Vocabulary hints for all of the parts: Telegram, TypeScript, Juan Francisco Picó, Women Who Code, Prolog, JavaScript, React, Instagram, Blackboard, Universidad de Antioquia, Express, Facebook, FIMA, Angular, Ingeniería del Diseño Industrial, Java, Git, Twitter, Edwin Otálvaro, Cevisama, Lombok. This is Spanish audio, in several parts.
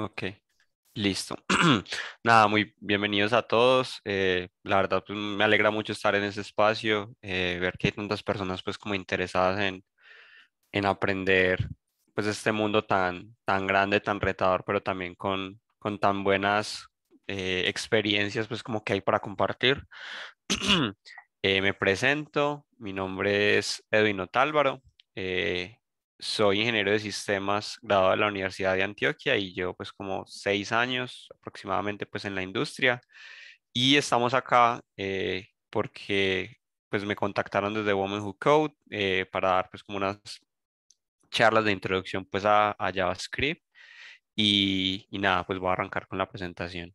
Ok, listo. Nada, muy bienvenidos a todos. La verdad, pues, me alegra mucho estar en este espacio, ver que hay tantas personas pues como interesadas en aprender pues este mundo tan grande, tan retador, pero también con tan buenas experiencias pues como que hay para compartir. Me presento, mi nombre es Edwin Otálvaro. Soy ingeniero de sistemas graduado de la Universidad de Antioquia y llevo pues como 6 años aproximadamente pues en la industria, y estamos acá porque pues me contactaron desde Women Who Code para dar pues como unas charlas de introducción pues a JavaScript y nada, pues voy a arrancar con la presentación.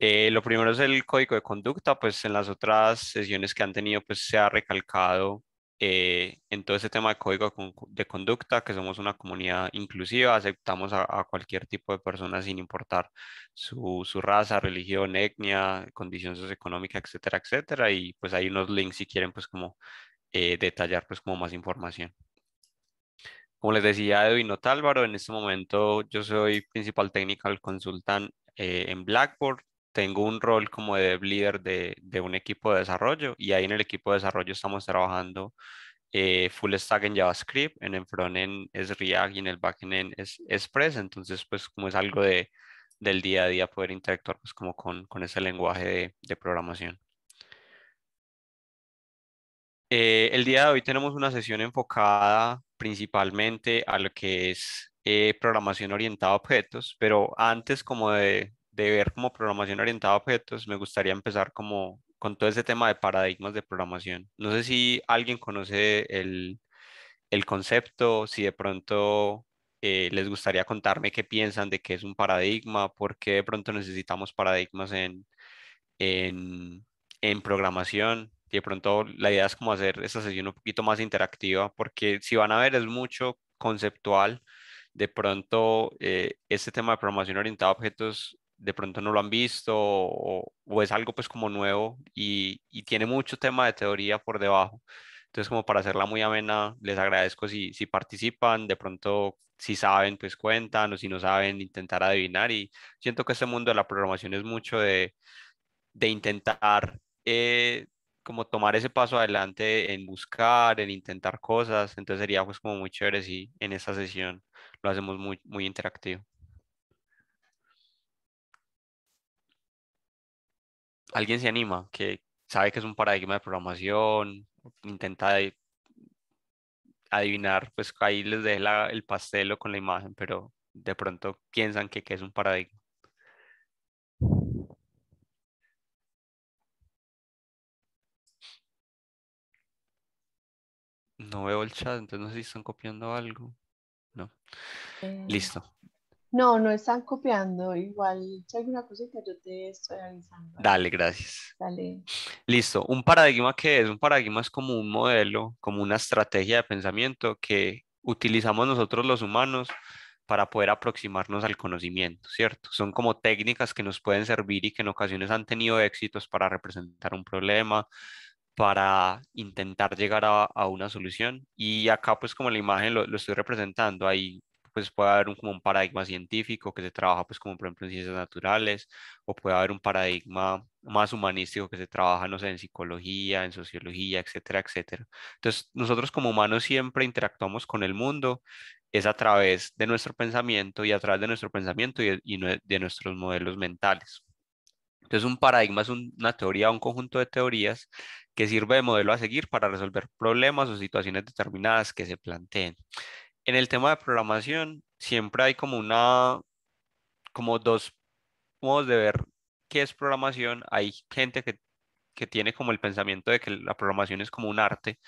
Lo primero es el código de conducta. Pues en las otras sesiones que han tenido pues se ha recalcado en todo ese tema de código de conducta, que somos una comunidad inclusiva, aceptamos a cualquier tipo de persona sin importar su raza, religión, etnia, condición socioeconómica, etcétera, etcétera, y pues hay unos links si quieren pues como detallar pues como más información. Como les decía, Edwin Otálvaro, en este momento yo soy Principal Technical Consultant en Blackboard. Tengo un rol como de dev leader de un equipo de desarrollo, y ahí en el equipo de desarrollo estamos trabajando full stack en JavaScript, en el frontend es React y en el backend es Express. Entonces pues como es algo del día a día poder interactuar pues como con ese lenguaje de programación. El día de hoy tenemos una sesión enfocada principalmente a lo que es programación orientada a objetos, pero antes como de ver como programación orientada a objetos, me gustaría empezar como con todo ese tema de paradigmas de programación. No sé si alguien conoce el concepto, si de pronto les gustaría contarme qué piensan de qué es un paradigma, por qué de pronto necesitamos paradigmas en programación. Y de pronto la idea es como hacer esta sesión un poquito más interactiva, porque si van a ver es mucho conceptual. De pronto este tema de programación orientada a objetos de pronto no lo han visto, o es algo pues como nuevo y tiene mucho tema de teoría por debajo. Entonces como para hacerla muy amena, les agradezco si participan, de pronto si saben pues cuentan, o si no saben intentar adivinar. Y siento que este mundo de la programación es mucho de intentar como tomar ese paso adelante en buscar, en intentar cosas. Entonces sería pues como muy chévere si en esta sesión lo hacemos muy, muy interactivo. ¿Alguien se anima? Que sabe que es un paradigma de programación, intenta adivinar, pues ahí les dejé el pastelo con la imagen, pero de pronto piensan que es un paradigma. No veo el chat, entonces no sé si están copiando algo. No. Listo. No están copiando, igual si hay alguna cosita yo te estoy avisando. Dale, gracias. Dale. Listo, un paradigma, ¿qué es? Un paradigma es como un modelo, como una estrategia de pensamiento que utilizamos nosotros los humanos para poder aproximarnos al conocimiento, ¿cierto? Son como técnicas que nos pueden servir y que en ocasiones han tenido éxitos para representar un problema, para intentar llegar a una solución. Y acá pues como la imagen lo estoy representando, ahí pues puede haber como un paradigma científico que se trabaja pues como por ejemplo en ciencias naturales, o puede haber un paradigma más humanístico que se trabaja, no sé, en psicología, en sociología, etcétera, etcétera. Entonces nosotros como humanos siempre interactuamos con el mundo, es a través de nuestro pensamiento y de nuestros modelos mentales. Entonces un paradigma es una teoría, un conjunto de teorías que sirve de modelo a seguir para resolver problemas o situaciones determinadas que se planteen. En el tema de programación siempre hay como dos modos de ver qué es programación. Hay gente que tiene como el pensamiento de que la programación es como un arte,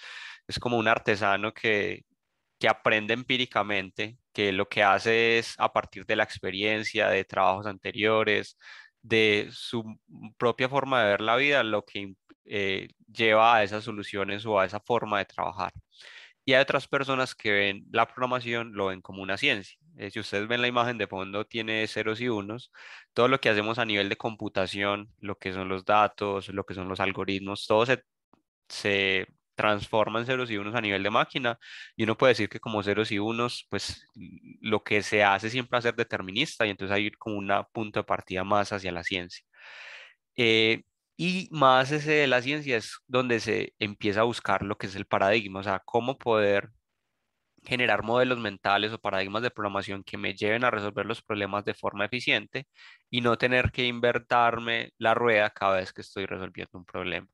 es como un artesano que aprende empíricamente, que lo que hace es a partir de la experiencia, de trabajos anteriores, de su propia forma de ver la vida, lo que lleva a esas soluciones o a esa forma de trabajar. Y hay otras personas que ven la programación, lo ven como una ciencia. Si ustedes ven la imagen de fondo, tiene ceros y unos. Todo lo que hacemos a nivel de computación, lo que son los datos, lo que son los algoritmos, todo se transforman ceros y unos a nivel de máquina, y uno puede decir que como ceros y unos, pues lo que se hace siempre va a ser determinista, y entonces hay como una punto de partida más hacia la ciencia. Y más ese de la ciencia es donde se empieza a buscar lo que es el paradigma, o sea, cómo poder generar modelos mentales o paradigmas de programación que me lleven a resolver los problemas de forma eficiente y no tener que inventarme la rueda cada vez que estoy resolviendo un problema.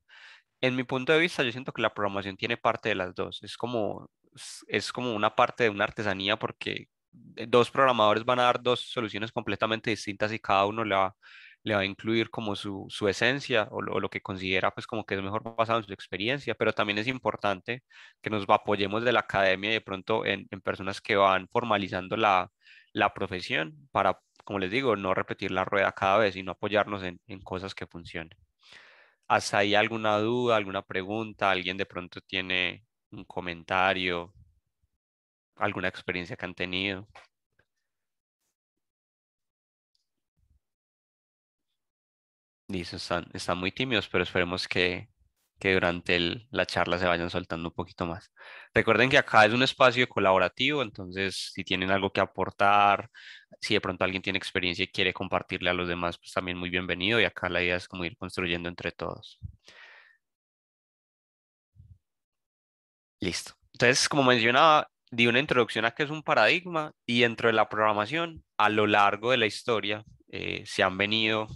En mi punto de vista, yo siento que la programación tiene parte de las dos. Es como una parte de una artesanía, porque dos programadores van a dar dos soluciones completamente distintas y cada uno le va a incluir como su esencia o lo que considera pues como que es mejor basado en su experiencia, pero también es importante que nos apoyemos de la academia y de pronto en personas que van formalizando la profesión para, como les digo, no repetir la rueda cada vez, sino apoyarnos en cosas que funcionen. ¿Hasta ahí alguna duda, alguna pregunta? ¿Alguien de pronto tiene un comentario? ¿Alguna experiencia que han tenido? Listo, están muy tímidos, pero esperemos que durante la charla se vayan soltando un poquito más. Recuerden que acá es un espacio colaborativo, entonces si tienen algo que aportar, si de pronto alguien tiene experiencia y quiere compartirle a los demás, pues también muy bienvenido, y acá la idea es como ir construyendo entre todos. Listo. Entonces, como mencionaba, di una introducción a qué es un paradigma, y dentro de la programación, a lo largo de la historia, se han venido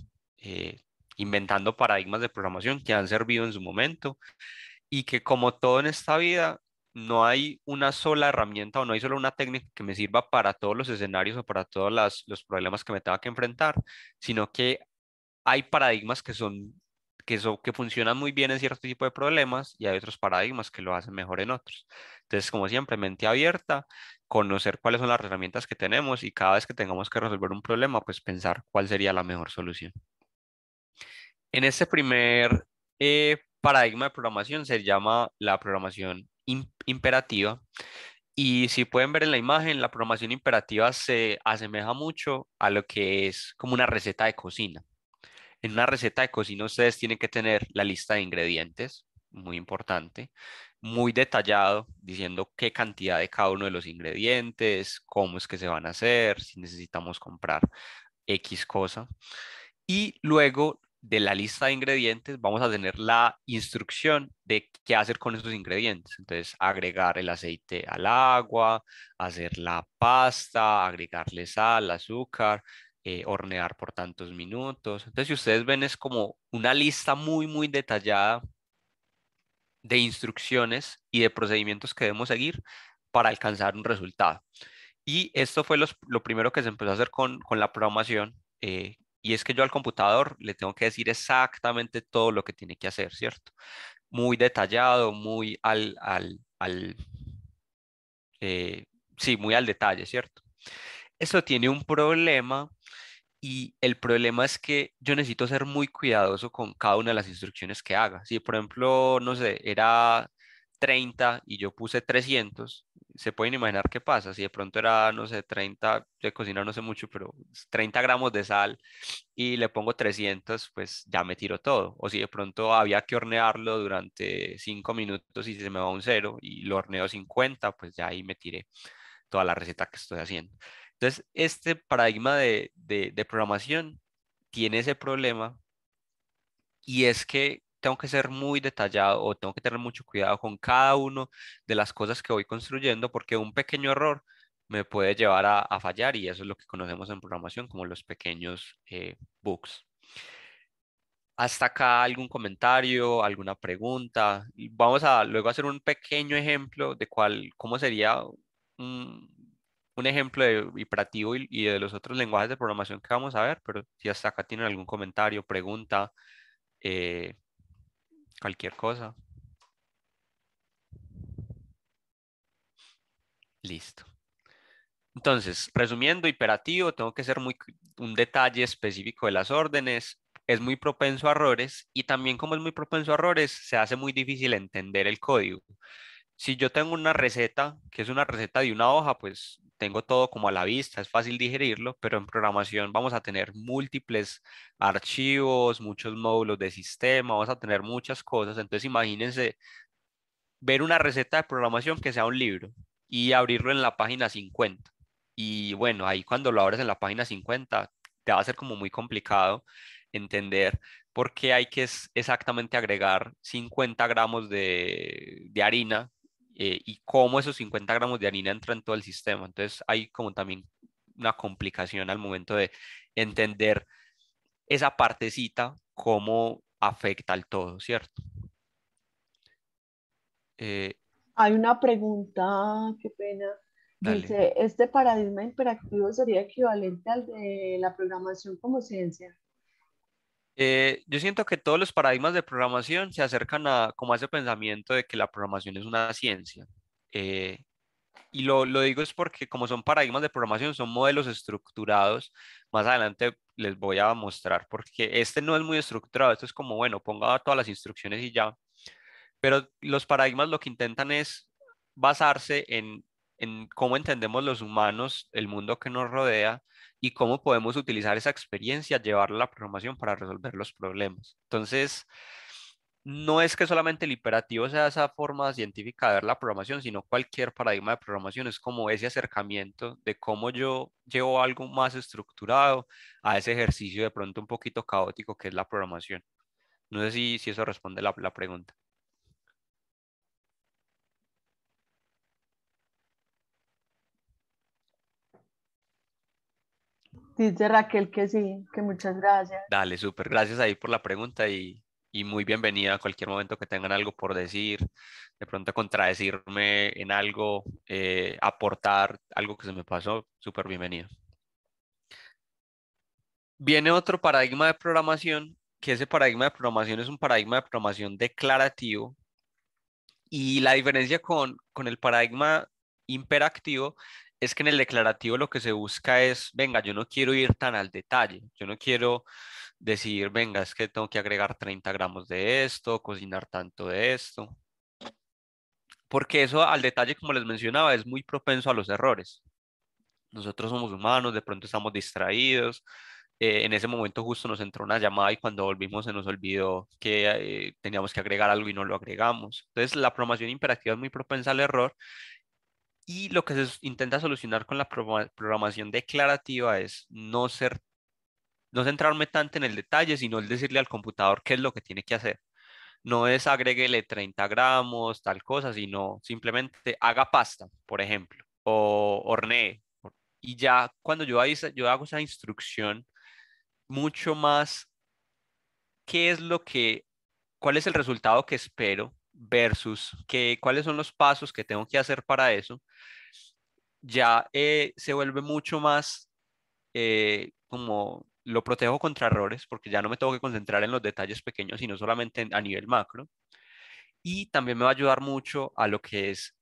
inventando paradigmas de programación que han servido en su momento, y que como todo en esta vida no hay una sola herramienta o no hay solo una técnica que me sirva para todos los escenarios o para todos los problemas que me tenga que enfrentar, sino que hay paradigmas que funcionan muy bien en cierto tipo de problemas y hay otros paradigmas que lo hacen mejor en otros. Entonces, como siempre, mente abierta, conocer cuáles son las herramientas que tenemos y cada vez que tengamos que resolver un problema, pues pensar cuál sería la mejor solución. En este primer paradigma de programación se llama la programación imperativa, y si pueden ver en la imagen, la programación imperativa se asemeja mucho a lo que es como una receta de cocina. En una receta de cocina ustedes tienen que tener la lista de ingredientes, muy importante, muy detallado, diciendo qué cantidad de cada uno de los ingredientes, cómo es que se van a hacer, si necesitamos comprar X cosa, y luego de la lista de ingredientes vamos a tener la instrucción de qué hacer con esos ingredientes. Entonces, agregar el aceite al agua, hacer la pasta, agregarle sal, azúcar, hornear por tantos minutos. Entonces, si ustedes ven, es como una lista muy, muy detallada de instrucciones y de procedimientos que debemos seguir para alcanzar un resultado. Y esto fue lo primero que se empezó a hacer con la programación, y es que yo al computador le tengo que decir exactamente todo lo que tiene que hacer, ¿cierto? Muy detallado, muy al detalle, ¿cierto? Esto tiene un problema, y el problema es que yo necesito ser muy cuidadoso con cada una de las instrucciones que haga. Si, por ejemplo, no sé, era 30 y yo puse 300, se pueden imaginar qué pasa. Si de pronto era, no sé, 30, de cocina no sé mucho, pero 30 gramos de sal y le pongo 300, pues ya me tiro todo. O si de pronto había que hornearlo durante 5 minutos y se me va un 0 y lo horneo 50, pues ya ahí me tiré toda la receta que estoy haciendo. Entonces, este paradigma de programación tiene ese problema, y es que tengo que ser muy detallado o tengo que tener mucho cuidado con cada uno de las cosas que voy construyendo, porque un pequeño error me puede llevar a fallar, y eso es lo que conocemos en programación como los pequeños bugs. Hasta acá, ¿algún comentario, alguna pregunta? Vamos a luego hacer un pequeño ejemplo de cómo sería un ejemplo imperativo y de los otros lenguajes de programación que vamos a ver, pero si hasta acá tienen algún comentario, pregunta, cualquier cosa. Listo. Entonces, resumiendo, imperativo, tengo que ser un detalle específico de las órdenes, es muy propenso a errores, y también como es muy propenso a errores, se hace muy difícil entender el código. Si yo tengo una receta, que es una receta de una hoja, pues tengo todo como a la vista, es fácil digerirlo, pero en programación vamos a tener múltiples archivos, muchos módulos de sistema, vamos a tener muchas cosas. Entonces, imagínense ver una receta de programación que sea un libro y abrirlo en la página 50. Y bueno, ahí cuando lo abres en la página 50 te va a ser como muy complicado entender por qué hay que exactamente agregar 50 gramos de harina y cómo esos 50 gramos de harina entran en todo el sistema. Entonces hay como también una complicación al momento de entender esa partecita, cómo afecta al todo, ¿cierto? Hay una pregunta, qué pena. Dale. Dice, ¿este paradigma interactivo sería equivalente al de la programación como ciencia? Yo siento que todos los paradigmas de programación se acercan a, como a ese pensamiento de que la programación es una ciencia. Y lo digo es porque como son paradigmas de programación, son modelos estructurados. Más adelante les voy a mostrar, porque este no es muy estructurado. Esto es como, bueno, ponga todas las instrucciones y ya. Pero los paradigmas lo que intentan es basarse en cómo entendemos los humanos, el mundo que nos rodea y cómo podemos utilizar esa experiencia, llevarla a la programación para resolver los problemas. Entonces, no es que solamente el imperativo sea esa forma científica de ver la programación, sino cualquier paradigma de programación es como ese acercamiento de cómo yo llevo algo más estructurado a ese ejercicio de pronto un poquito caótico que es la programación. No sé si eso responde la pregunta. Dice Raquel que sí, que muchas gracias. Dale, súper. Gracias ahí por la pregunta y muy bienvenida a cualquier momento que tengan algo por decir, de pronto contradecirme en algo, aportar algo que se me pasó, súper bienvenido. Viene otro paradigma de programación, que ese paradigma de programación es un paradigma de programación declarativo. Y la diferencia con el paradigma imperativo es que en el declarativo lo que se busca es, venga, yo no quiero ir tan al detalle, yo no quiero decir, venga, es que tengo que agregar 30 gramos de esto, cocinar tanto de esto, porque eso al detalle, como les mencionaba, es muy propenso a los errores. Nosotros somos humanos, de pronto estamos distraídos, en ese momento justo nos entró una llamada y cuando volvimos se nos olvidó que teníamos que agregar algo y no lo agregamos. Entonces la programación imperactiva es muy propensa al error. Y lo que se intenta solucionar con la programación declarativa es no centrarme tanto en el detalle, sino el decirle al computador qué es lo que tiene que hacer. No es agréguele 30 gramos, tal cosa, sino simplemente haga pasta, por ejemplo, o hornee. Y ya cuando yo hago esa instrucción, mucho más, ¿cuál es el resultado que espero? Versus cuáles son los pasos que tengo que hacer para eso, ya se vuelve mucho más como lo protejo contra errores, porque ya no me tengo que concentrar en los detalles pequeños, sino solamente a nivel macro. Y también me va a ayudar mucho a lo que es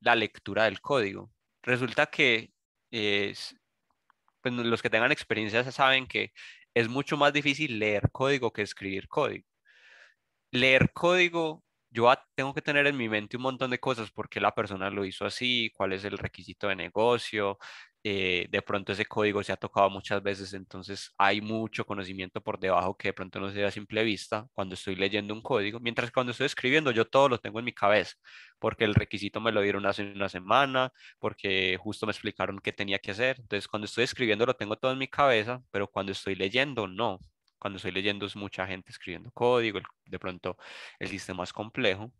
la lectura del código. Resulta que pues los que tengan experiencia saben que es mucho más difícil leer código que escribir código. Leer código, yo tengo que tener en mi mente un montón de cosas, por qué la persona lo hizo así, cuál es el requisito de negocio, de pronto ese código se ha tocado muchas veces, entonces hay mucho conocimiento por debajo que de pronto no se ve a simple vista cuando estoy leyendo un código, mientras que cuando estoy escribiendo yo todo lo tengo en mi cabeza, porque el requisito me lo dieron hace una semana, porque justo me explicaron qué tenía que hacer, entonces cuando estoy escribiendo lo tengo todo en mi cabeza, pero cuando estoy leyendo no. Cuando estoy leyendo es mucha gente escribiendo código, de pronto el sistema es complejo.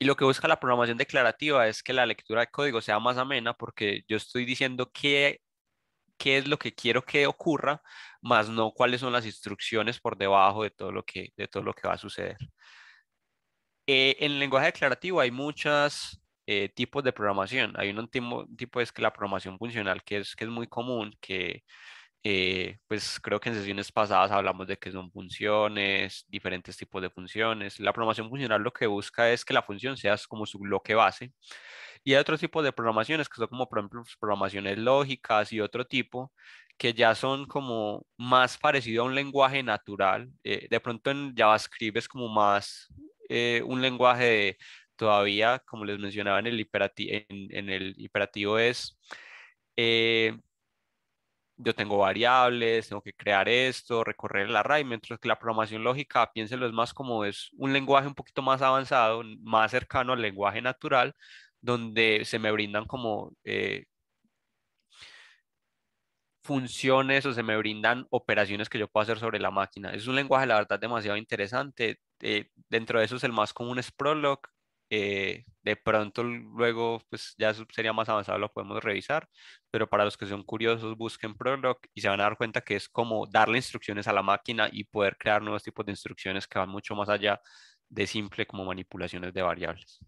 Y lo que busca la programación declarativa es que la lectura de código sea más amena, porque yo estoy diciendo qué es lo que quiero que ocurra, más no cuáles son las instrucciones por debajo de todo lo que va a suceder. En el lenguaje declarativo hay muchos tipos de programación. Hay un tipo es que la programación funcional, que es muy común, que... pues creo que en sesiones pasadas hablamos de que son funciones, diferentes tipos de funciones. La programación funcional lo que busca es que la función sea como su bloque base. Y hay otros tipos de programaciones que son como, por ejemplo, programaciones lógicas y otro tipo que ya son como más parecido a un lenguaje natural. De pronto en JavaScript es como más un lenguaje todavía, como les mencionaba en el imperativo es... yo tengo variables, tengo que crear esto, recorrer el array, mientras que la programación lógica, piénselo, es más como es un lenguaje un poquito más avanzado, más cercano al lenguaje natural, donde se me brindan como funciones o se me brindan operaciones que yo puedo hacer sobre la máquina. Es un lenguaje, la verdad, demasiado interesante. Dentro de eso, el más común es Prolog. De pronto luego pues ya sería más avanzado, lo podemos revisar, pero para los que son curiosos busquen Prolog y se van a dar cuenta que es como darle instrucciones a la máquina y poder crear nuevos tipos de instrucciones que van mucho más allá de simple como manipulaciones de variables.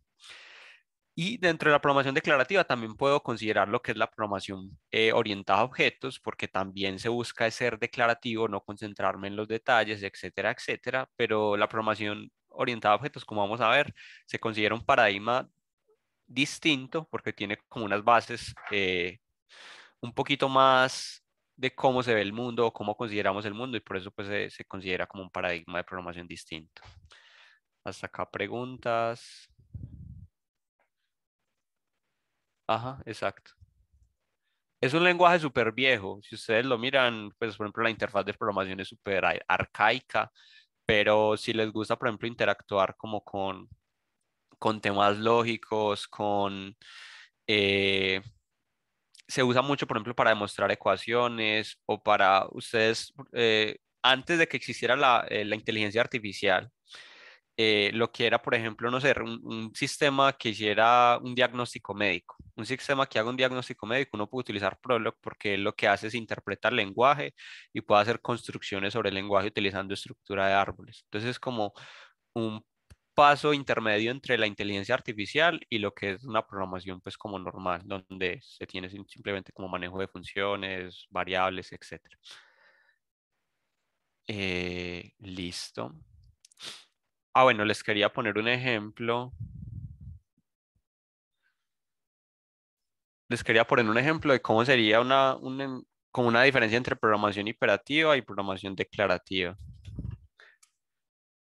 Y dentro de la programación declarativa también puedo considerar lo que es la programación orientada a objetos, porque también se busca ser declarativo, no concentrarme en los detalles, etcétera, etcétera, pero la programación orientada a objetos, como vamos a ver, se considera un paradigma distinto porque tiene como unas bases un poquito más de cómo se ve el mundo o cómo consideramos el mundo, y por eso pues se considera como un paradigma de programación distinto. Hasta acá preguntas. Ajá, exacto. Es un lenguaje súper viejo. Si ustedes lo miran, pues por ejemplo la interfaz de programación es súper arcaica. Pero si les gusta, por ejemplo, interactuar como con temas lógicos, se usa mucho, por ejemplo, para demostrar ecuaciones o para ustedes, antes de que existiera la inteligencia artificial, lo que era, por ejemplo, no sé, un sistema que hiciera un diagnóstico médico. Un sistema que haga un diagnóstico médico, uno puede utilizar Prolog porque lo que hace es interpretar el lenguaje y puede hacer construcciones sobre el lenguaje utilizando estructura de árboles. Entonces es como un paso intermedio entre la inteligencia artificial y lo que es una programación pues como normal, donde se tiene simplemente como manejo de funciones, variables, etc. Listo. Ah, bueno, les quería poner un ejemplo. Les quería poner un ejemplo de cómo sería como una diferencia entre programación imperativa y programación declarativa.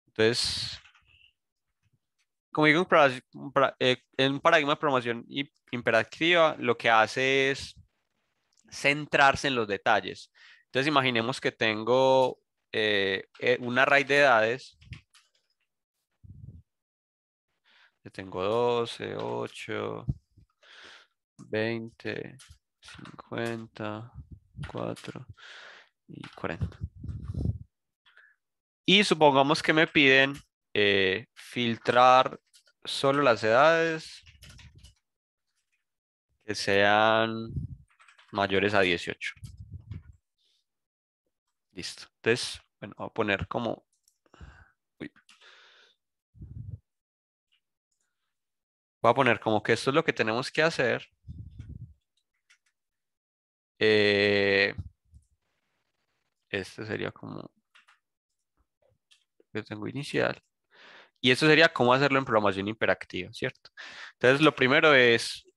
Entonces, como digo, en un paradigma de programación imperativa lo que hace es centrarse en los detalles. Entonces, imaginemos que tengo un array de edades. Yo tengo 12, 8, 20, 50, 4 y 40. Y supongamos que me piden filtrar solo las edades que sean mayores a 18. Listo. Entonces, bueno, voy a poner como... Voy a poner como que esto es lo que tenemos que hacer. Este sería como... Yo tengo inicial. Y esto sería cómo hacerlo en programación imperativa, ¿cierto? Entonces lo primero es...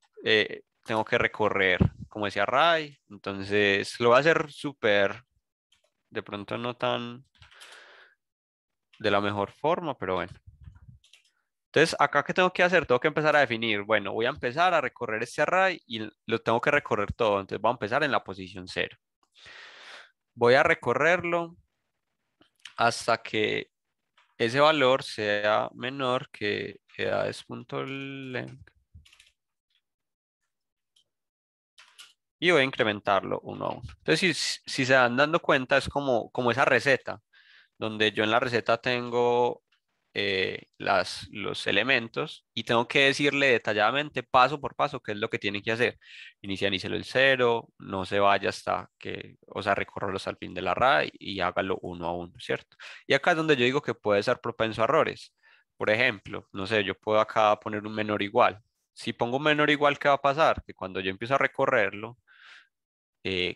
tengo que recorrer como ese array. Entonces lo voy a hacer súper... De pronto no tan... De la mejor forma, pero bueno. Entonces, acá ¿qué tengo que hacer? Tengo que empezar a definir, bueno, voy a empezar a recorrer este array y lo tengo que recorrer todo. Entonces, voy a empezar en la posición 0. Voy a recorrerlo hasta que ese valor sea menor que edades.length. Y voy a incrementarlo 1 a 1. Entonces, si se van dando cuenta, es como esa receta, donde yo en la receta tengo... los elementos y tengo que decirle detalladamente paso por paso qué es lo que tienen que hacer. Inícialo el 0, no se vaya hasta que, o sea, recorrerlo hasta el fin del array y hágalo 1 a 1, ¿cierto? Y acá es donde yo digo que puede ser propenso a errores. Por ejemplo, no sé, yo puedo acá poner un menor igual. Si pongo un menor igual, ¿qué va a pasar? Que cuando yo empiezo a recorrerlo,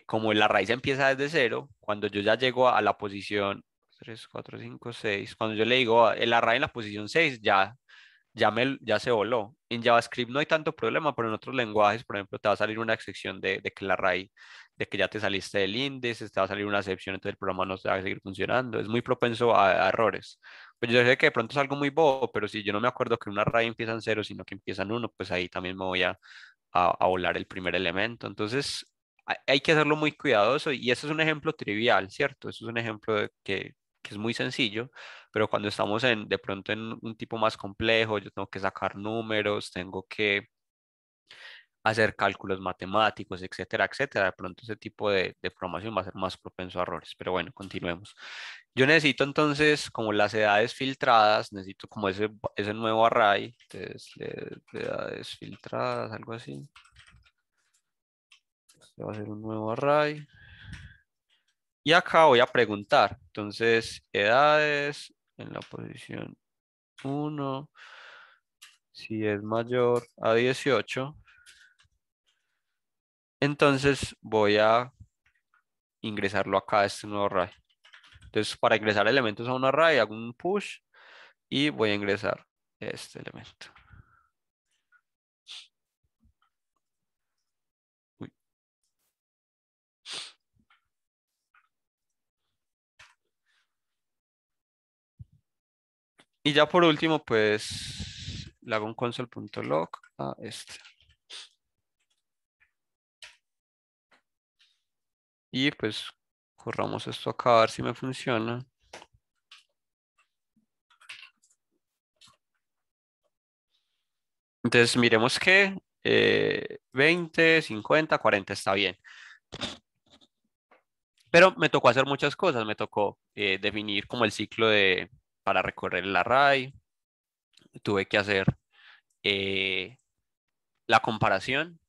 como el array se empieza desde 0, cuando yo ya llego a la posición 3, 4, 5, 6. Cuando yo le digo el array en la posición 6, ya se voló. En JavaScript no hay tanto problema, pero en otros lenguajes, por ejemplo, te va a salir una excepción de que el array, de que ya te saliste del índice, te va a salir una excepción, entonces el programa no se va a seguir funcionando. Es muy propenso a errores. Pues yo sé que de pronto es algo muy bobo, pero si yo no me acuerdo que un array empieza en 0, sino que empieza en 1, pues ahí también me voy a volar el primer elemento. Entonces, hay que hacerlo muy cuidadoso, y eso es un ejemplo trivial, ¿cierto? Eso es un ejemplo que es muy sencillo, pero cuando estamos de pronto en un tipo más complejo, yo tengo que sacar números, tengo que hacer cálculos matemáticos, etcétera, etcétera. De pronto ese tipo de formación va a ser más propenso a errores, pero bueno, continuemos. Yo necesito entonces como las edades filtradas, necesito como ese nuevo array, entonces edades filtradas, algo así. Este va a ser un nuevo array. Y acá voy a preguntar, entonces edades en la posición 1, si es mayor a 18, entonces voy a ingresarlo acá a este nuevo array. Entonces para ingresar elementos a un array hago un push y voy a ingresar este elemento. Uy. Y ya por último pues le hago un console.log a este. Y pues corramos esto acá a ver si me funciona. Entonces miremos que 20, 50, 40 está bien. Pero me tocó hacer muchas cosas. Me tocó definir como el ciclo para recorrer el array. Tuve que hacer la comparación.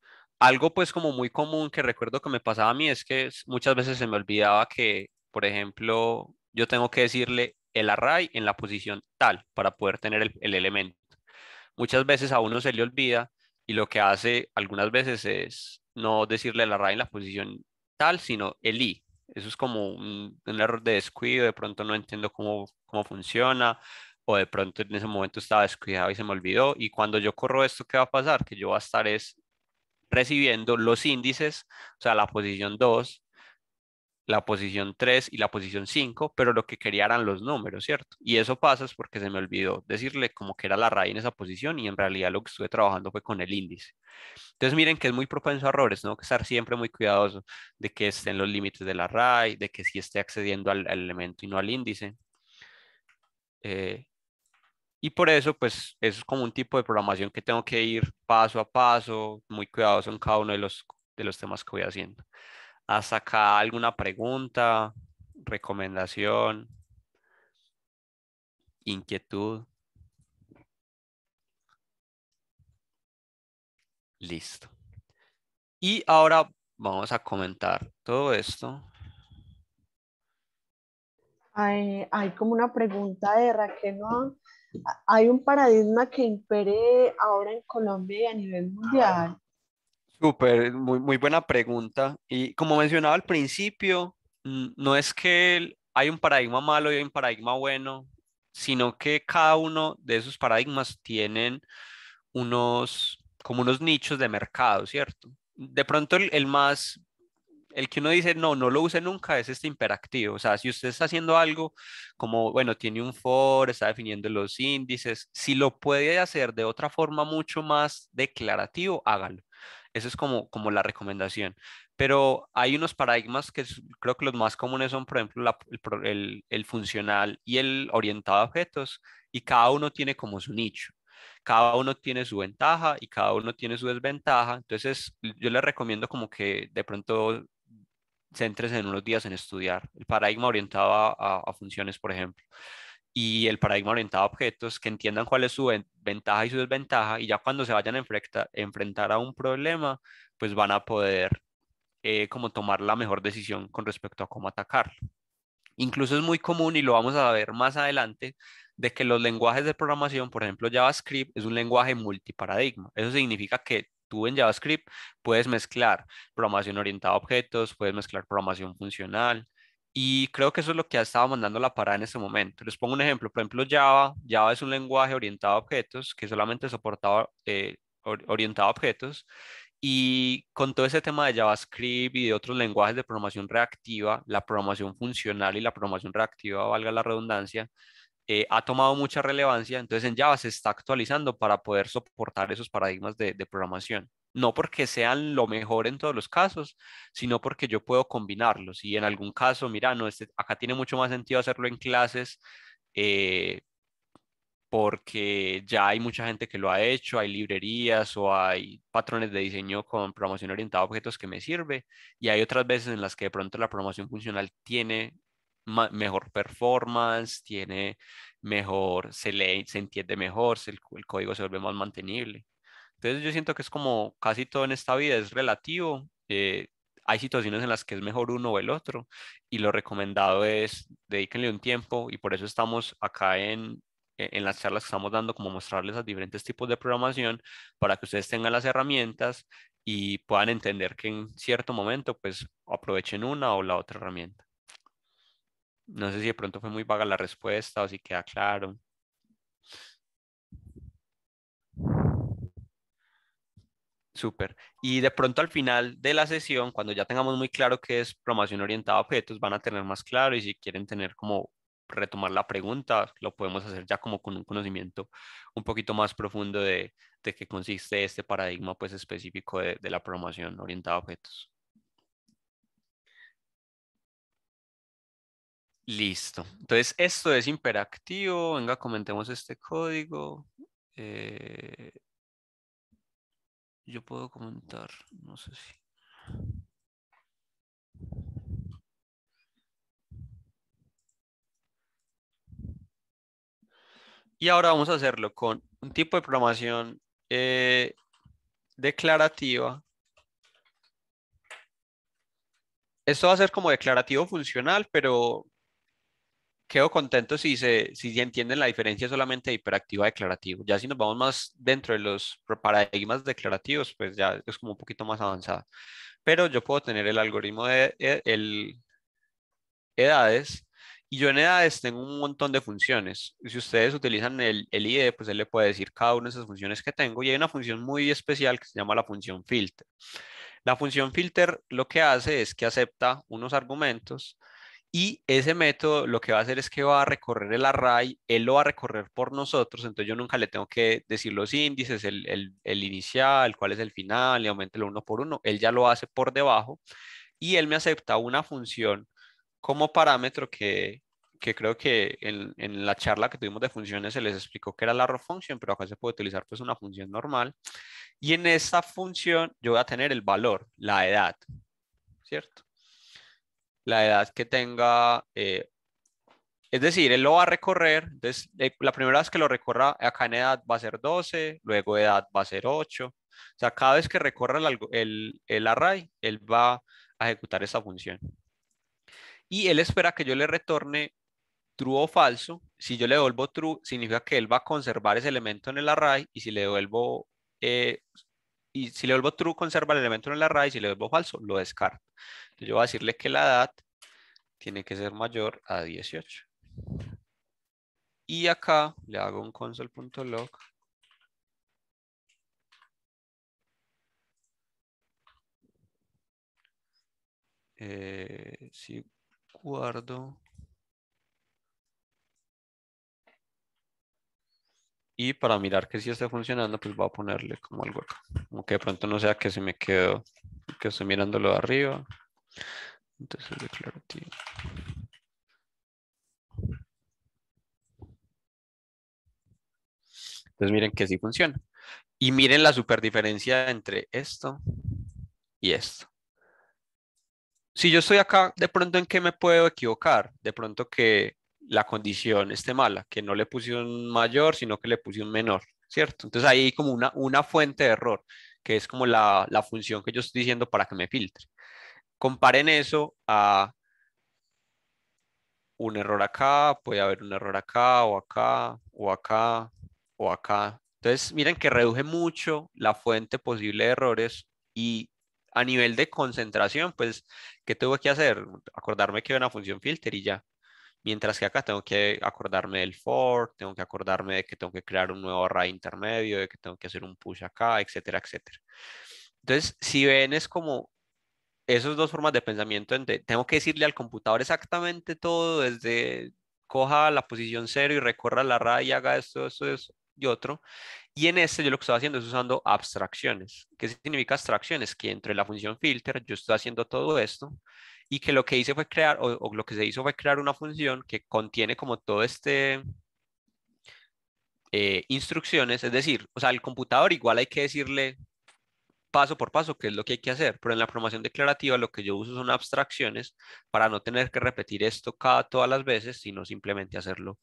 Algo pues como muy común que recuerdo que me pasaba a mí es que muchas veces se me olvidaba que, por ejemplo, yo tengo que decirle el array en la posición tal para poder tener el elemento. Muchas veces a uno se le olvida y lo que hace algunas veces es no decirle el array en la posición tal, sino el i. Eso es como un error de descuido, de pronto no entiendo cómo funciona, o de pronto en ese momento estaba descuidado y se me olvidó. Y cuando yo corro esto, ¿qué va a pasar? Que yo voy a estar recibiendo los índices, o sea, la posición 2, la posición 3 y la posición 5, pero lo que quería eran los números, ¿cierto? Y eso pasa es porque se me olvidó decirle como que era la raíz en esa posición y en realidad lo que estuve trabajando fue con el índice. Entonces miren que es muy propenso a errores, tengo que estar siempre muy cuidadoso de que estén los límites del array, de que sí esté accediendo al elemento y no al índice. Y por eso, pues, eso es como un tipo de programación que tengo que ir paso a paso, muy cuidadoso en cada uno de los temas que voy haciendo. ¿Hasta acá alguna pregunta, recomendación, inquietud? Listo. Y ahora vamos a comentar todo esto. Hay como una pregunta de Raquel, ¿no? ¿Hay un paradigma que impere ahora en Colombia y a nivel mundial? Súper, muy, muy buena pregunta. Y como mencionaba al principio, no es que hay un paradigma malo y hay un paradigma bueno, sino que cada uno de esos paradigmas tienen como unos nichos de mercado, ¿cierto? De pronto el que uno dice, no lo use nunca, es este imperativo. O sea, si usted está haciendo algo como, bueno, tiene un for, está definiendo los índices, si lo puede hacer de otra forma mucho más declarativo, hágalo. Eso es como la recomendación. Pero hay unos paradigmas que creo que los más comunes son, por ejemplo, el funcional y el orientado a objetos, y cada uno tiene como su nicho. Cada uno tiene su ventaja y cada uno tiene su desventaja. Entonces, yo les recomiendo como que de pronto céntrense en unos días en estudiar el paradigma orientado a funciones, por ejemplo, y el paradigma orientado a objetos, que entiendan cuál es su ventaja y su desventaja, y ya cuando se vayan a enfrentar a un problema, pues van a poder como tomar la mejor decisión con respecto a cómo atacarlo. Incluso es muy común, y lo vamos a ver más adelante, de que los lenguajes de programación, por ejemplo JavaScript, es un lenguaje multiparadigma. Eso significa que tú en JavaScript puedes mezclar programación orientada a objetos, puedes mezclar programación funcional, y creo que eso es lo que ha estado mandando la parada en este momento. Les pongo un ejemplo, por ejemplo Java. Java es un lenguaje orientado a objetos que solamente soportaba orientado a objetos, y con todo ese tema de JavaScript y de otros lenguajes de programación reactiva, la programación funcional y la programación reactiva, valga la redundancia, ha tomado mucha relevancia. Entonces en Java se está actualizando para poder soportar esos paradigmas de programación. No porque sean lo mejor en todos los casos, sino porque yo puedo combinarlos. Y en algún caso, mira, no, acá tiene mucho más sentido hacerlo en clases porque ya hay mucha gente que lo ha hecho, hay librerías o hay patrones de diseño con programación orientada a objetos que me sirve. Y hay otras veces en las que de pronto la programación funcional tiene mejor performance, tiene mejor, se entiende mejor, el código se vuelve más mantenible. Entonces yo siento que es como casi todo en esta vida es relativo, hay situaciones en las que es mejor uno o el otro y lo recomendado es dedíquenle un tiempo y por eso estamos acá en las charlas que estamos dando como mostrarles a diferentes tipos de programación para que ustedes tengan las herramientas y puedan entender que en cierto momento pues aprovechen una o la otra herramienta. No sé si de pronto fue muy vaga la respuesta o si queda claro. Súper. Y de pronto al final de la sesión, cuando ya tengamos muy claro qué es programación orientada a objetos, van a tener más claro y si quieren tener como retomar la pregunta, lo podemos hacer ya como con un conocimiento un poquito más profundo de qué consiste este paradigma pues específico de la programación orientada a objetos. Listo. Entonces esto es imperactivo. Venga, comentemos este código. Yo puedo comentar, no sé si. Y ahora vamos a hacerlo con un tipo de programación declarativa. Esto va a ser como declarativo funcional, pero quedo contento si entienden la diferencia solamente de hiperactivo a declarativo. Ya si nos vamos más dentro de los paradigmas declarativos, pues ya es como un poquito más avanzada. Pero yo puedo tener el algoritmo de edades y yo en edades tengo un montón de funciones. Si ustedes utilizan el IDE, pues él le puede decir cada una de esas funciones que tengo y hay una función muy especial que se llama la función filter. La función filter lo que hace es que acepta unos argumentos. Y ese método lo que va a hacer es que va a recorrer el array, él lo va a recorrer por nosotros, entonces yo nunca le tengo que decir los índices, el inicial, cuál es el final, y aumentelo uno por uno, él ya lo hace por debajo, y él me acepta una función como parámetro que creo que en la charla que tuvimos de funciones se les explicó que era la row function, pero acá se puede utilizar pues una función normal, y en esta función yo voy a tener el valor, la edad, ¿cierto? La edad que tenga, es decir, él lo va a recorrer, entonces la primera vez que lo recorra acá en edad va a ser 12, luego edad va a ser 8, o sea, cada vez que recorra el array, él va a ejecutar esa función. Y él espera que yo le retorne true o falso, si yo le devuelvo true, significa que él va a conservar ese elemento en el array, y si le devuelvo true, conserva el elemento en el array, si le devuelvo falso, lo descarto. Entonces yo voy a decirle que la edad tiene que ser mayor a 18. Y acá le hago un console.log. Si guardo. Y para mirar que si está funcionando, pues voy a ponerle como algo acá. Como que de pronto no sea que se me quedó, que estoy mirándolo de arriba. Entonces declarativo. Entonces miren que sí funciona. Y miren la super diferencia entre esto y esto. Si yo estoy acá, de pronto ¿en qué me puedo equivocar? De pronto que la condición esté mala, que no le puse un mayor, sino que le puse un menor, ¿cierto? Entonces ahí hay como una fuente de error, que es como la función que yo estoy diciendo para que me filtre. Comparen eso a un error acá, puede haber un error acá, o acá, o acá, o acá. Entonces miren que reduce mucho la fuente posible de errores y a nivel de concentración, pues, ¿qué tengo que hacer? Acordarme que hay una función filter y ya. Mientras que acá tengo que acordarme del for, tengo que acordarme de que tengo que crear un nuevo array intermedio, de que tengo que hacer un push acá, etcétera, etcétera. Entonces, si ven, es como esas dos formas de pensamiento. Tengo que decirle al computador exactamente todo, desde coja la posición 0 y recorra la array y haga esto, esto, esto. y otro. Y en este yo lo que estaba haciendo es usando abstracciones. ¿Qué significa abstracciones? Que entre la función filter yo estoy haciendo todo esto y que lo que hice fue crear, o lo que se hizo fue crear una función que contiene como todo este... instrucciones, es decir, o sea, el computador igual hay que decirle paso por paso qué es lo que hay que hacer, pero en la programación declarativa lo que yo uso son abstracciones para no tener que repetir esto todas las veces, sino simplemente hacerlo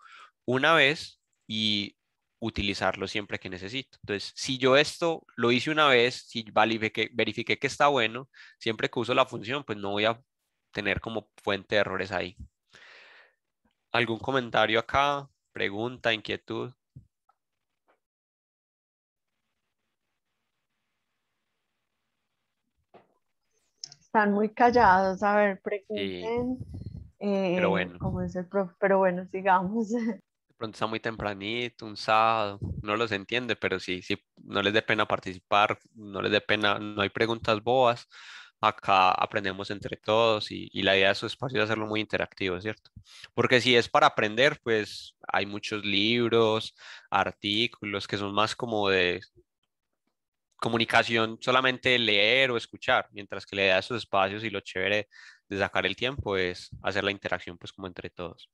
una vez y utilizarlo siempre que necesito. Entonces, si yo esto lo hice una vez, si verifiqué que está bueno, siempre que uso la función, pues no voy a tener como fuente de errores ahí. ¿Algún comentario acá? ¿Pregunta? ¿Inquietud? Están muy callados, a ver, pregunten, sí, pero bueno. ¿Cómo es el profe? Pero bueno, sigamos. De pronto está muy tempranito, un sábado, no los entiende, pero sí, sí, no les dé pena participar, no les dé pena, no hay preguntas bobas, acá aprendemos entre todos y la idea de su espacio es hacerlo muy interactivo, ¿cierto? Porque si es para aprender, pues hay muchos libros, artículos que son más como de... comunicación, solamente leer o escuchar, mientras que le da esos espacios y lo chévere de sacar el tiempo es hacer la interacción pues como entre todos.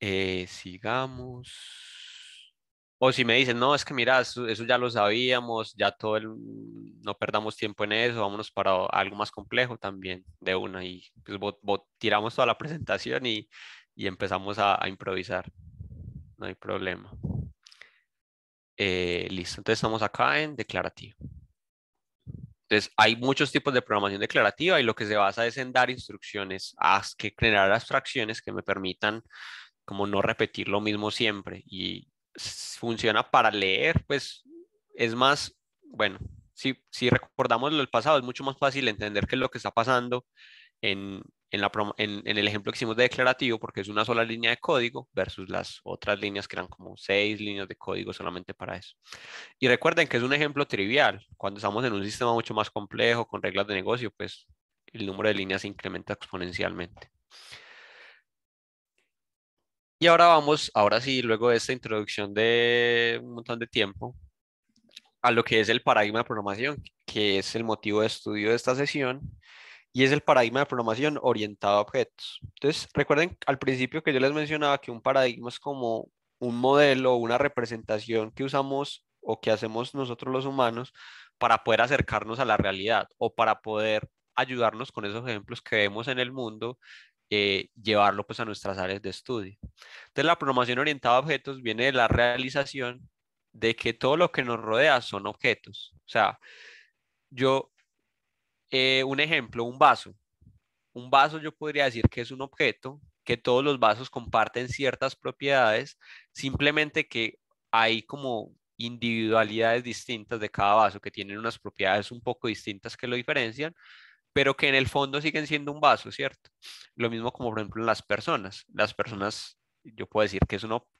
Sigamos. O si me dicen, no, es que mira, eso ya lo sabíamos, ya todo no perdamos tiempo en eso, vámonos para algo más complejo también de una y pues, tiramos toda la presentación y empezamos a improvisar. No hay problema. Listo, entonces estamos acá en declarativo. Entonces hay muchos tipos de programación declarativa y lo que se basa es en dar instrucciones, que generar abstracciones que me permitan como no repetir lo mismo siempre y funciona para leer, pues es más, bueno, si recordamos lo del pasado es mucho más fácil entender qué es lo que está pasando en el ejemplo que hicimos de declarativo, porque es una sola línea de código versus las otras líneas que eran como 6 líneas de código solamente para eso. Y recuerden que es un ejemplo trivial. Cuando estamos en un sistema mucho más complejo, con reglas de negocio, pues el número de líneas se incrementa exponencialmente. Y ahora vamos, ahora sí, luego de esta introducción de un montón de tiempo, a lo que es el paradigma de programación, que es el motivo de estudio de esta sesión. Y es el paradigma de programación orientado a objetos. Entonces, recuerden al principio que yo les mencionaba que un paradigma es como un modelo, una representación que usamos o que hacemos nosotros los humanos para poder acercarnos a la realidad o para poder ayudarnos con esos ejemplos que vemos en el mundo, llevarlo pues a nuestras áreas de estudio. Entonces, la programación orientada a objetos viene de la realización de que todo lo que nos rodea son objetos. O sea, un ejemplo, un vaso. Un vaso yo podría decir que es un objeto, que todos los vasos comparten ciertas propiedades, simplemente que hay como individualidades distintas de cada vaso, que tienen unas propiedades un poco distintas que lo diferencian, pero que en el fondo siguen siendo un vaso, ¿cierto? Lo mismo como por ejemplo en las personas. Las personas, yo puedo decir que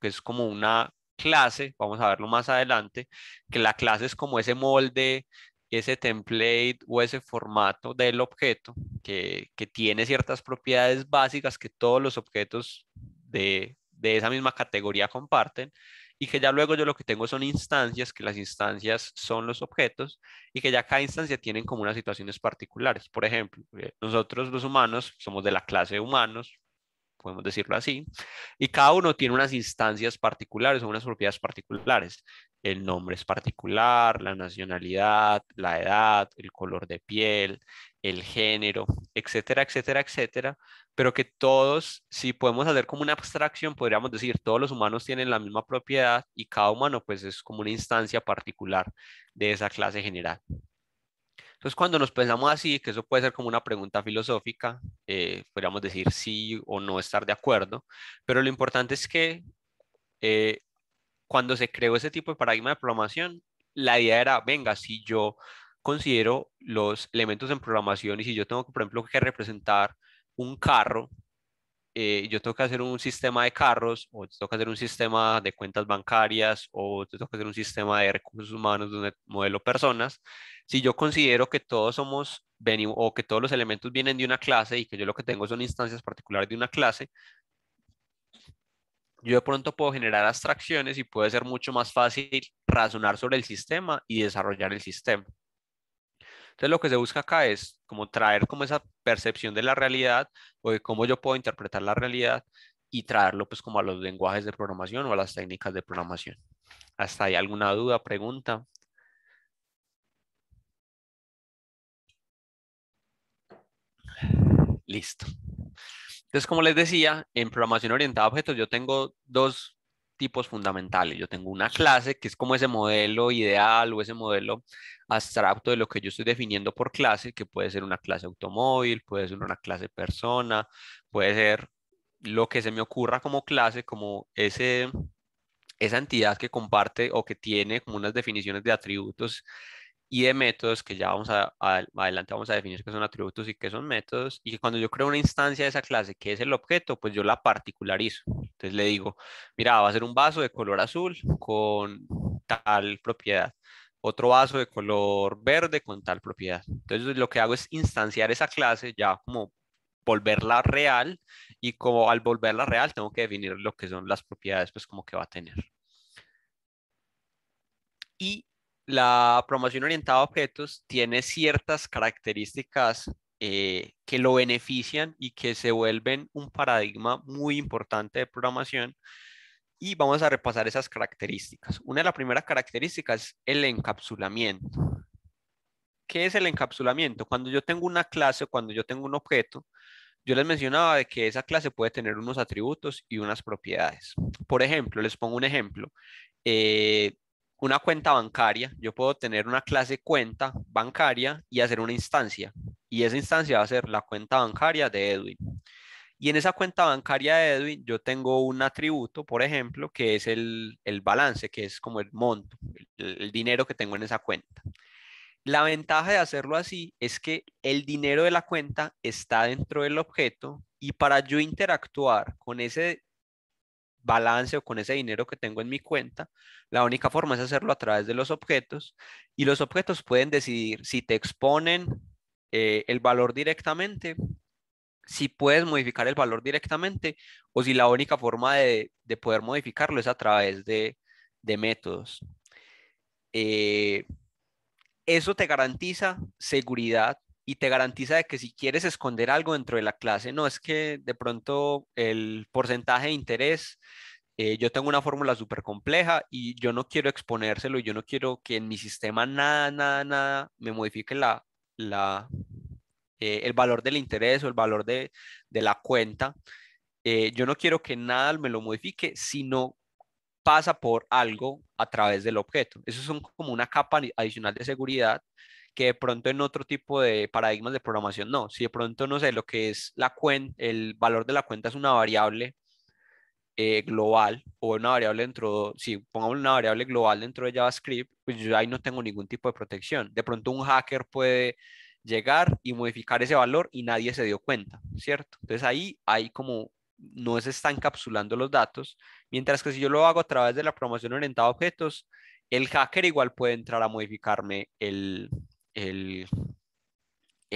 es como una clase, vamos a verlo más adelante, que la clase es como ese molde, ese template o ese formato del objeto que tiene ciertas propiedades básicas que todos los objetos de esa misma categoría comparten y que ya luego yo lo que tengo son instancias, que las instancias son los objetos y que ya cada instancia tienen como unas situaciones particulares. Por ejemplo, nosotros los humanos somos de la clase de humanos, podemos decirlo así, y cada uno tiene unas instancias particulares o unas propiedades particulares. El nombre es particular, la nacionalidad, la edad, el color de piel, el género, etcétera, etcétera, etcétera, pero que todos, si podemos hacer como una abstracción, podríamos decir todos los humanos tienen la misma propiedad y cada humano pues es como una instancia particular de esa clase general. Entonces, cuando nos pensamos así, que eso puede ser como una pregunta filosófica, podríamos decir sí o no estar de acuerdo, pero lo importante es que cuando se creó ese tipo de paradigma de programación, la idea era, venga, si yo considero los elementos en programación y si yo tengo, por ejemplo, que representar un carro, yo tengo que hacer un sistema de carros, o tengo que hacer un sistema de cuentas bancarias, o tengo que hacer un sistema de recursos humanos donde modelo personas. Si yo considero que todos somos, o que todos los elementos vienen de una clase y que yo lo que tengo son instancias particulares de una clase, yo de pronto puedo generar abstracciones y puede ser mucho más fácil razonar sobre el sistema y desarrollar el sistema. Entonces lo que se busca acá es como traer como esa percepción de la realidad o de cómo yo puedo interpretar la realidad y traerlo pues como a los lenguajes de programación o a las técnicas de programación. ¿Hasta ahí alguna duda, pregunta? Listo. Entonces, como les decía, en programación orientada a objetos yo tengo dos tipos fundamentales. Yo tengo una clase que es como ese modelo ideal o ese modelo abstracto de lo que yo estoy definiendo por clase, que puede ser una clase automóvil, puede ser una clase persona, puede ser lo que se me ocurra como clase, como esa entidad que comparte o que tiene como unas definiciones de atributos y de métodos, que ya vamos adelante vamos a definir qué son atributos y qué son métodos, y que cuando yo creo una instancia de esa clase, que es el objeto, pues yo la particularizo. Entonces le digo, mira, va a ser un vaso de color azul con tal propiedad, otro vaso de color verde con tal propiedad. Entonces lo que hago es instanciar esa clase ya como volverla real, y como al volverla real tengo que definir lo que son las propiedades pues como que va a tener. Y la programación orientada a objetos tiene ciertas características que lo benefician y que se vuelven un paradigma muy importante de programación, y vamos a repasar esas características. Una de las primeras características es el encapsulamiento. ¿Qué es el encapsulamiento? Cuando yo tengo una clase, cuando yo tengo un objeto, yo les mencionaba de que esa clase puede tener unos atributos y unas propiedades. Por ejemplo, les pongo un ejemplo. Una cuenta bancaria, yo puedo tener una clase cuenta bancaria y hacer una instancia. Y esa instancia va a ser la cuenta bancaria de Edwin. Y en esa cuenta bancaria de Edwin yo tengo un atributo, por ejemplo, que es el balance, que es como el monto, el dinero que tengo en esa cuenta. La ventaja de hacerlo así es que el dinero de la cuenta está dentro del objeto, y para yo interactuar con ese balance o con ese dinero que tengo en mi cuenta, la única forma es hacerlo a través de los objetos, y los objetos pueden decidir si te exponen el valor directamente, si puedes modificar el valor directamente, o si la única forma de poder modificarlo es a través de métodos. Eso te garantiza seguridad y te garantiza de que si quieres esconder algo dentro de la clase, no es que de pronto el porcentaje de interés, yo tengo una fórmula súper compleja y yo no quiero exponérselo, y yo no quiero que en mi sistema nada me modifique el valor del interés o el valor de la cuenta. Yo no quiero que nada me lo modifique, sino pasa por algo a través del objeto. Eso son como una capa adicional de seguridad que de pronto en otro tipo de paradigmas de programación no. Si de pronto, no sé, lo que es la cuenta, el valor de la cuenta es una variable global, o una variable dentro, si pongamos una variable global dentro de JavaScript, pues yo ahí no tengo ningún tipo de protección. De pronto un hacker puede llegar y modificar ese valor y nadie se dio cuenta, ¿cierto? Entonces ahí hay como, no se están encapsulando los datos, mientras que si yo lo hago a través de la programación orientada a objetos, el hacker igual puede entrar a modificarme el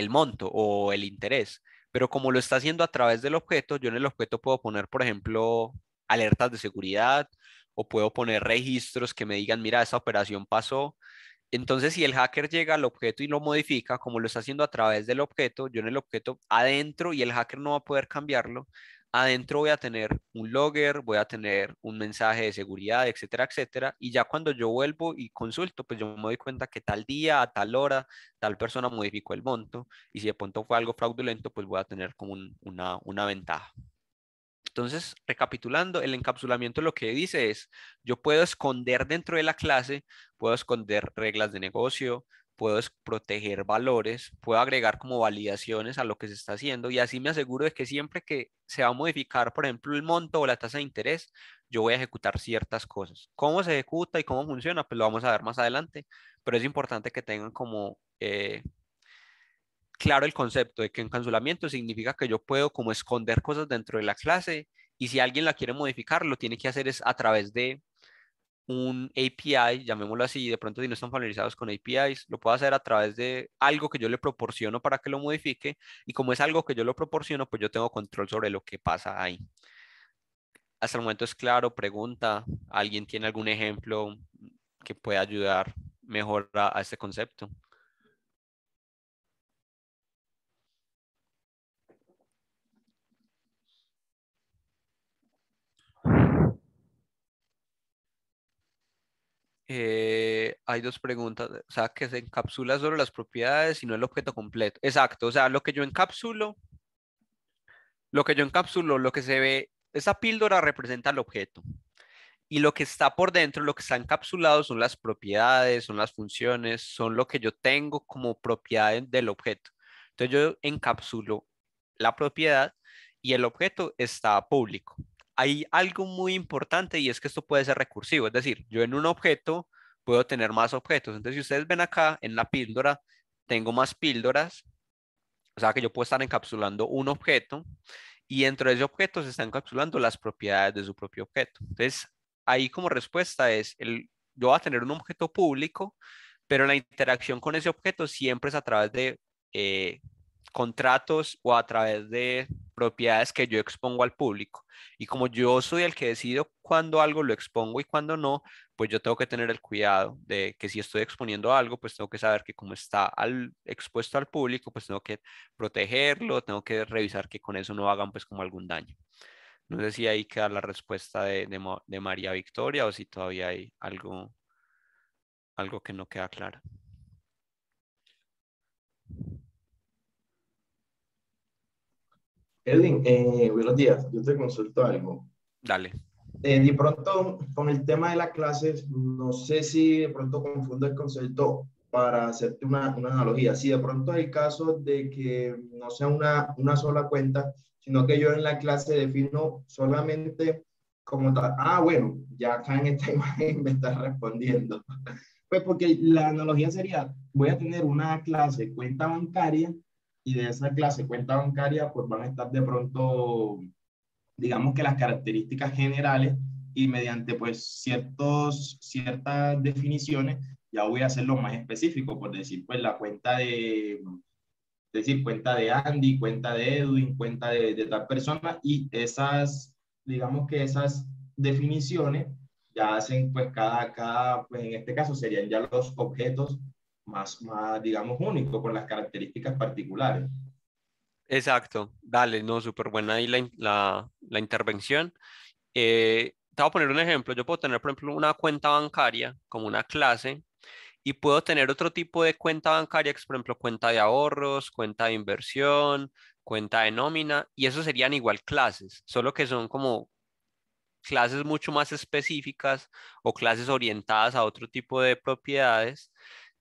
monto o el interés, pero como lo está haciendo a través del objeto, yo en el objeto puedo poner, por ejemplo, alertas de seguridad, o puedo poner registros que me digan, mira, esta operación pasó. Entonces, si el hacker llega al objeto y lo modifica, como lo está haciendo a través del objeto, yo en el objeto adentro, y el hacker no va a poder cambiarlo, adentro voy a tener un logger, voy a tener un mensaje de seguridad, etcétera, etcétera. Y ya cuando yo vuelvo y consulto, pues yo me doy cuenta que tal día, a tal hora, tal persona modificó el monto. Y si de pronto fue algo fraudulento, pues voy a tener como una ventaja. Entonces, recapitulando, el encapsulamiento lo que dice es, yo puedo esconder dentro de la clase, puedo esconder reglas de negocio, puedo proteger valores, puedo agregar como validaciones a lo que se está haciendo, y así me aseguro de que siempre que se va a modificar, por ejemplo, el monto o la tasa de interés, yo voy a ejecutar ciertas cosas. ¿Cómo se ejecuta y cómo funciona? Pues lo vamos a ver más adelante, pero es importante que tengan como claro el concepto de que encapsulamiento significa que yo puedo como esconder cosas dentro de la clase, y si alguien la quiere modificar, lo tiene que hacer es a través de un API, llamémoslo así. De pronto si no están familiarizados con APIs, lo puedo hacer a través de algo que yo le proporciono para que lo modifique, y como es algo que yo lo proporciono, pues yo tengo control sobre lo que pasa ahí. Hasta el momento es claro, pregunta. ¿Alguien tiene algún ejemplo que pueda ayudar mejor a este concepto? Hay dos preguntas, o sea, que se encapsula solo las propiedades y no el objeto completo. Exacto, o sea, lo que yo encapsulo, lo que se ve, esa píldora representa el objeto. Y lo que está por dentro, lo que está encapsulado son las propiedades, son las funciones, son lo que yo tengo como propiedades del objeto. Entonces yo encapsulo la propiedad y el objeto está público. Hay algo muy importante y es que esto puede ser recursivo, es decir, yo en un objeto puedo tener más objetos. Entonces si ustedes ven acá en la píldora, tengo más píldoras, o sea que yo puedo estar encapsulando un objeto y dentro de ese objeto se están encapsulando las propiedades de su propio objeto. Entonces ahí como respuesta es, yo voy a tener un objeto público, pero la interacción con ese objeto siempre es a través de contratos o a través de propiedades que yo expongo al público. Y como yo soy el que decido cuándo algo lo expongo y cuándo no, pues yo tengo que tener el cuidado de que si estoy exponiendo algo, pues tengo que saber que como está expuesto al público, pues tengo que protegerlo, tengo que revisar que con eso no hagan pues como algún daño. No sé si ahí queda la respuesta de María Victoria o si todavía hay algo que no queda claro. Edwin, buenos días, yo te consulto algo. Dale. De pronto, con el tema de las clases, no sé si de pronto confundo el concepto para hacerte una analogía. Si de pronto es el caso de que no sea una sola cuenta, sino que yo en la clase defino solamente como tal. Ah, bueno, ya acá en esta imagen me estás respondiendo. Pues porque la analogía sería, voy a tener una clase cuenta bancaria, y de esa clase cuenta bancaria pues van a estar de pronto, digamos que las características generales y mediante pues ciertas definiciones ya voy a hacerlo más específico, por decir pues la cuenta de Andy, cuenta de Edwin, cuenta de tal persona, y esas, digamos que esas definiciones ya hacen pues cada pues en este caso serían ya los objetos más, digamos, único, con las características particulares. Exacto, dale, no, súper buena ahí la intervención. Te voy a poner un ejemplo. Yo puedo tener, por ejemplo, una cuenta bancaria como una clase y puedo tener otro tipo de cuenta bancaria, que es, por ejemplo, cuenta de ahorros, cuenta de inversión, cuenta de nómina, y eso serían igual clases, solo que son como clases mucho más específicas o clases orientadas a otro tipo de propiedades.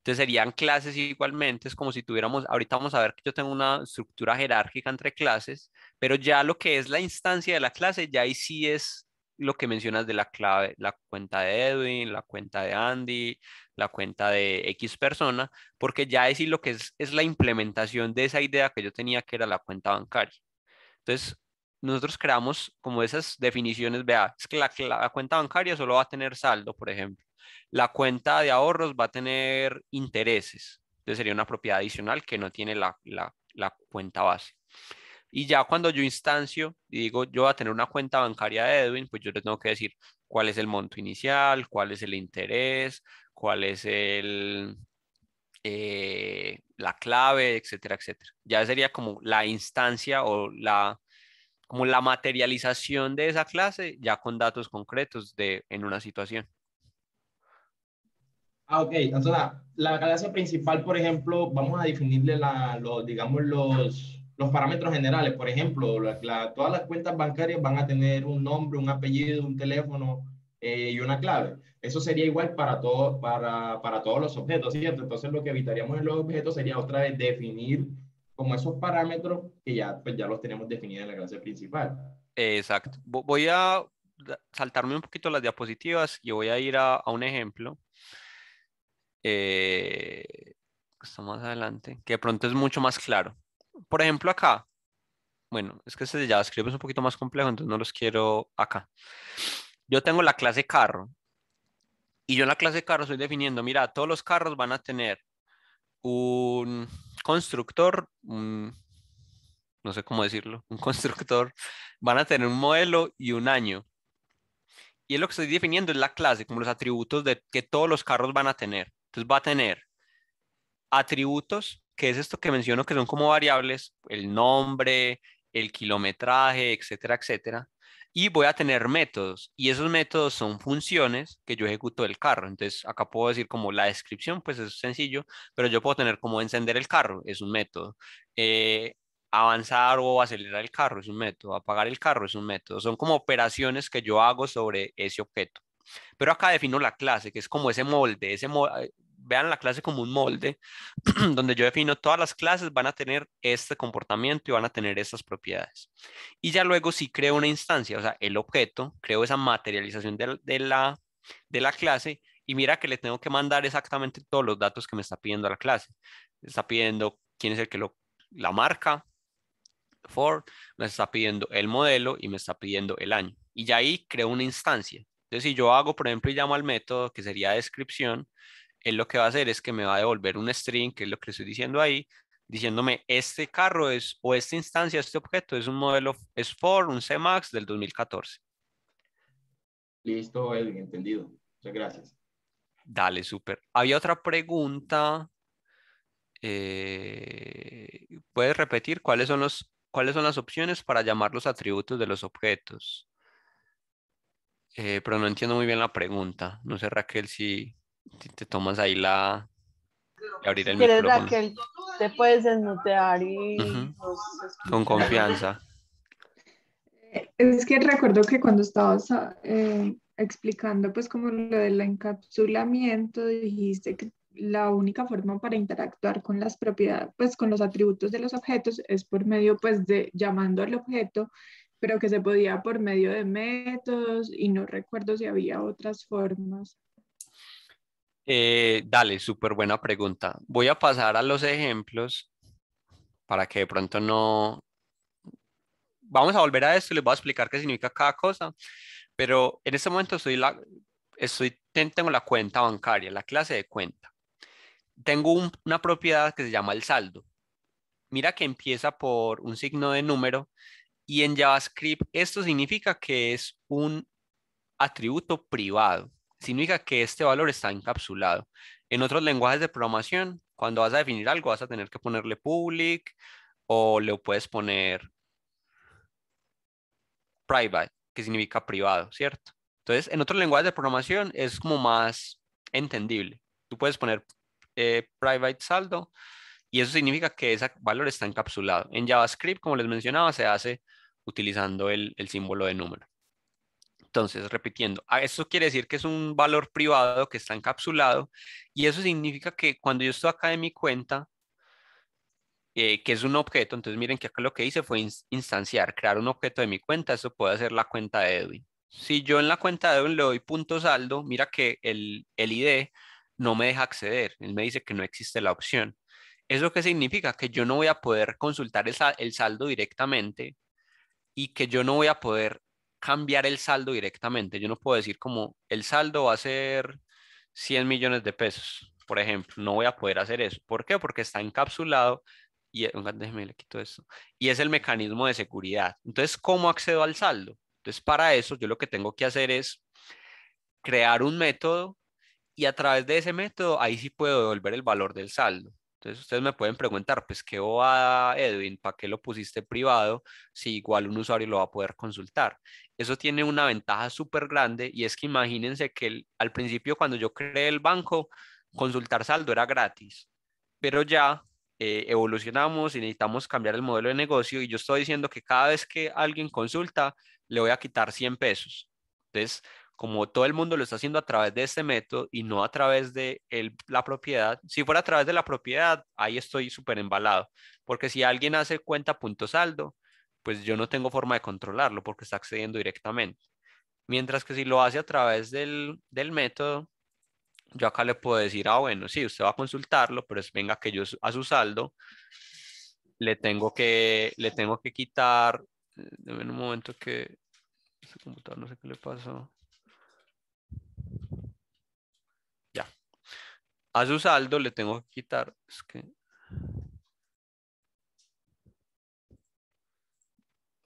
Entonces serían clases igualmente, es como si tuviéramos, ahorita vamos a ver que yo tengo una estructura jerárquica entre clases, pero ya lo que es la instancia de la clase, ya ahí sí es lo que mencionas de la clave, la cuenta de Edwin, la cuenta de Andy, la cuenta de X persona, porque ya ahí sí lo que es la implementación de esa idea que yo tenía que era la cuenta bancaria. Entonces nosotros creamos como esas definiciones, vea, es que la cuenta bancaria solo va a tener saldo, por ejemplo. La cuenta de ahorros va a tener intereses. Entonces sería una propiedad adicional que no tiene la cuenta base. Y ya cuando yo instancio y digo yo voy a tener una cuenta bancaria de Edwin, pues yo le tengo que decir cuál es el monto inicial, cuál es el interés, cuál es la clave, etcétera, etcétera. Ya sería como la instancia o como la materialización de esa clase ya con datos concretos en una situación. Ah, ok. Entonces, la clase principal, por ejemplo, vamos a definirle los parámetros generales. Por ejemplo, todas las cuentas bancarias van a tener un nombre, un apellido, un teléfono y una clave. Eso sería igual para todos los objetos, ¿cierto? Entonces, lo que evitaríamos en los objetos sería otra vez definir como esos parámetros que ya los tenemos definidos en la clase principal. Exacto. Voy a saltarme un poquito las diapositivas y voy a ir a un ejemplo. Está más adelante, que de pronto es mucho más claro. Por ejemplo acá, bueno, es que este de JavaScript es un poquito más complejo, entonces no los quiero acá. Yo tengo la clase carro y yo en la clase carro estoy definiendo, mira, todos los carros van a tener un constructor, no sé cómo decirlo, un constructor, van a tener un modelo y un año. Y es lo que estoy definiendo, es la clase, como los atributos que todos los carros van a tener. Entonces va a tener atributos, que es esto que menciono, que son como variables, el nombre, el kilometraje, etcétera, etcétera. Y voy a tener métodos, y esos métodos son funciones que yo ejecuto del carro. Entonces acá puedo decir como la descripción, pues es sencillo, pero yo puedo tener como encender el carro, es un método. Avanzar o acelerar el carro es un método, apagar el carro es un método. Son como operaciones que yo hago sobre ese objeto. Pero acá defino la clase, que es como ese molde, vean la clase como un molde, donde yo defino todas las clases van a tener este comportamiento y van a tener estas propiedades. Y ya luego sí creo una instancia, o sea, el objeto, creo esa materialización de la clase, y mira que le tengo que mandar exactamente todos los datos que me está pidiendo la clase. Me está pidiendo quién es el que la marca, for, me está pidiendo el modelo y me está pidiendo el año. Y ya ahí creo una instancia. Entonces, si yo hago, por ejemplo, y llamo al método, que sería descripción, él lo que va a hacer es que me va a devolver un string, que es lo que estoy diciendo ahí, diciéndome este carro es, o esta instancia, este objeto es un modelo, es Ford, un C-Max del 2014. Listo, Edwin, entendido. Muchas gracias. Dale, súper. Había otra pregunta. ¿Puedes repetir cuáles son las opciones para llamar los atributos de los objetos? Pero no entiendo muy bien la pregunta. No sé, Raquel, si... Te tomas ahí abrir el micrófono. Raquel, te puedes desmutear y... Con confianza. Es que recuerdo que cuando estabas explicando pues como lo del encapsulamiento, dijiste que la única forma para interactuar con las propiedades, pues con los atributos de los objetos, es por medio pues de llamando al objeto, pero que se podía por medio de métodos, y no recuerdo si había otras formas. Dale, súper buena pregunta. Voy a pasar a los ejemplos para que de pronto no... Vamos a volver a esto y les voy a explicar qué significa cada cosa, pero en este momento tengo la cuenta bancaria, la clase de cuenta. Tengo una propiedad que se llama el saldo. Mira que empieza por un signo de número, y en JavaScript esto significa que es un atributo privado. Significa que este valor está encapsulado. En otros lenguajes de programación, cuando vas a definir algo, vas a tener que ponerle public, o le puedes poner private, que significa privado, ¿cierto? Entonces, en otros lenguajes de programación es como más entendible. Tú puedes poner private saldo, y eso significa que ese valor está encapsulado. En JavaScript, como les mencionaba, se hace utilizando el símbolo de número. Entonces, repitiendo, esto quiere decir que es un valor privado que está encapsulado, y eso significa que cuando yo estoy acá en mi cuenta, que es un objeto, entonces miren que acá lo que hice fue instanciar, crear un objeto de mi cuenta, eso puede hacer la cuenta de Edwin. Si yo en la cuenta de Edwin le doy punto saldo, mira que el ID no me deja acceder, él me dice que no existe la opción. ¿Eso qué significa? Que yo no voy a poder consultar el saldo directamente, y que yo no voy a poder cambiar el saldo directamente. Yo no puedo decir como el saldo va a ser 100 millones de pesos, por ejemplo. No voy a poder hacer eso. ¿Por qué? Porque está encapsulado y, déjeme, le quito esto, y es el mecanismo de seguridad. Entonces, ¿cómo accedo al saldo? Entonces, para eso yo lo que tengo que hacer es crear un método, y a través de ese método ahí sí puedo devolver el valor del saldo. Entonces ustedes me pueden preguntar, pues qué bobada, Edwin, ¿para qué lo pusiste privado si igual un usuario lo va a poder consultar? Eso tiene una ventaja súper grande, y es que imagínense que al principio cuando yo creé el banco, consultar saldo era gratis, pero ya evolucionamos y necesitamos cambiar el modelo de negocio, y yo estoy diciendo que cada vez que alguien consulta le voy a quitar 100 pesos. Entonces, como todo el mundo lo está haciendo a través de este método y no a través de la propiedad. Si fuera a través de la propiedad, ahí estoy súper embalado, porque si alguien hace cuenta punto saldo, pues yo no tengo forma de controlarlo porque está accediendo directamente. Mientras que si lo hace a través del método, yo acá le puedo decir, ah, bueno, sí, usted va a consultarlo, pero venga que yo a su saldo le tengo que quitar, déjame un momento que este computador no sé qué le pasó. A su saldo le tengo que quitar, es que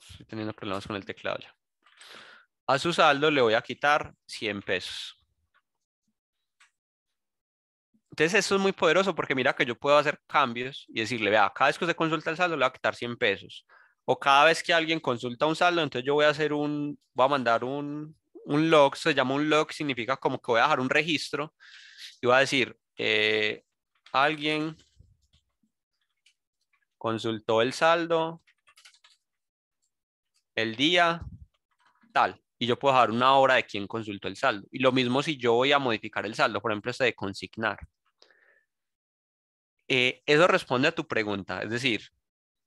estoy teniendo problemas con el teclado ya. A su saldo le voy a quitar 100 pesos. Entonces esto es muy poderoso porque mira que yo puedo hacer cambios y decirle, vea, cada vez que usted consulta el saldo le voy a quitar 100 pesos. O cada vez que alguien consulta un saldo, entonces yo voy a hacer voy a mandar un log, se llama un log, significa como que voy a dejar un registro y voy a decir, alguien consultó el saldo el día tal. Y yo puedo dejar una hora de quién consultó el saldo. Y lo mismo si yo voy a modificar el saldo, por ejemplo, este de consignar. Eso responde a tu pregunta. Es decir,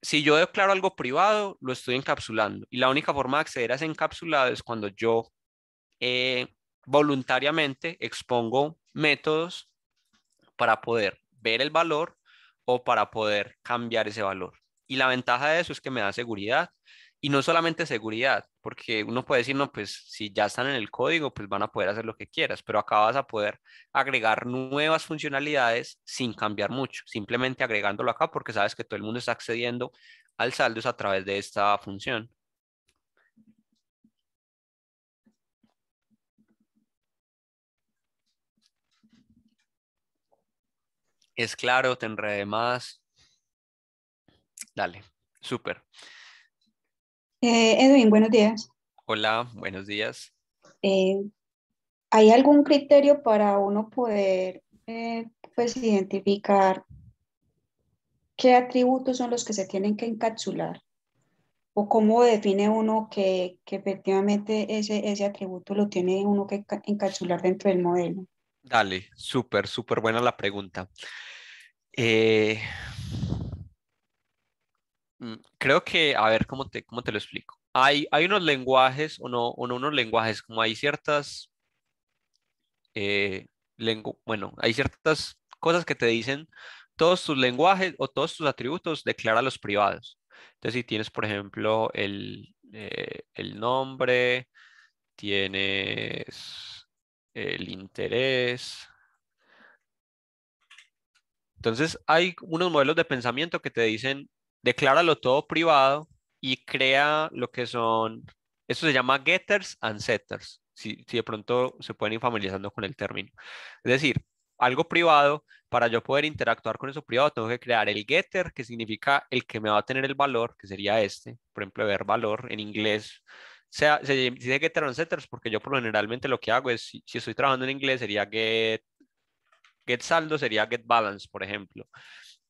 si yo declaro algo privado, lo estoy encapsulando. Y la única forma de acceder a ese encapsulado es cuando yo voluntariamente expongo métodos para poder ver el valor o para poder cambiar ese valor. Y la ventaja de eso es que me da seguridad. Y no solamente seguridad, porque uno puede decir, no, pues si ya están en el código, pues van a poder hacer lo que quieras, pero acá vas a poder agregar nuevas funcionalidades sin cambiar mucho, simplemente agregándolo acá porque sabes que todo el mundo está accediendo al saldo a través de esta función. Es claro, te enredé más. Dale, súper. Edwin, buenos días. Hola, buenos días. ¿Hay algún criterio para uno poder pues identificar qué atributos son los que se tienen que encapsular? ¿O cómo define uno que efectivamente ese atributo lo tiene uno que encapsular dentro del modelo? Dale, súper, súper buena la pregunta. Creo que, a ver, ¿cómo te lo explico? Hay unos lenguajes, unos lenguajes, como hay ciertas, hay ciertas cosas que te dicen, todos tus lenguajes o todos tus atributos, declara los privados. Entonces, si tienes, por ejemplo, el nombre, tienes el interés. Entonces, hay unos modelos de pensamiento que te dicen, decláralo todo privado y crea lo que son, esto se llama getters and setters, si de pronto se pueden ir familiarizando con el término. Es decir, algo privado, para yo poder interactuar con eso privado, tengo que crear el getter, que significa el que me va a tener el valor, que sería este, por ejemplo, ver valor en inglés. Se dice getter and setters porque yo por lo generalmente lo que hago es, si estoy trabajando en inglés, sería get saldo, sería get balance, por ejemplo.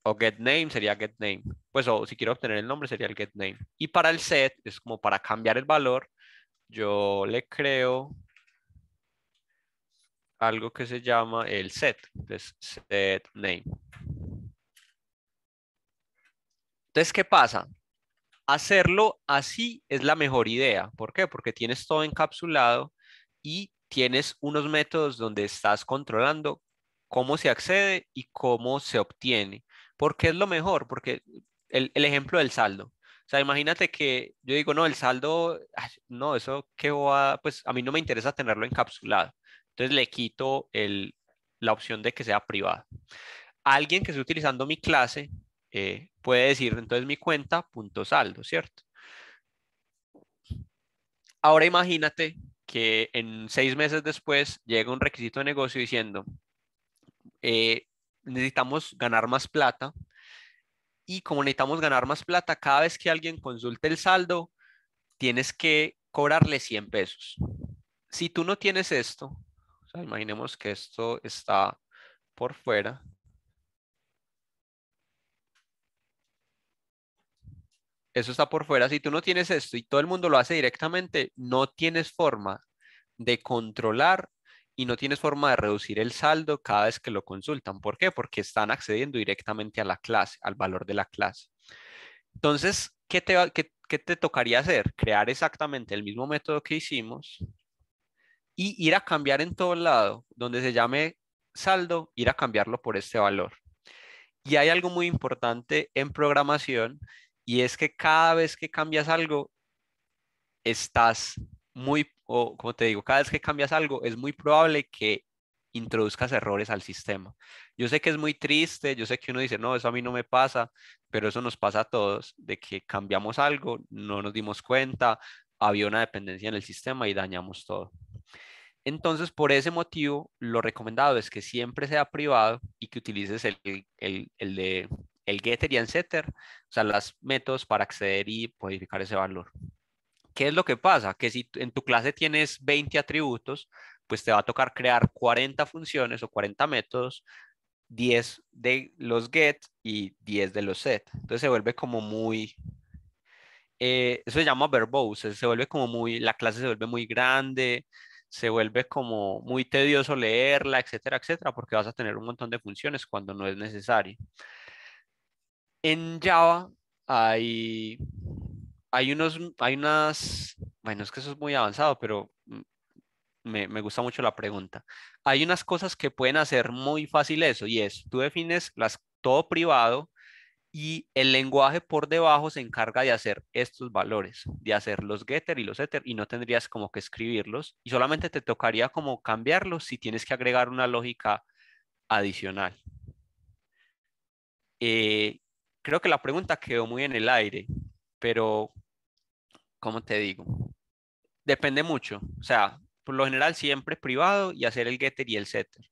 O get name sería get name. Pues o si quiero obtener el nombre sería el get name. Y para el set, es como para cambiar el valor, yo le creo algo que se llama el set. Entonces, set name. Entonces, ¿qué pasa? Hacerlo así es la mejor idea. ¿Por qué? Porque tienes todo encapsulado y tienes unos métodos donde estás controlando cómo se accede y cómo se obtiene. ¿Por qué es lo mejor? Porque el ejemplo del saldo. O sea, imagínate que yo digo, no, el saldo, ay, no, eso qué va, pues a mí no me interesa tenerlo encapsulado. Entonces le quito la opción de que sea privado. Alguien que esté utilizando mi clase puede decir, entonces mi cuenta, punto saldo, ¿cierto? Ahora imagínate que en 6 meses después llega un requisito de negocio diciendo, necesitamos ganar más plata y como necesitamos ganar más plata, cada vez que alguien consulte el saldo tienes que cobrarle 100 pesos. Si tú no tienes esto, o sea, imaginemos que esto está por fuera. Eso está por fuera. Si tú no tienes esto y todo el mundo lo hace directamente, no tienes forma de controlar y no tienes forma de reducir el saldo cada vez que lo consultan. ¿Por qué? Porque están accediendo directamente a la clase, al valor de la clase. Entonces, ¿qué te tocaría hacer? Crear exactamente el mismo método que hicimos y ir a cambiar en todo lado, donde se llame saldo, ir a cambiarlo por este valor. Y hay algo muy importante en programación y es que cada vez que cambias algo, estás como te digo, cada vez que cambias algo es muy probable que introduzcas errores al sistema. Yo sé que es muy triste, yo sé que uno dice, no, eso a mí no me pasa, pero eso nos pasa a todos, de que cambiamos algo, no nos dimos cuenta, había una dependencia en el sistema y dañamos todo. Entonces, por ese motivo, lo recomendado es que siempre sea privado y que utilices el getter y el setter, o sea, los métodos para acceder y modificar ese valor. ¿Qué es lo que pasa? Que si en tu clase tienes 20 atributos, pues te va a tocar crear 40 funciones o 40 métodos, 10 de los get y 10 de los set. Entonces se vuelve como muy... eso se llama verbose, se vuelve como muy... La clase se vuelve muy grande, se vuelve como muy tedioso leerla, etcétera, etcétera, porque vas a tener un montón de funciones cuando no es necesario. En Java hay unas... Bueno, es que eso es muy avanzado, pero... Me gusta mucho la pregunta. Hay unas cosas que pueden hacer muy fácil eso, y es, tú defines todo privado y el lenguaje por debajo se encarga de hacer estos valores, de hacer los getter y los setter, y no tendrías como que escribirlos, y solamente te tocaría como cambiarlos si tienes que agregar una lógica adicional. Creo que la pregunta quedó muy en el aire, pero, ¿cómo te digo? Depende mucho, o sea, por lo general siempre privado y hacer el getter y el setter.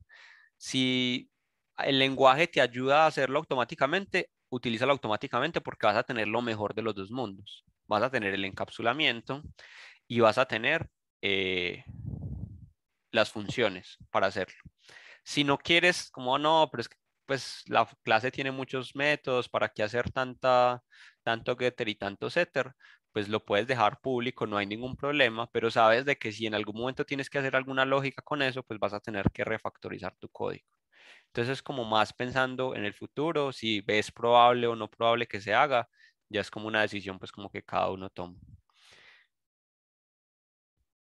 Si el lenguaje te ayuda a hacerlo automáticamente, utilízalo automáticamente porque vas a tener lo mejor de los dos mundos. Vas a tener el encapsulamiento y vas a tener las funciones para hacerlo. Si no quieres, como no, pero es que pues, la clase tiene muchos métodos, ¿para qué hacer tanto getter y tanto setter? Pues lo puedes dejar público, no hay ningún problema, pero sabes de que si en algún momento tienes que hacer alguna lógica con eso, pues vas a tener que refactorizar tu código. Entonces es como más pensando en el futuro, si ves probable o no probable que se haga, ya es como una decisión pues como que cada uno toma.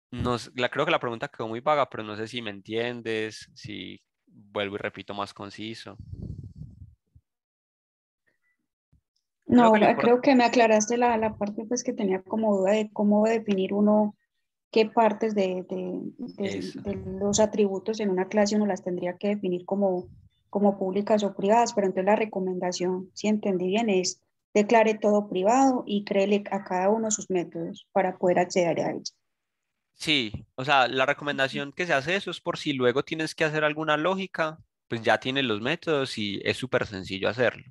Creo que la pregunta quedó muy vaga, pero no sé si me entiendes, si vuelvo y repito más conciso. No, ahora creo que me aclaraste la parte pues que tenía como duda de cómo definir uno qué partes de los atributos en una clase uno las tendría que definir como públicas o privadas, pero entonces la recomendación, si entendí bien, es declare todo privado y créele a cada uno sus métodos para poder acceder a ellos. Sí, o sea, la recomendación que se hace eso es por si luego tienes que hacer alguna lógica, pues ya tienes los métodos y es súper sencillo hacerlo.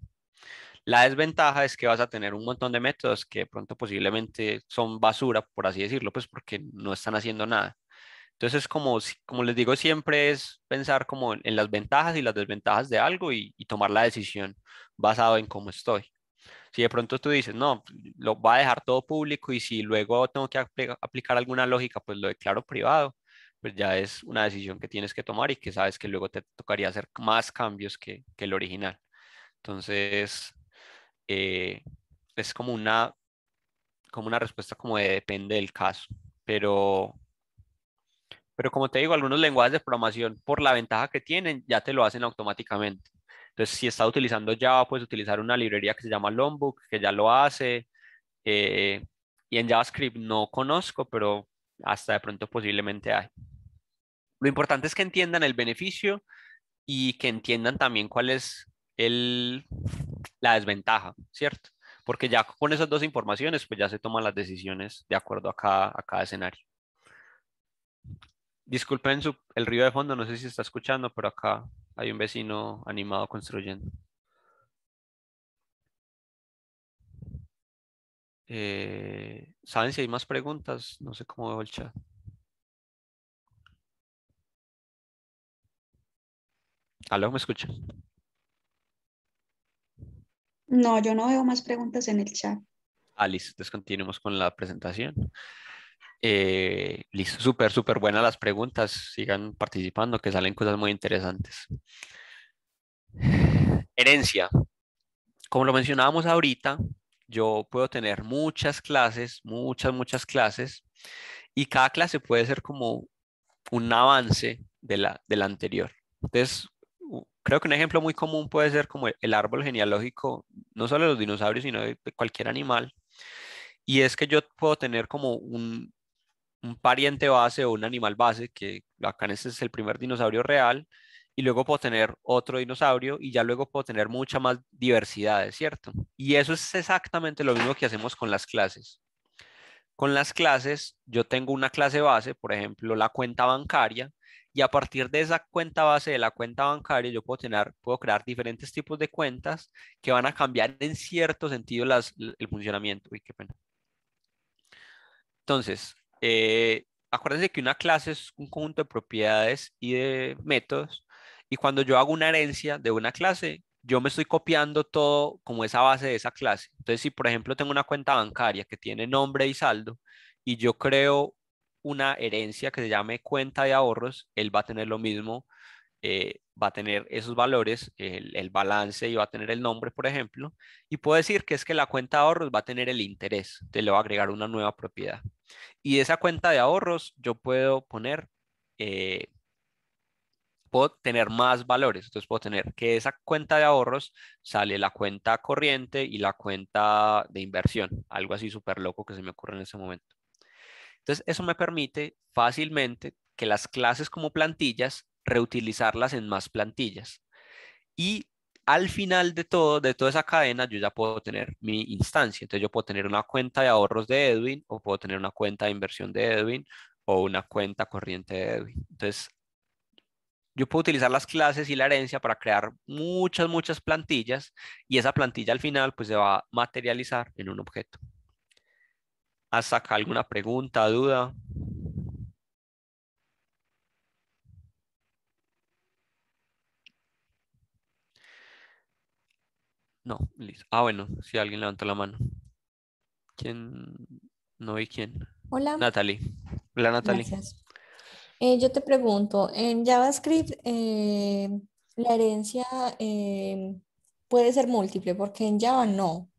La desventaja es que vas a tener un montón de métodos que de pronto posiblemente son basura, por así decirlo, pues porque no están haciendo nada. Entonces, como les digo siempre, es pensar como en las ventajas y las desventajas de algo y tomar la decisión basado en cómo estoy. Si de pronto tú dices, no, lo voy a dejar todo público y si luego tengo que aplicar alguna lógica, pues lo declaro privado, pues ya es una decisión que tienes que tomar y que sabes que luego te tocaría hacer más cambios que el original. Entonces... es como una respuesta como de depende del caso, pero como te digo, algunos lenguajes de programación por la ventaja que tienen ya te lo hacen automáticamente. Entonces si estás utilizando Java puedes utilizar una librería que se llama Lombok que ya lo hace, y en JavaScript no conozco, pero hasta de pronto posiblemente hay. Lo importante es que entiendan el beneficio y que entiendan también cuál es la desventaja, ¿cierto? Porque ya con esas dos informaciones, pues ya se toman las decisiones de acuerdo a cada escenario. Disculpen el ruido de fondo, no sé si se está escuchando, pero acá hay un vecino animado construyendo. ¿Saben si hay más preguntas? No sé cómo veo el chat. ¿Aló? ¿Me escuchan? No, yo no veo más preguntas en el chat. Listo, entonces continuemos con la presentación. Listo, súper buenas las preguntas. Sigan participando, que salen cosas muy interesantes. Herencia. Como lo mencionábamos ahorita, yo puedo tener muchas clases, muchas clases, y cada clase puede ser como un avance de la anterior. Entonces, creo que un ejemplo muy común puede ser como el árbol genealógico, no solo de los dinosaurios, sino de cualquier animal. Y es que yo puedo tener como un pariente base o un animal base, que acá en este es el primer dinosaurio real, y luego puedo tener otro dinosaurio y ya luego puedo tener mucha más diversidad, ¿cierto? Y eso es exactamente lo mismo que hacemos con las clases. Con las clases, yo tengo una clase base, por ejemplo, la cuenta bancaria, y a partir de esa cuenta base de la cuenta bancaria, yo puedo crear diferentes tipos de cuentas que van a cambiar en cierto sentido el funcionamiento. Uy, qué pena. Entonces, acuérdense que una clase es un conjunto de propiedades y de métodos, y cuando yo hago una herencia de una clase, yo me estoy copiando todo como esa base de esa clase. Entonces, si por ejemplo tengo una cuenta bancaria que tiene nombre y saldo, y yo creo una herencia que se llame cuenta de ahorros, él va a tener lo mismo, va a tener esos valores, el balance, y va a tener el nombre, por ejemplo, y puedo decir que es que la cuenta de ahorros va a tener el interés, entonces le voy a agregar una nueva propiedad. Y de esa cuenta de ahorros yo puedo poner... puedo tener más valores, entonces puedo tener que esa cuenta de ahorros sale la cuenta corriente y la cuenta de inversión, algo así súper loco que se me ocurre en este momento. Entonces eso me permite fácilmente que las clases como plantillas, reutilizarlas en más plantillas. Y al final de toda esa cadena, yo ya puedo tener mi instancia. Entonces yo puedo tener una cuenta de ahorros de Edwin, o puedo tener una cuenta de inversión de Edwin, o una cuenta corriente de Edwin. Entonces yo puedo utilizar las clases y la herencia para crear muchas, muchas plantillas, y esa plantilla al final pues se va a materializar en un objeto. ¿Hasta acá alguna pregunta, duda? No, listo. Ah, bueno, si alguien levantó la mano. ¿Quién? No vi quién. Hola. Natalie. Hola, Natalie. Gracias. Yo te pregunto, en JavaScript la herencia puede ser múltiple, porque en Java no.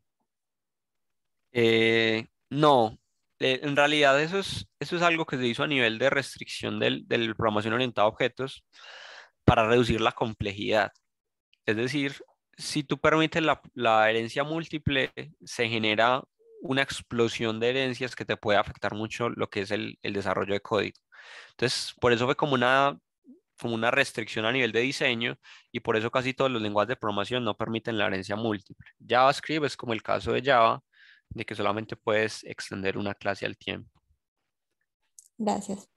No, en realidad eso es algo que se hizo a nivel de restricción del programación orientada a objetos para reducir la complejidad. Es decir, si tú permites la herencia múltiple, se genera una explosión de herencias que te puede afectar mucho lo que es el desarrollo de código. Entonces, por eso fue como una restricción a nivel de diseño, y por eso casi todos los lenguajes de programación no permiten la herencia múltiple. JavaScript es como el caso de Java, de que solamente puedes extender una clase al tiempo. Gracias.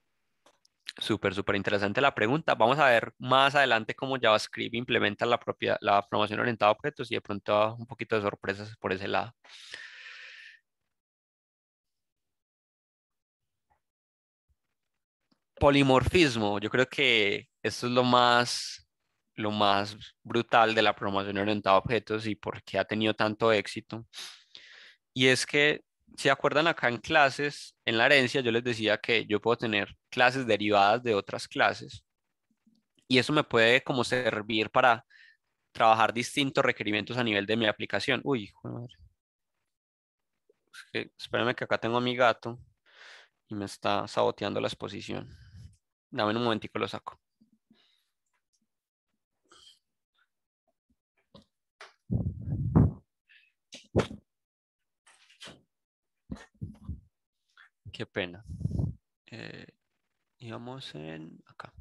Súper, súper interesante la pregunta. Vamos a ver más adelante cómo JavaScript implementa la programación orientada a objetos, y de pronto un poquito de sorpresas por ese lado. Polimorfismo, yo creo que esto es lo más brutal de la programación orientada a objetos y por qué ha tenido tanto éxito. Y es que, si se acuerdan, acá en clases, en la herencia, yo les decía que yo puedo tener clases derivadas de otras clases, y eso me puede como servir para trabajar distintos requerimientos a nivel de mi aplicación. Uy, joder. Es que, espérenme que acá tengo a mi gato y me está saboteando la exposición. Dame un momentico, lo saco. Qué pena. Íbamos en acá.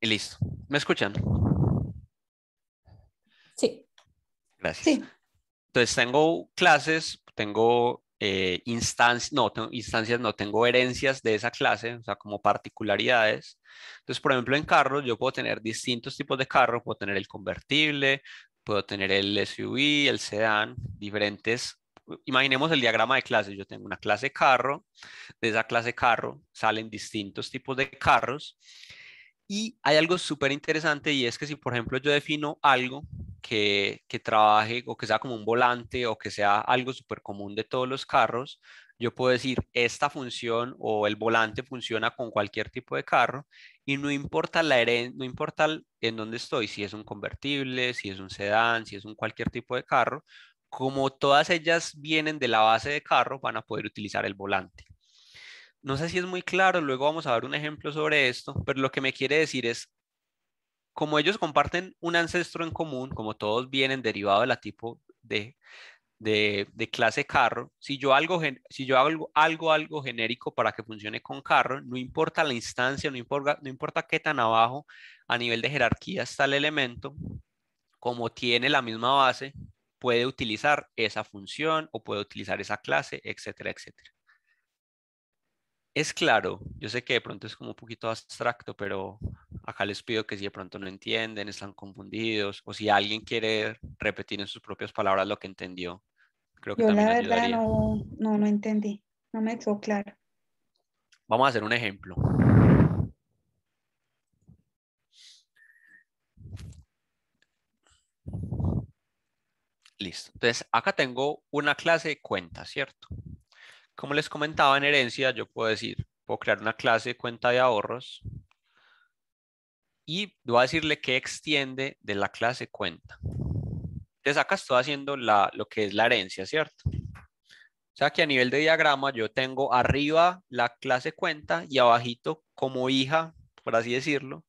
Y listo. ¿Me escuchan? Sí. Gracias. Sí. Entonces tengo clases, tengo... tengo herencias de esa clase, o sea, como particularidades. Entonces, por ejemplo, en carros, yo puedo tener distintos tipos de carros, puedo tener el convertible, puedo tener el SUV, el sedán, diferentes. Imaginemos el diagrama de clases. Yo tengo una clase carro, de esa clase carro salen distintos tipos de carros, y hay algo súper interesante, y es que si, por ejemplo, yo defino algo que trabaje, o que sea como un volante, o que sea algo súper común de todos los carros, yo puedo decir esta función o el volante funciona con cualquier tipo de carro, y no importa no importa en dónde estoy, si es un convertible, si es un sedán, si es un cualquier tipo de carro, como todas ellas vienen de la base de carro, van a poder utilizar el volante. No sé si es muy claro, luego vamos a ver un ejemplo sobre esto, pero lo que me quiere decir es, como ellos comparten un ancestro en común, como todos vienen derivados de la tipo de clase carro, si yo hago algo genérico para que funcione con carro, no importa la instancia, no importa qué tan abajo a nivel de jerarquía está el elemento, como tiene la misma base, puede utilizar esa función o puede utilizar esa clase, etcétera, etcétera. Es claro, yo sé que de pronto es como un poquito abstracto, pero acá les pido que si de pronto no entienden, están confundidos, o si alguien quiere repetir en sus propias palabras lo que entendió. Creo que yo también la verdad ayudaría. No entendí, no me quedó claro. Vamos a hacer un ejemplo. Listo, entonces acá tengo una clase de cuenta, ¿cierto? Como les comentaba en herencia, yo puedo decir, puedo crear una clase de cuenta de ahorros y voy a decirle que extiende de la clase cuenta. Entonces acá estoy haciendo lo que es la herencia, ¿cierto? O sea que a nivel de diagrama yo tengo arriba la clase cuenta y abajito como hija, por así decirlo,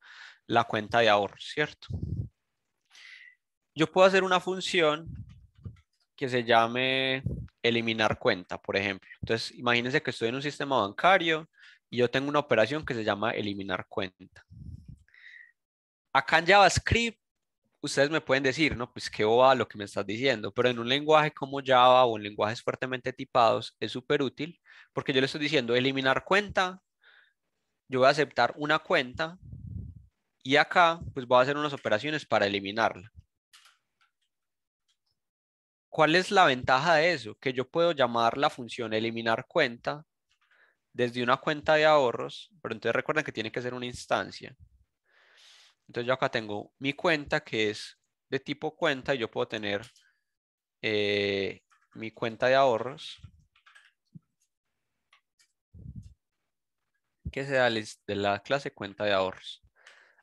la cuenta de ahorros, ¿cierto? Yo puedo hacer una función que se llame eliminar cuenta, por ejemplo. Entonces, imagínense que estoy en un sistema bancario y yo tengo una operación que se llama eliminar cuenta. Acá en JavaScript, ustedes me pueden decir, no, pues qué boba lo que me estás diciendo, pero en un lenguaje como Java o en lenguajes fuertemente tipados es súper útil porque yo le estoy diciendo eliminar cuenta, yo voy a aceptar una cuenta y acá pues voy a hacer unas operaciones para eliminarla. ¿Cuál es la ventaja de eso? Que yo puedo llamar la función eliminar cuenta desde una cuenta de ahorros, pero entonces recuerden que tiene que ser una instancia. Entonces yo acá tengo mi cuenta que es de tipo cuenta y yo puedo tener mi cuenta de ahorros que sea de la clase cuenta de ahorros.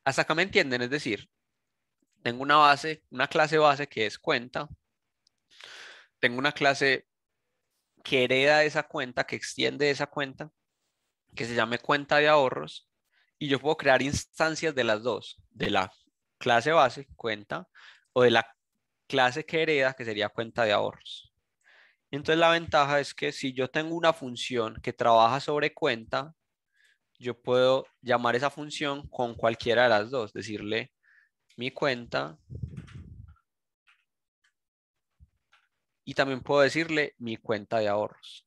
Hasta acá me entienden, es decir, tengo una base, una clase base que es cuenta. Tengo una clase que hereda esa cuenta, que extiende esa cuenta, que se llame cuenta de ahorros, y yo puedo crear instancias de las dos, de la clase base, cuenta, o de la clase que hereda, que sería cuenta de ahorros. Y entonces la ventaja es que si yo tengo una función que trabaja sobre cuenta, yo puedo llamar esa función con cualquiera de las dos, decirle mi cuenta. Y también puedo decirle mi cuenta de ahorros.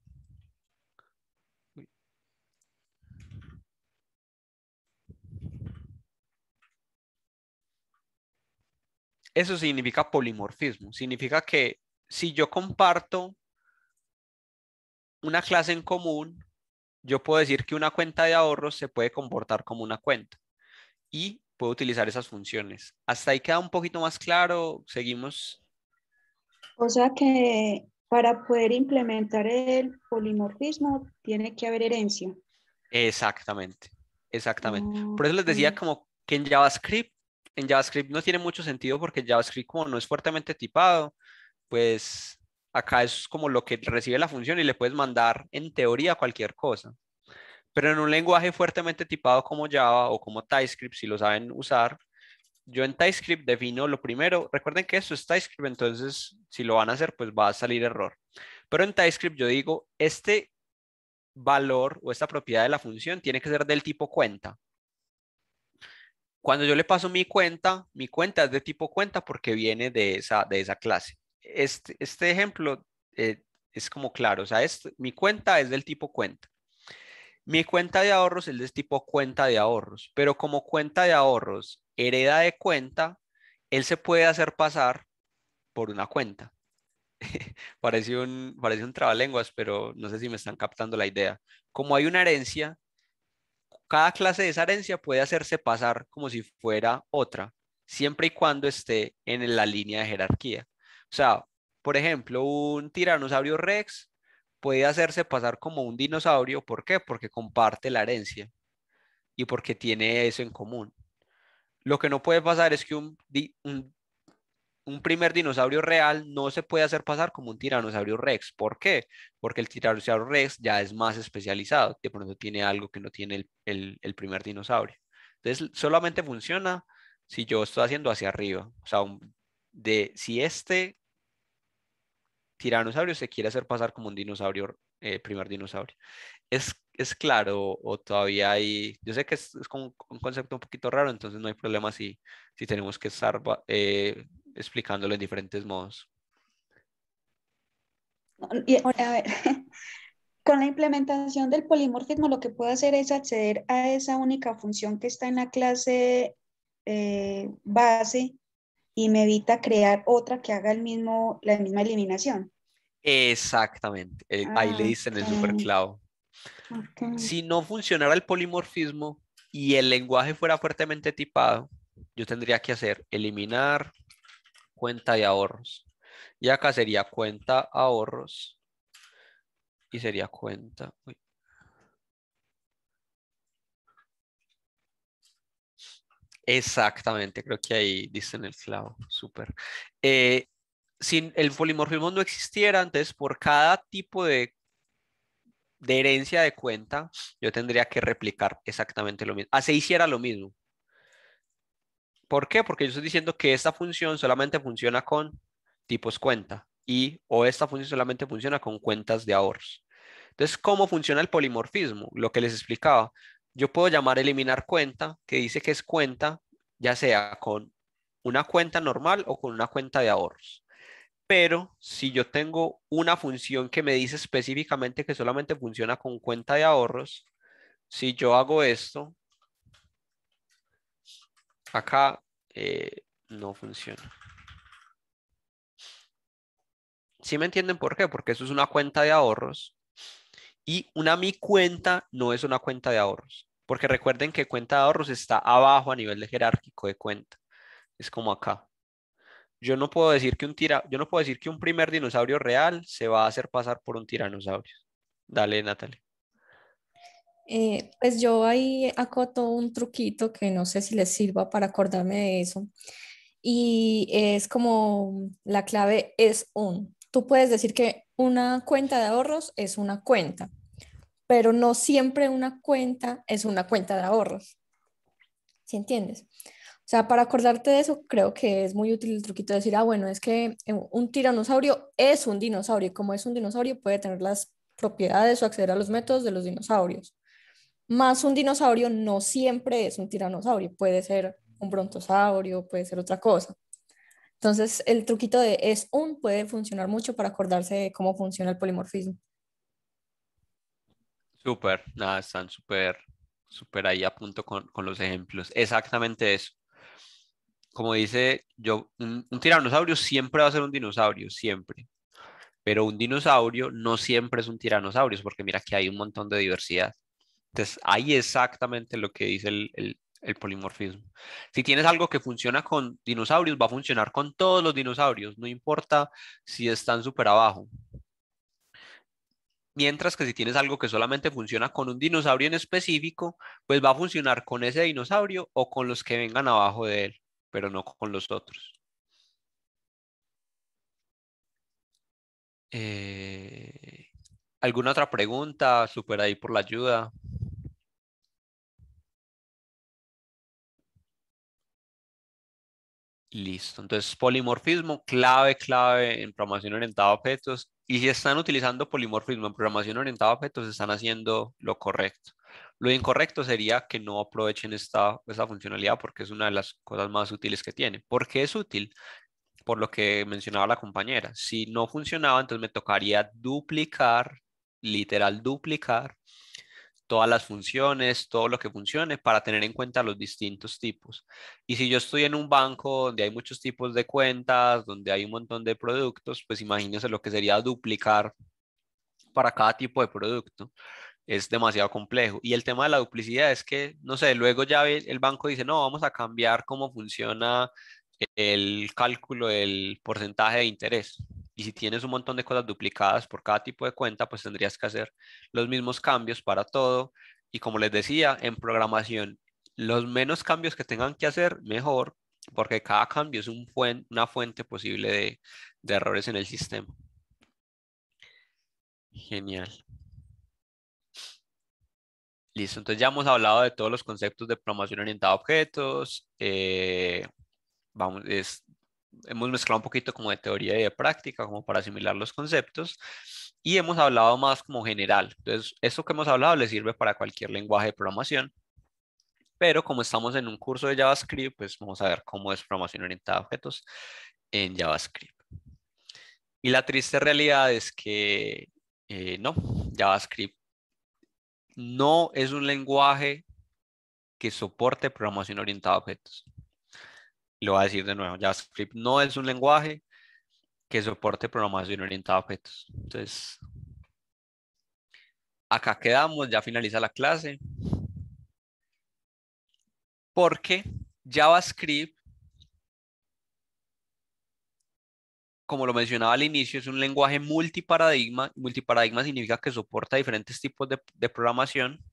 Eso significa polimorfismo. Significa que si yo comparto una clase en común, yo puedo decir que una cuenta de ahorros se puede comportar como una cuenta. Y puedo utilizar esas funciones. Hasta ahí queda un poquito más claro. Seguimos. O sea que para poder implementar el polimorfismo tiene que haber herencia. Exactamente, exactamente. Por eso les decía como que en JavaScript no tiene mucho sentido porque JavaScript como no es fuertemente tipado, pues acá es como lo que recibe la función y le puedes mandar en teoría cualquier cosa. Pero en un lenguaje fuertemente tipado como Java o como TypeScript, si lo saben usar, yo en TypeScript defino lo primero, recuerden que esto es TypeScript, entonces si lo van a hacer pues va a salir error. Pero en TypeScript yo digo, este valor o esta propiedad de la función tiene que ser del tipo cuenta. Cuando yo le paso mi cuenta es de tipo cuenta porque viene de esa clase. Este ejemplo es como claro, o sea, mi cuenta es del tipo cuenta. Mi cuenta de ahorros es de tipo cuenta de ahorros, pero como cuenta de ahorros hereda de cuenta, él se puede hacer pasar por una cuenta. parece un trabalenguas, pero no sé si me están captando la idea. Como hay una herencia, cada clase de esa herencia puede hacerse pasar como si fuera otra, siempre y cuando esté en la línea de jerarquía. O sea, por ejemplo, un tiranosaurio rex puede hacerse pasar como un dinosaurio. ¿Por qué? Porque comparte la herencia y porque tiene eso en común. Lo que no puede pasar es que un primer dinosaurio real no se puede hacer pasar como un tiranosaurio rex. ¿Por qué? Porque el tiranosaurio rex ya es más especializado. De pronto tiene algo que no tiene el primer dinosaurio. Entonces solamente funciona si yo estoy haciendo hacia arriba. O sea, si este tiranosaurio se quiere hacer pasar como un dinosaurio, primer dinosaurio. ¿Es claro o todavía hay? Yo sé que es como un concepto un poquito raro, entonces no hay problema si tenemos que estar explicándolo en diferentes modos. A ver, con la implementación del polimorfismo lo que puedo hacer es acceder a esa única función que está en la clase base y me evita crear otra que haga la misma eliminación. Exactamente, ahí le dicen el superclavo. Okay. Si no funcionara el polimorfismo y el lenguaje fuera fuertemente tipado, yo tendría que hacer eliminar cuenta de ahorros. Y acá sería cuenta ahorros y sería cuenta... Uy. Exactamente, creo que ahí dicen el clavo, súper. Si el polimorfismo no existiera, entonces por cada tipo de herencia de cuenta, yo tendría que replicar exactamente lo mismo. Así hiciera lo mismo. ¿Por qué? Porque yo estoy diciendo que esta función solamente funciona con tipos cuenta o esta función solamente funciona con cuentas de ahorros. Entonces, ¿cómo funciona el polimorfismo? Lo que les explicaba. Yo puedo llamar eliminar cuenta, que dice que es cuenta, ya sea con una cuenta normal o con una cuenta de ahorros. Pero si yo tengo una función que me dice específicamente que solamente funciona con cuenta de ahorros, si yo hago esto, acá no funciona. ¿Sí me entienden por qué? Porque eso es una cuenta de ahorros. Y una mi cuenta no es una cuenta de ahorros. Porque recuerden que cuenta de ahorros está abajo a nivel de jerárquico de cuenta. Es como acá. Yo no puedo decir que un primer dinosaurio real se va a hacer pasar por un tiranosaurio. Dale, Natalia. Pues yo ahí acoto un truquito que no sé si les sirva para acordarme de eso. Y es como la clave es un. Tú puedes decir que una cuenta de ahorros es una cuenta, pero no siempre una cuenta es una cuenta de ahorros. ¿Sí entiendes? O sea, para acordarte de eso, creo que es muy útil el truquito de decir, bueno, es que un tiranosaurio es un dinosaurio. Y como es un dinosaurio, puede tener las propiedades o acceder a los métodos de los dinosaurios. Más un dinosaurio no siempre es un tiranosaurio. Puede ser un brontosaurio, puede ser otra cosa. Entonces, el truquito de es un puede funcionar mucho para acordarse de cómo funciona el polimorfismo. Súper, nada, están súper ahí a punto con los ejemplos. Exactamente eso. Como dice yo, un tiranosaurio siempre va a ser un dinosaurio, siempre. Pero un dinosaurio no siempre es un tiranosaurio, porque mira que hay un montón de diversidad. Entonces, ahí exactamente lo que dice el polimorfismo. Si tienes algo que funciona con dinosaurios, va a funcionar con todos los dinosaurios, no importa si están súper abajo. Mientras que si tienes algo que solamente funciona con un dinosaurio en específico, pues va a funcionar con ese dinosaurio o con los que vengan abajo de él, pero no con los otros. ¿Alguna otra pregunta? Súper ahí por la ayuda. Listo, entonces polimorfismo, clave en programación orientada a objetos. Y si están utilizando polimorfismo en programación orientada a objetos, están haciendo lo correcto. Lo incorrecto sería que no aprovechen esta funcionalidad porque es una de las cosas más útiles que tiene. ¿Por qué es útil? Por lo que mencionaba la compañera. Si no funcionaba, entonces me tocaría duplicar, literal duplicar, todas las funciones, todo lo que funcione para tener en cuenta los distintos tipos. Y si yo estoy en un banco donde hay muchos tipos de cuentas, donde hay un montón de productos, pues imagínense lo que sería duplicar para cada tipo de producto. Es demasiado complejo. Y el tema de la duplicidad es que, no sé, luego ya el banco dice, no, vamos a cambiar cómo funciona el cálculo del porcentaje de interés. Y si tienes un montón de cosas duplicadas por cada tipo de cuenta, pues tendrías que hacer los mismos cambios para todo. Y como les decía, en programación, los menos cambios que tengan que hacer, mejor, porque cada cambio es una fuente posible de errores en el sistema. Genial. Listo, entonces ya hemos hablado de todos los conceptos de programación orientada a objetos. Hemos mezclado un poquito como de teoría y de práctica, como para asimilar los conceptos, y hemos hablado más como general. Entonces, esto que hemos hablado le sirve para cualquier lenguaje de programación, pero como estamos en un curso de JavaScript, pues vamos a ver cómo es programación orientada a objetos en JavaScript. Y la triste realidad es que no, JavaScript no es un lenguaje que soporte programación orientada a objetos. Lo voy a decir de nuevo, JavaScript no es un lenguaje que soporte programación orientada a objetos. Entonces, acá quedamos, ya finaliza la clase. Porque JavaScript, como lo mencionaba al inicio, es un lenguaje multiparadigma. Multiparadigma significa que soporta diferentes tipos de programación,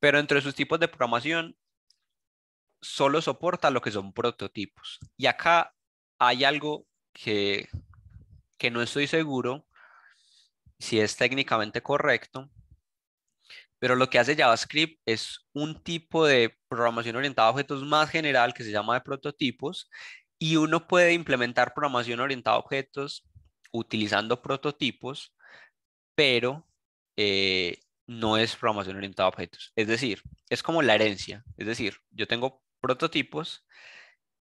pero entre sus tipos de programación solo soporta lo que son prototipos. Y acá hay algo que no estoy seguro si es técnicamente correcto, pero lo que hace JavaScript es un tipo de programación orientada a objetos más general que se llama de prototipos, y uno puede implementar programación orientada a objetos utilizando prototipos, pero no es programación orientada a objetos. Es decir, es como la herencia. Es decir, yo tengo prototipos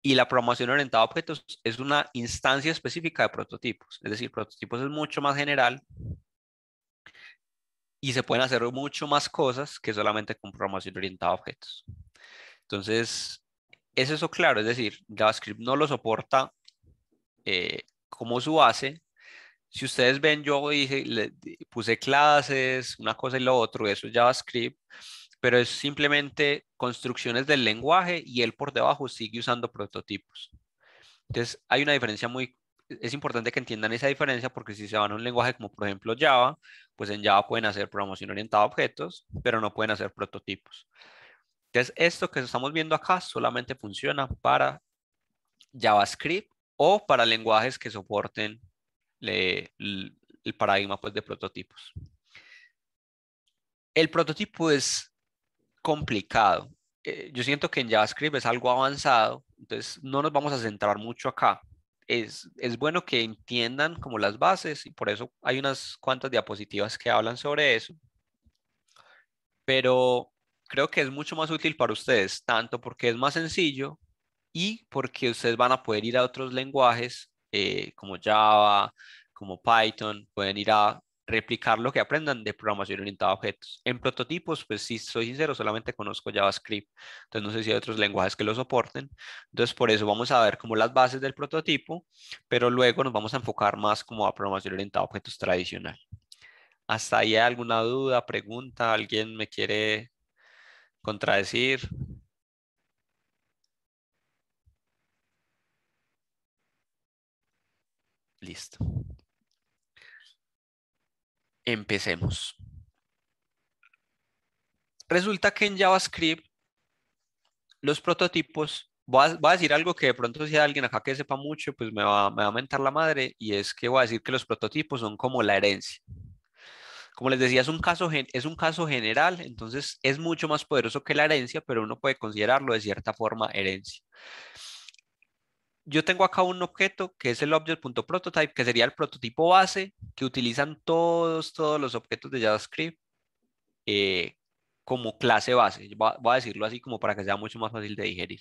y la programación orientada a objetos es una instancia específica de prototipos. Es decir, prototipos es mucho más general y se pueden hacer mucho más cosas que solamente con programación orientada a objetos. Entonces, ¿es eso claro? Es decir, JavaScript no lo soporta como su base. Si ustedes ven, yo dije, puse clases, una cosa y lo otro, eso es JavaScript, pero es simplemente construcciones del lenguaje y él por debajo sigue usando prototipos. Entonces hay una diferencia muy... Es importante que entiendan esa diferencia porque si se van a un lenguaje como por ejemplo Java, pues en Java pueden hacer programación orientada a objetos, pero no pueden hacer prototipos. Entonces esto que estamos viendo acá solamente funciona para JavaScript o para lenguajes que soporten el paradigma pues, de prototipos. El prototipo es complicado. Yo siento que en JavaScript es algo avanzado, entonces no nos vamos a centrar mucho acá. Es bueno que entiendan como las bases y por eso hay unas cuantas diapositivas que hablan sobre eso. Pero creo que es mucho más útil para ustedes, tanto porque es más sencillo y porque ustedes van a poder ir a otros lenguajes como Java, como Python, pueden ir a replicar lo que aprendan de programación orientada a objetos. En prototipos, pues si soy sincero, solamente conozco JavaScript, entonces no sé si hay otros lenguajes que lo soporten. Entonces por eso vamos a ver como las bases del prototipo, pero luego nos vamos a enfocar más como a programación orientada a objetos tradicional. ¿Hasta ahí hay alguna duda, pregunta? ¿Alguien me quiere contradecir? Listo. Empecemos. Resulta que en JavaScript los prototipos, voy a decir algo que de pronto si hay alguien acá que sepa mucho, pues me va a mentar la madre, y es que voy a decir que los prototipos son como la herencia. Como les decía, es un caso general, entonces es mucho más poderoso que la herencia, pero uno puede considerarlo de cierta forma herencia. Yo tengo acá un objeto que es el object.prototype, que sería el prototipo base que utilizan todos los objetos de JavaScript como clase base. Voy a decirlo así como para que sea mucho más fácil de digerir.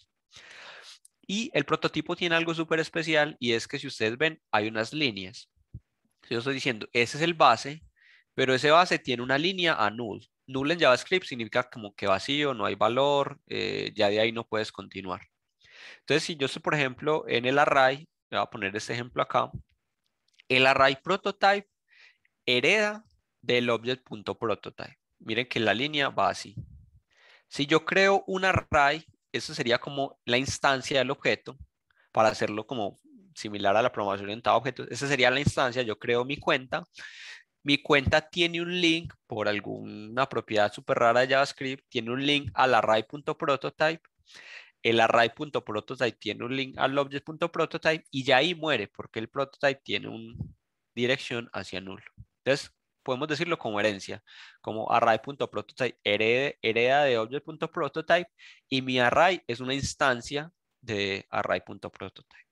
Y el prototipo tiene algo súper especial y es que si ustedes ven hay unas líneas. Yo estoy diciendo, ese es el base, pero ese base tiene una línea a null. Null en JavaScript significa como que vacío, no hay valor, ya de ahí no puedes continuar. Entonces, si yo estoy, por ejemplo, en el array, voy a poner este ejemplo acá, el array prototype hereda del object.prototype. Miren que la línea va así. Si yo creo un array, eso sería como la instancia del objeto, para hacerlo como similar a la programación orientada a objetos. Esa sería la instancia, yo creo mi cuenta. Mi cuenta tiene un link, por alguna propiedad súper rara de JavaScript, tiene un link al array.prototype. El array.prototype tiene un link al object.prototype y ya ahí muere porque el prototype tiene una dirección hacia null. Entonces podemos decirlo como herencia, como array.prototype hereda de object.prototype y mi array es una instancia de array.prototype.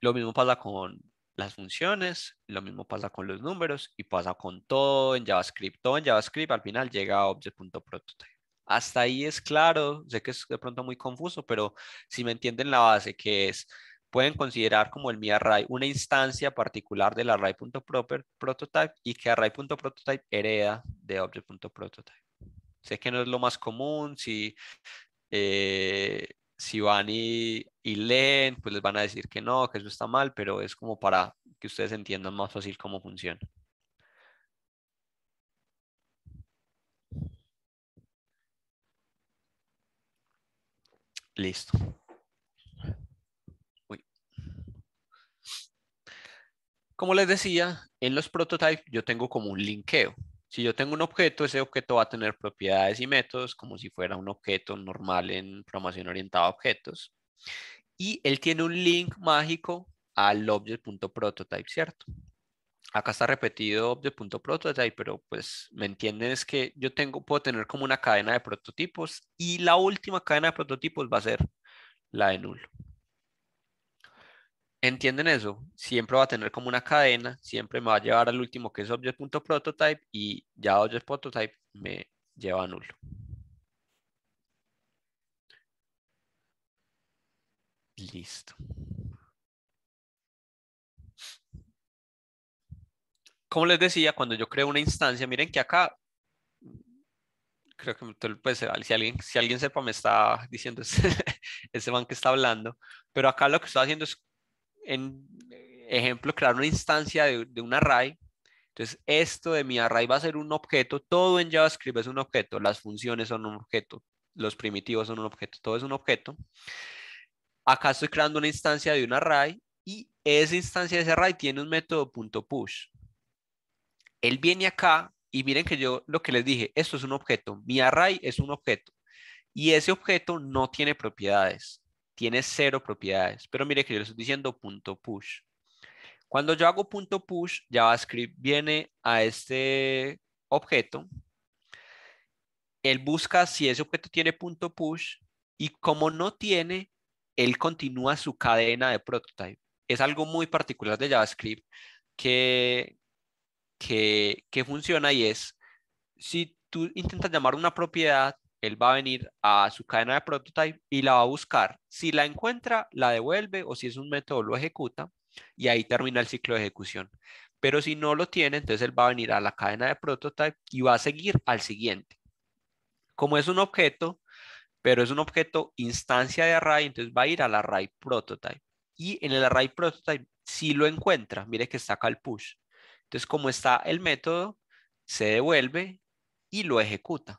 Lo mismo pasa con las funciones, lo mismo pasa con los números y pasa con todo en JavaScript. Todo en JavaScript al final llega a object.prototype. Hasta ahí es claro, sé que es de pronto muy confuso, pero si me entienden la base que es pueden considerar como el miArray una instancia particular del array.prototype y que array.prototype hereda de object.prototype. Sé que no es lo más común, si van y leen, pues les van a decir que no, que eso está mal, pero es como para que ustedes entiendan más fácil cómo funciona. Listo. Como les decía, en los prototypes yo tengo como un linkeo. Si yo tengo un objeto, ese objeto va a tener propiedades y métodos como si fuera un objeto normal en programación orientada a objetos. Y él tiene un link mágico al object.prototype, ¿cierto? Acá está repetido object.prototype, pero pues me entienden, es que yo puedo tener como una cadena de prototipos y la última cadena de prototipos va a ser la de nulo. ¿Entienden eso? Siempre va a tener como una cadena, siempre me va a llevar al último que es object.prototype y ya object.prototype me lleva a nulo. Listo. Como les decía, cuando yo creo una instancia, miren que acá, creo que pues, si alguien sepa me está diciendo ese man que está hablando, pero acá lo que estoy haciendo es en ejemplo, crear una instancia de un array. Entonces, esto de mi array va a ser un objeto. Todo en JavaScript es un objeto. Las funciones son un objeto. Los primitivos son un objeto. Todo es un objeto. Acá estoy creando una instancia de un array. Y esa instancia de ese array tiene un método .push. Él viene acá. Y miren que yo lo que les dije. Esto es un objeto. Mi array es un objeto. Y ese objeto no tiene propiedades. Tiene 0 propiedades, pero mire que yo le estoy diciendo punto push. Cuando yo hago punto push, JavaScript viene a este objeto. Él busca si ese objeto tiene punto push y como no tiene, él continúa su cadena de prototype. Es algo muy particular de JavaScript que funciona y es, si tú intentas llamar una propiedad, él va a venir a su cadena de prototype y la va a buscar. Si la encuentra, la devuelve o si es un método lo ejecuta y ahí termina el ciclo de ejecución. Pero si no lo tiene, entonces él va a venir a la cadena de prototype y va a seguir al siguiente. Como es un objeto, pero es un objeto instancia de array, entonces va a ir al array prototype. Y en el array prototype, si lo encuentra, mire que está acá el push. Entonces como está el método, se devuelve y lo ejecuta.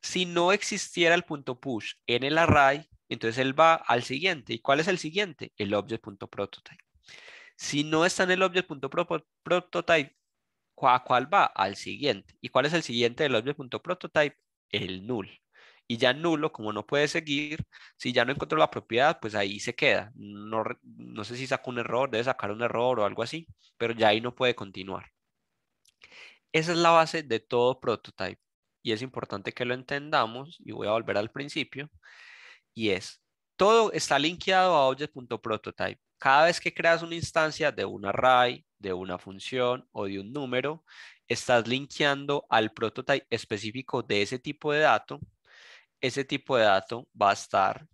Si no existiera el punto push en el array, entonces él va al siguiente. ¿Y cuál es el siguiente? El object.prototype. Si no está en el object.prototype, ¿a cuál va? Al siguiente. ¿Y cuál es el siguiente del object.prototype? El null. Y ya nulo, como no puede seguir, si ya no encontró la propiedad, pues ahí se queda. No sé si sacó un error, debe sacar un error o algo así, pero ya ahí no puede continuar. Esa es la base de todo prototype. Y es importante que lo entendamos, y voy a volver al principio, y es, todo está linkeado a object.prototype. Cada vez que creas una instancia de un array, de una función o de un número, estás linkeando al prototype específico de ese tipo de dato. Ese tipo de dato va a estar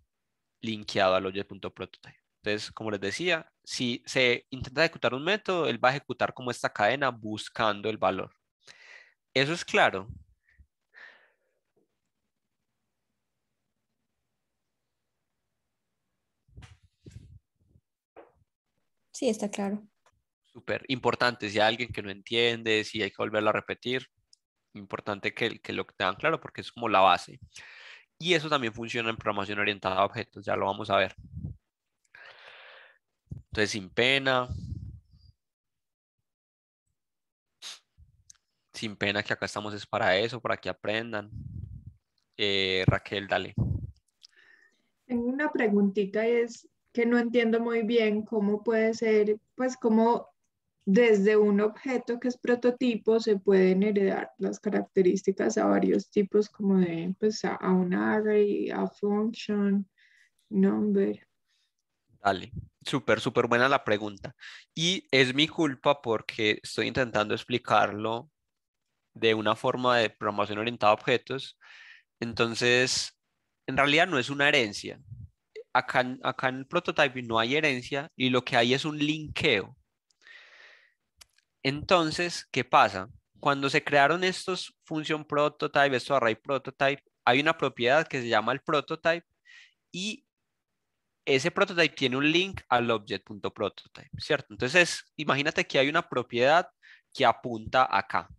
linkeado al object.prototype. Entonces, como les decía, si se intenta ejecutar un método, él va a ejecutar como esta cadena buscando el valor. Eso es claro. Sí, está claro. Súper importante. Si hay alguien que no entiende, si hay que volverlo a repetir, importante que lo tengan claro porque es como la base. Y eso también funciona en programación orientada a objetos. Ya lo vamos a ver. Entonces, sin pena. Sin pena que acá estamos es para eso, para que aprendan. Raquel, dale. Tengo una preguntita y es que no entiendo muy bien cómo puede ser, pues cómo desde un objeto que es prototipo se pueden heredar las características a varios tipos como de, pues a un array, a function, number. Dale, súper buena la pregunta. Y es mi culpa porque estoy intentando explicarlo de una forma de programación orientada a objetos. Entonces, en realidad no es una herencia. acá en prototyping no hay herencia y lo que hay es un linkeo. Entonces, ¿qué pasa? Cuando se crearon estos función prototype, estos array prototype, hay una propiedad que se llama el prototype y ese prototype tiene un link al object.prototype, ¿cierto? Entonces, imagínate que hay una propiedad que apunta acá.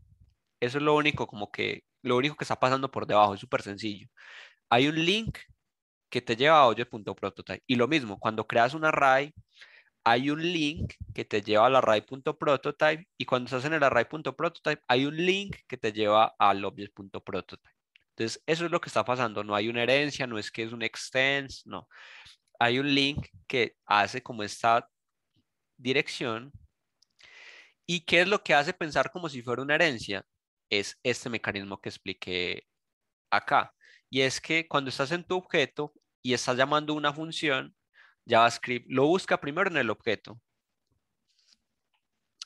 Eso es lo único, como que, lo único que está pasando por debajo, es súper sencillo. Hay un link que te lleva a object.prototype. Y lo mismo, cuando creas un array, hay un link que te lleva al array.prototype y cuando estás en el array.prototype, hay un link que te lleva al object.prototype. Entonces, eso es lo que está pasando. No hay una herencia, no es que es un extends, no. Hay un link que hace como esta dirección. ¿Y qué es lo que hace pensar como si fuera una herencia? Es este mecanismo que expliqué acá. Y es que cuando estás en tu objeto y estás llamando una función, JavaScript lo busca primero en el objeto.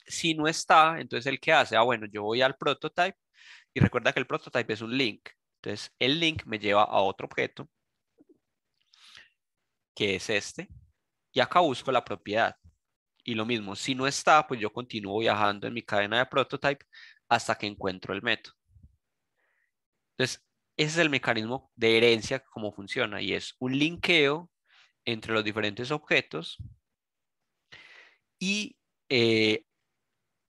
Si no está, entonces el que hace, bueno, yo voy al prototype y recuerda que el prototype es un link. Entonces el link me lleva a otro objeto, que es este, y acá busco la propiedad. Y lo mismo, si no está, pues yo continúo viajando en mi cadena de prototype hasta que encuentro el método. Entonces, ese es el mecanismo de herencia como funciona y es un linkeo entre los diferentes objetos y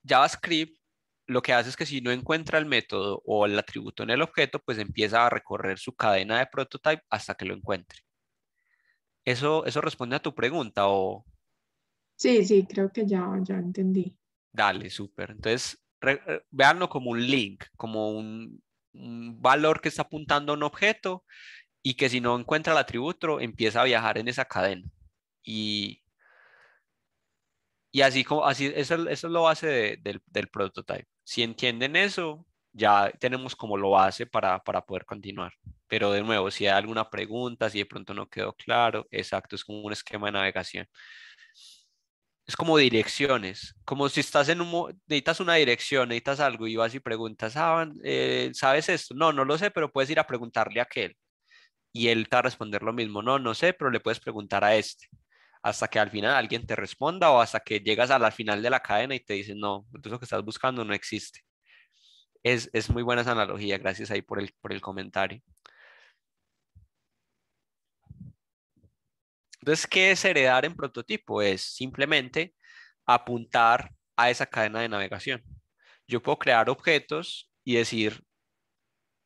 JavaScript lo que hace es que si no encuentra el método o el atributo en el objeto, pues empieza a recorrer su cadena de prototype hasta que lo encuentre. ¿Eso responde a tu pregunta o...? Sí, creo que ya entendí. Dale, súper. Entonces, véanlo como un link, como un valor que está apuntando a un objeto y que si no encuentra el atributo empieza a viajar en esa cadena. Y así, eso es lo base del prototype. Si entienden eso, ya tenemos como lo base para poder continuar. Pero de nuevo, si hay alguna pregunta, si de pronto no quedó claro, exacto, es como un esquema de navegación. Es como direcciones, como si estás en necesitas una dirección, necesitas algo y vas y preguntas, ¿sabes esto? No lo sé, pero puedes ir a preguntarle a aquel. Y él te va a responder lo mismo, no sé, pero le puedes preguntar a este. Hasta que al final alguien te responda o hasta que llegas al final de la cadena y te dicen, no, entonces lo que estás buscando no existe. Es muy buena esa analogía, gracias ahí por el comentario. Entonces, ¿qué es heredar en prototipo? Es simplemente apuntar a esa cadena de navegación. Yo puedo crear objetos y decir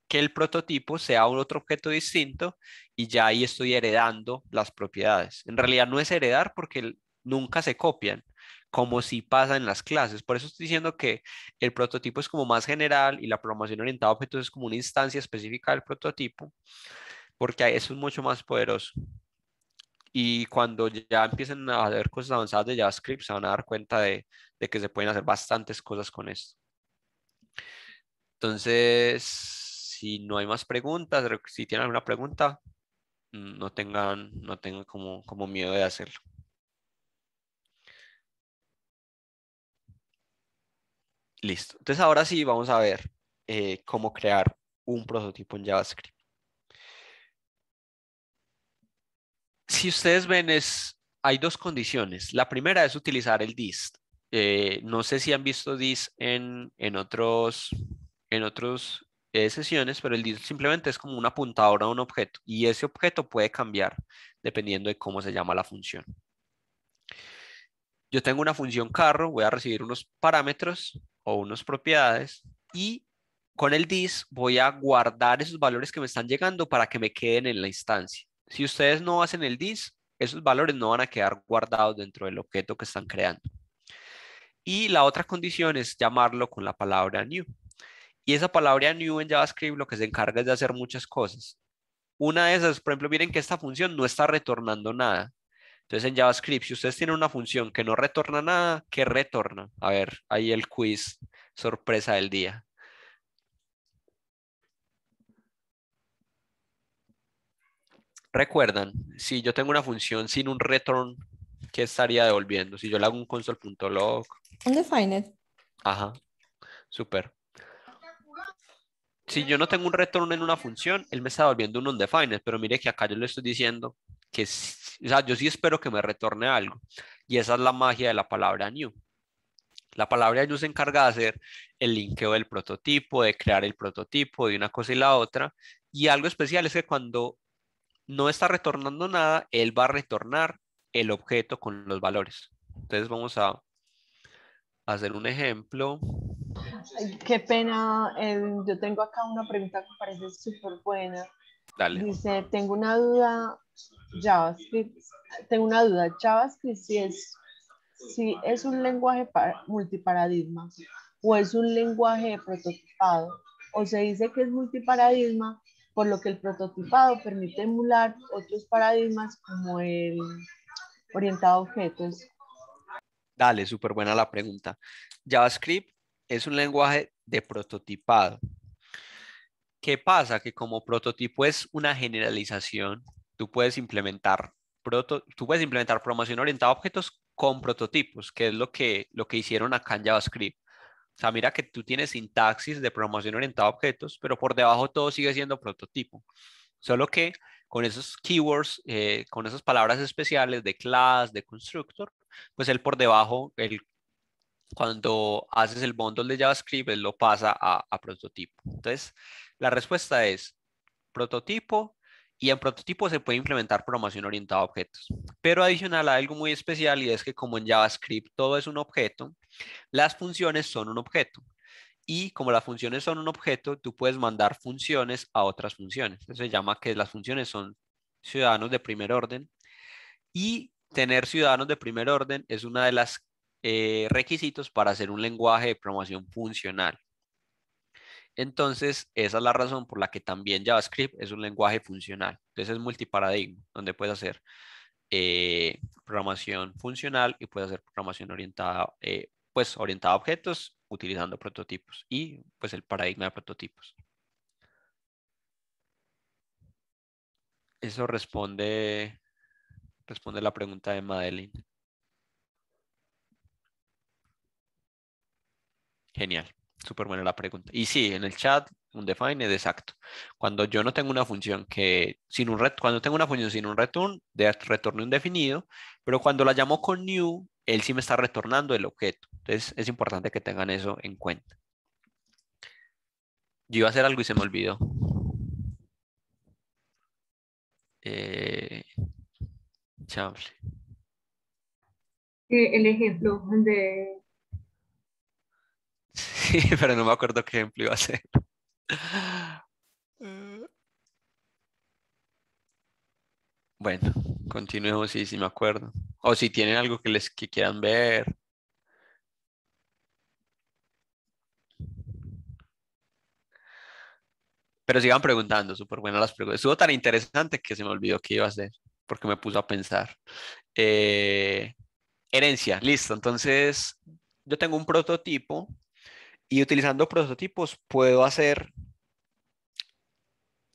que el prototipo sea un otro objeto distinto y ya ahí estoy heredando las propiedades. En realidad no es heredar porque nunca se copian, como si pasa en las clases. Por eso estoy diciendo que el prototipo es como más general y la programación orientada a objetos es como una instancia específica del prototipo, porque eso es mucho más poderoso. Y cuando ya empiecen a hacer cosas avanzadas de JavaScript, se van a dar cuenta de que se pueden hacer bastantes cosas con esto. Entonces, si no hay más preguntas, si tienen alguna pregunta, no tengan como miedo de hacerlo. Listo. Entonces, ahora sí vamos a ver cómo crear un prototipo en JavaScript. Si ustedes ven, hay dos condiciones. La primera es utilizar el dist. No sé si han visto dist en otros sesiones, pero el dist simplemente es como un apuntador a un objeto. Y ese objeto puede cambiar dependiendo de cómo se llama la función. Yo tengo una función carro, voy a recibir unos parámetros o unas propiedades. Y con el dist voy a guardar esos valores que me están llegando para que me queden en la instancia. Si ustedes no hacen el dist, esos valores no van a quedar guardados dentro del objeto que están creando. Y la otra condición es llamarlo con la palabra new. Y esa palabra new en JavaScript lo que se encarga es de hacer muchas cosas. Una de esas, por ejemplo, miren que esta función no está retornando nada. Entonces en JavaScript, si ustedes tienen una función que no retorna nada, ¿qué retorna? A ver, ahí el quiz sorpresa del día. Recuerdan, si yo tengo una función sin un return, ¿qué estaría devolviendo? Si yo le hago un console.log. Undefined. Ajá, súper. Si yo no tengo un return en una función, él me está devolviendo un undefined, pero mire que acá yo le estoy diciendo que o sea, yo sí espero que me retorne algo. Y esa es la magia de la palabra new. La palabra new se encarga de hacer el linkeo del prototipo, de crear el prototipo de una cosa y la otra. Y algo especial es que cuando no está retornando nada, él va a retornar el objeto con los valores. Entonces vamos a hacer un ejemplo. Ay, qué pena, yo tengo acá una pregunta que parece súper buena. Dale. Dice, tengo una duda, JavaScript, si es un lenguaje multiparadigma o es un lenguaje de prototipado, o se dice que es multiparadigma, por lo que el prototipado permite emular otros paradigmas como el orientado a objetos. Dale, súper buena la pregunta. JavaScript es un lenguaje de prototipado. ¿Qué pasa? Que como prototipo es una generalización, tú puedes implementar programación orientada a objetos con prototipos, que es lo que hicieron acá en JavaScript. O sea, mira que tú tienes sintaxis de programación orientada a objetos, pero por debajo todo sigue siendo prototipo. Solo que con esos keywords, con esas palabras especiales de class, de constructor, pues él por debajo, cuando haces el bundle de JavaScript, él lo pasa a prototipo. Entonces, la respuesta es prototipo, y en prototipo se puede implementar programación orientada a objetos. Pero adicional a algo muy especial, y es que como en JavaScript todo es un objeto, las funciones son un objeto. Y como las funciones son un objeto, tú puedes mandar funciones a otras funciones. Eso se llama que las funciones son ciudadanos de primer orden. Y tener ciudadanos de primer orden es una de las requisitos para hacer un lenguaje de programación funcional. Entonces, esa es la razón por la que también JavaScript es un lenguaje funcional. Entonces, es multiparadigma, donde puedes hacer programación funcional y puedes hacer programación orientada, orientada a objetos utilizando prototipos y pues el paradigma de prototipos. Eso responde la pregunta de Madeleine. Genial, súper buena la pregunta. Y sí, en el chat, un define es exacto. Cuando yo no tengo una función cuando tengo una función sin un return, de retorno indefinido, pero cuando la llamo con new, él sí me está retornando el objeto. Entonces es importante que tengan eso en cuenta. Yo iba a hacer algo y se me olvidó. Chanfle. El ejemplo de... Sí, pero no me acuerdo qué ejemplo iba a hacer. Bueno, continuemos sí me acuerdo. O si tienen algo que quieran ver. Pero sigan preguntando, súper buenas las preguntas. Estuvo tan interesante que se me olvidó qué iba a hacer, porque me puso a pensar. Herencia, listo. Entonces, yo tengo un prototipo. Y utilizando prototipos puedo hacer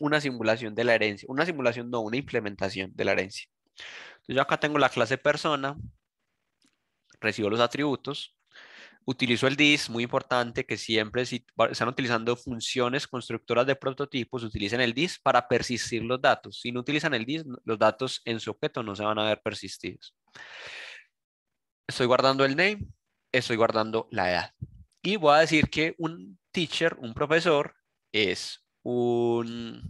una simulación de la herencia. Una simulación, no, una implementación de la herencia. Entonces yo acá tengo la clase persona, recibo los atributos, utilizo el this, muy importante que siempre si están utilizando funciones constructoras de prototipos, utilicen el this para persistir los datos. Si no utilizan el this, los datos en su objeto no se van a ver persistidos. Estoy guardando el name, estoy guardando la edad. Y voy a decir que un teacher, un profesor, es un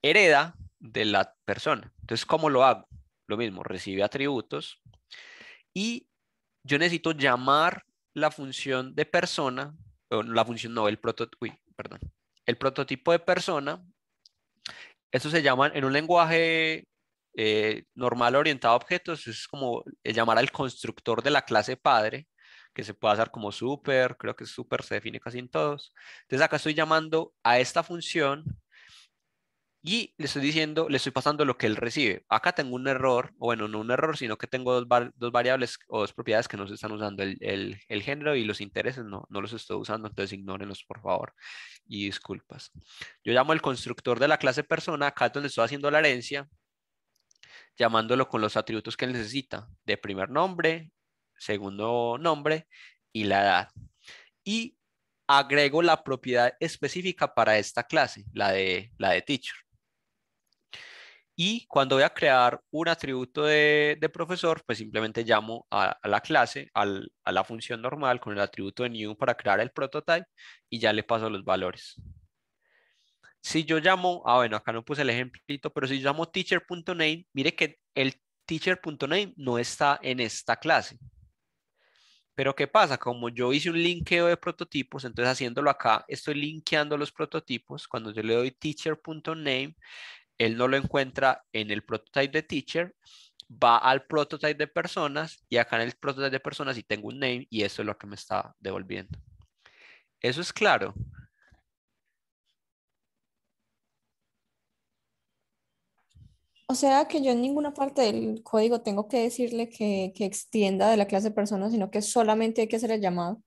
hereda de la persona. Entonces, ¿cómo lo hago? Lo mismo, recibe atributos. Y yo necesito llamar la función de persona, el prototipo de persona. Esto se llama en un lenguaje normal orientado a objetos, es como llamar al constructor de la clase padre, que se puede hacer como super, creo que super se define casi en todos. Entonces acá estoy llamando a esta función y le estoy pasando lo que él recibe. Acá tengo un error, o bueno, no un error, sino que tengo dos variables o dos propiedades que no se están usando. El género y los intereses no los estoy usando, entonces ignórenlos por favor y disculpas. Yo llamo al constructor de la clase persona, acá es donde estoy haciendo la herencia, llamándolo con los atributos que él necesita, de primer nombre, segundo nombre y la edad. Y agrego la propiedad específica para esta clase, la de teacher. Y cuando voy a crear un atributo de profesor, pues simplemente llamo a la clase, a la función normal con el atributo de new para crear el prototype y ya le paso los valores. Si yo llamo, bueno, acá no puse el ejemplito, pero si yo llamo teacher.name, mire que el teacher.name no está en esta clase. Pero ¿qué pasa? Como yo hice un linkeo de prototipos, entonces haciéndolo acá, estoy linkeando los prototipos. Cuando yo le doy teacher.name, él no lo encuentra en el prototype de teacher, va al prototype de personas y acá en el prototype de personas sí tengo un name y eso es lo que me está devolviendo. ¿Eso es claro? O sea que yo en ninguna parte del código tengo que decirle que extienda de la clase personas, sino que solamente hay que hacer el llamado.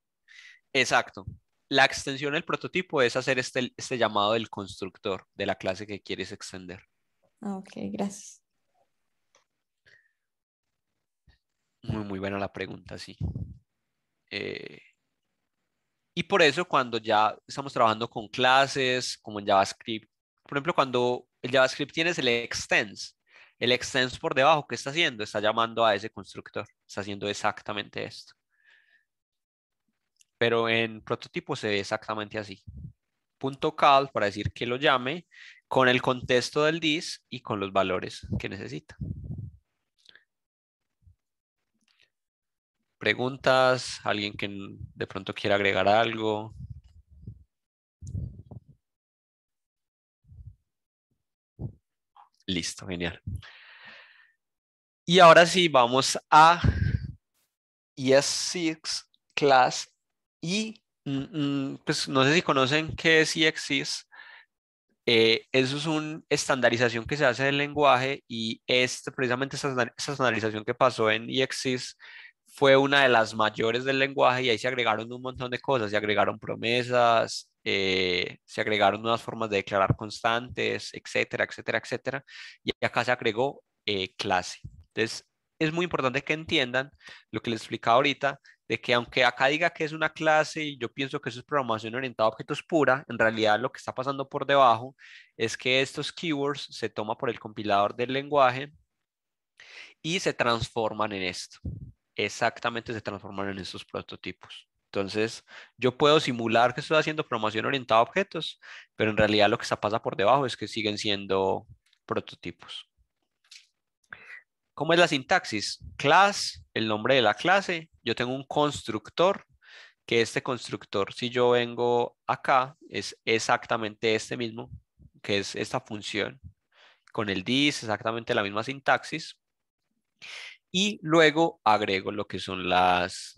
Exacto. La extensión del prototipo es hacer este llamado del constructor de la clase que quieres extender. Ok, gracias. Muy buena la pregunta, sí. Y por eso cuando ya estamos trabajando con clases, como en JavaScript, por ejemplo, cuando el JavaScript tienes el extends por debajo, ¿qué está haciendo? Está llamando a ese constructor, está haciendo exactamente esto. Pero en prototipo se ve exactamente así. .cal para decir que lo llame con el contexto del this y con los valores que necesita. ¿Preguntas? ¿Alguien que de pronto quiera agregar algo? Listo, genial. Y ahora sí, vamos a ES6 class y pues no sé si conocen qué es ES6. Eso es una estandarización que se hace del lenguaje y precisamente esa estandarización que pasó en ES6 fue una de las mayores del lenguaje y ahí se agregaron un montón de cosas, se agregaron promesas, se agregaron nuevas formas de declarar constantes, etcétera, etcétera, etcétera. Y acá se agregó clase. Entonces, es muy importante que entiendan lo que les explicaba ahorita, de que aunque acá diga que es una clase y yo pienso que eso es programación orientada a objetos pura, en realidad lo que está pasando por debajo es que estos keywords se toman por el compilador del lenguaje y se transforman en esto. Exactamente, se transforman en estos prototipos. Entonces, yo puedo simular que estoy haciendo programación orientada a objetos, pero en realidad lo que se pasa por debajo es que siguen siendo prototipos. ¿Cómo es la sintaxis? Class, el nombre de la clase. Yo tengo un constructor, que este constructor, si yo vengo acá, es exactamente este mismo, que es esta función. Con el this, exactamente la misma sintaxis. Y luego agrego lo que son los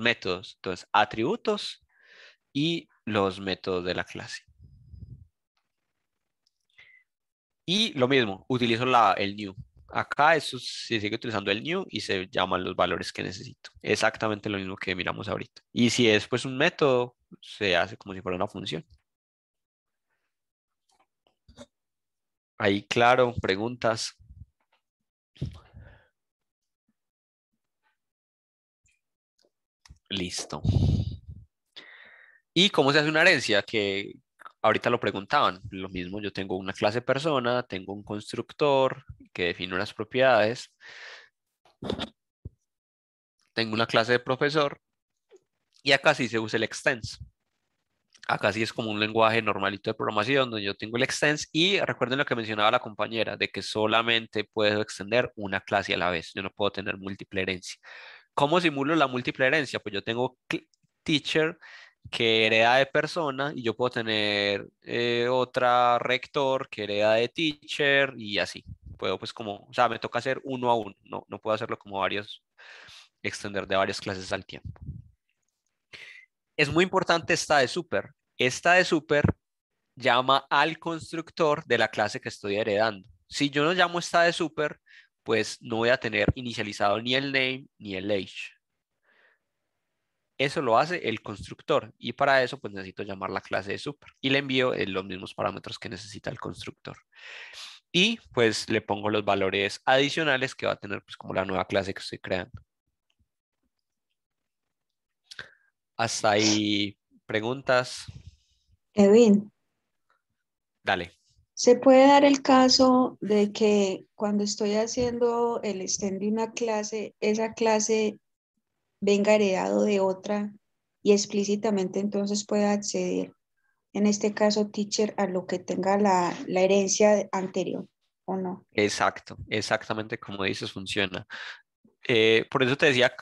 métodos, entonces atributos y los métodos de la clase. Y lo mismo, utilizo el new. Acá eso se sigue utilizando el new y se llaman los valores que necesito. Exactamente lo mismo que miramos ahorita. Y si es pues un método, se hace como si fuera una función. Ahí claro, preguntas. Listo. ¿Y cómo se hace una herencia? Que ahorita lo preguntaban. Lo mismo, yo tengo una clase persona, tengo un constructor que define unas propiedades. Tengo una clase de profesor. Y acá sí se usa el extends. Acá sí es como un lenguaje normalito de programación donde yo tengo el extends. Y recuerden lo que mencionaba la compañera, de que solamente puedo extender una clase a la vez. Yo no puedo tener múltiple herencia. ¿Cómo simulo la múltiple herencia? Pues yo tengo teacher que hereda de persona y yo puedo tener otra rector que hereda de teacher y así. Puedo pues como, o sea, me toca hacer uno a uno. No puedo hacerlo como extender de varias clases al tiempo. Es muy importante esta de super. Esta de super llama al constructor de la clase que estoy heredando. Si yo no llamo esta de super, pues no voy a tener inicializado ni el name ni el age. Eso lo hace el constructor y para eso pues necesito llamar la clase de super y le envío los mismos parámetros que necesita el constructor. Y pues le pongo los valores adicionales que va a tener pues como la nueva clase que estoy creando. Hasta ahí, ¿preguntas? Edwin. Dale. Se puede dar el caso de que cuando estoy haciendo el extend de una clase, esa clase venga heredado de otra y explícitamente entonces pueda acceder, en este caso, teacher, a lo que tenga la herencia anterior, ¿o no? Exacto, exactamente como dices, funciona. Por eso te decía,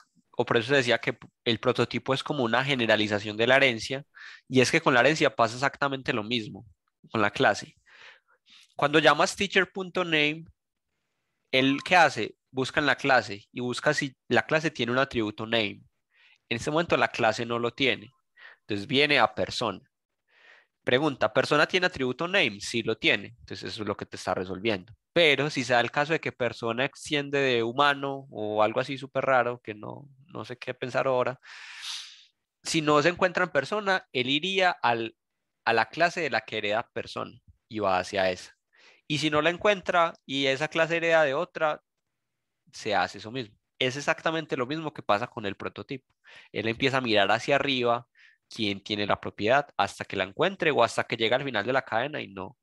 que el prototipo es como una generalización de la herencia, y es que con la herencia pasa exactamente lo mismo con la clase. Cuando llamas teacher.name, él ¿qué hace? Busca en la clase y busca si la clase tiene un atributo name. En este momento la clase no lo tiene. Entonces viene a persona. Pregunta, ¿persona tiene atributo name? Sí lo tiene. Entonces eso es lo que te está resolviendo. Pero si se da el caso de que persona extiende de humano o algo así súper raro, que no sé qué pensar ahora, si no se encuentra en persona, él iría a la clase de la que hereda persona y va hacia esa. Y si no la encuentra y esa clase hereda de otra, se hace eso mismo. Es exactamente lo mismo que pasa con el prototipo. Él empieza a mirar hacia arriba quién tiene la propiedad hasta que la encuentre o hasta que llega al final de la cadena y no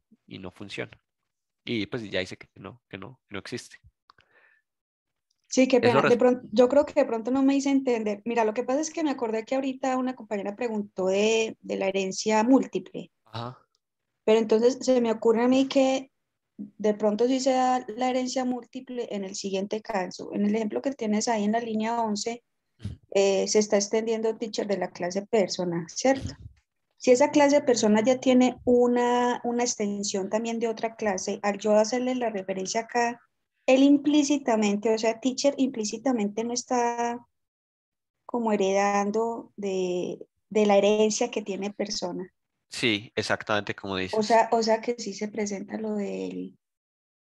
funciona. Y pues ya dice que no existe. Sí, qué pena. Yo creo que de pronto no me hice entender. Mira, lo que pasa es que me acordé que ahorita una compañera preguntó de la herencia múltiple. Ajá. Pero entonces se me ocurre a mí que de pronto sí se da la herencia múltiple en el siguiente caso. En el ejemplo que tienes ahí en la línea 11, se está extendiendo teacher de la clase persona, ¿cierto? Si esa clase de persona ya tiene una extensión también de otra clase, al yo hacerle la referencia acá, él implícitamente, o sea, teacher implícitamente no está como heredando de la herencia que tiene persona. Sí, exactamente como dices. O sea que sí se presenta lo de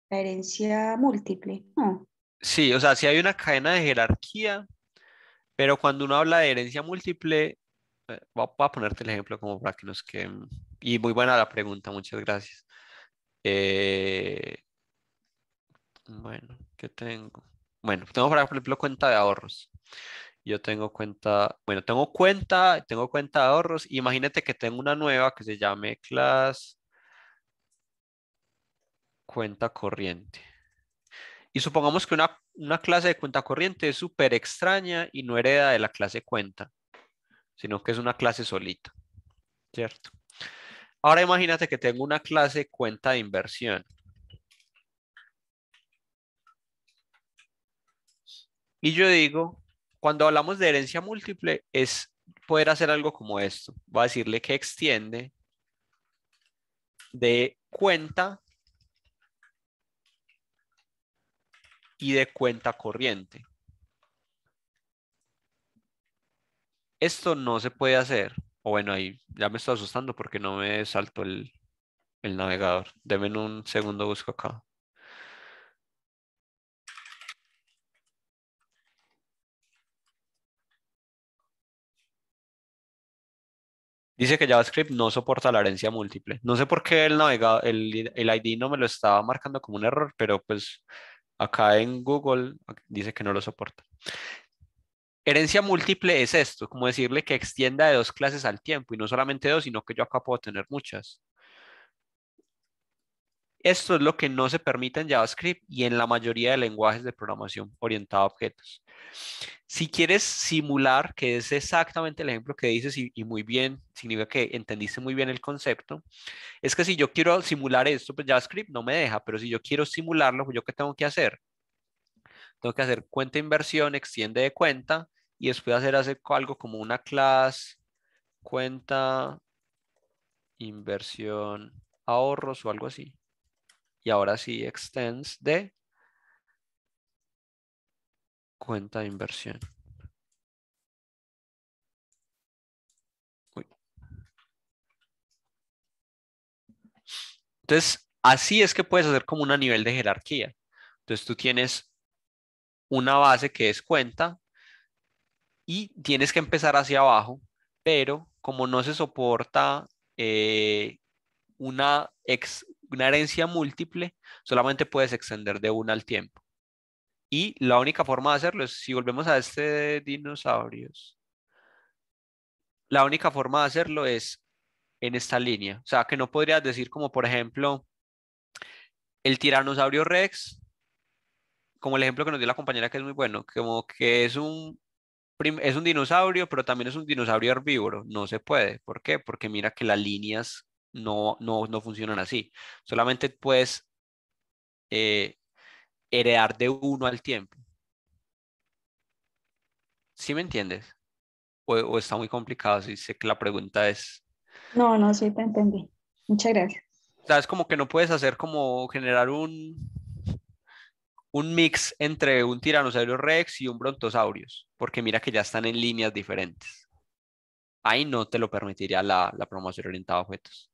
la herencia múltiple, ¿no? Sí, o sea, sí hay una cadena de jerarquía, pero cuando uno habla de herencia múltiple, voy a ponerte el ejemplo como para que nos queden. Y muy buena la pregunta, muchas gracias. Bueno, ¿qué tengo? Bueno, tengo por ejemplo cuenta de ahorros. Yo tengo cuenta, bueno, tengo cuenta de ahorros. Imagínate que tengo una nueva que se llame class cuenta corriente. Y supongamos que una clase de cuenta corriente es súper extraña y no hereda de la clase cuenta, sino que es una clase solita, ¿cierto? Ahora imagínate que tengo una clase cuenta de inversión. Y yo digo, cuando hablamos de herencia múltiple, es poder hacer algo como esto. Voy a decirle que extiende de cuenta y de cuenta corriente. Esto no se puede hacer. O bueno, ahí ya me estoy asustando porque no me saltó el navegador. Deme un segundo, busco acá. Dice que JavaScript no soporta la herencia múltiple. No sé por qué el ID no me lo estaba marcando como un error, pero pues acá en Google dice que no lo soporta. Herencia múltiple es esto, como decirle que extienda de dos clases al tiempo, y no solamente dos, sino que yo acá puedo tener muchas. Esto es lo que no se permite en JavaScript y en la mayoría de lenguajes de programación orientada a objetos. Si quieres simular, que es exactamente el ejemplo que dices y muy bien, significa que entendiste muy bien el concepto, es que si yo quiero simular esto, pues JavaScript no me deja, pero si yo quiero simularlo, pues ¿yo qué tengo que hacer? Tengo que hacer cuenta inversión, extiende de cuenta, y después hacer algo como una clase, cuenta, inversión, ahorros o algo así. Y ahora sí, extends de cuenta de inversión. Uy. Entonces, así es que puedes hacer como un nivel de jerarquía. Entonces, tú tienes una base que es cuenta y tienes que empezar hacia abajo, pero como no se soporta una herencia múltiple, solamente puedes extender de una al tiempo. Y la única forma de hacerlo es, si volvemos a este de dinosaurios, la única forma de hacerlo es en esta línea. O sea, que no podrías decir como, por ejemplo, El tiranosaurio Rex, como el ejemplo que nos dio la compañera, que es muy bueno, como que es un dinosaurio, pero también es un dinosaurio herbívoro. No se puede. ¿Por qué? Porque mira que las líneas no funcionan así. Solamente puedes heredar de uno al tiempo. ¿Sí me entiendes? O está muy complicado. Sí, sé que la pregunta es... No, sí te entendí. Muchas gracias. Es como que no puedes hacer como generar un mix entre un tiranosaurio rex y un brontosaurios, porque mira que ya están en líneas diferentes. Ahí no te lo permitiría la programación orientada a objetos.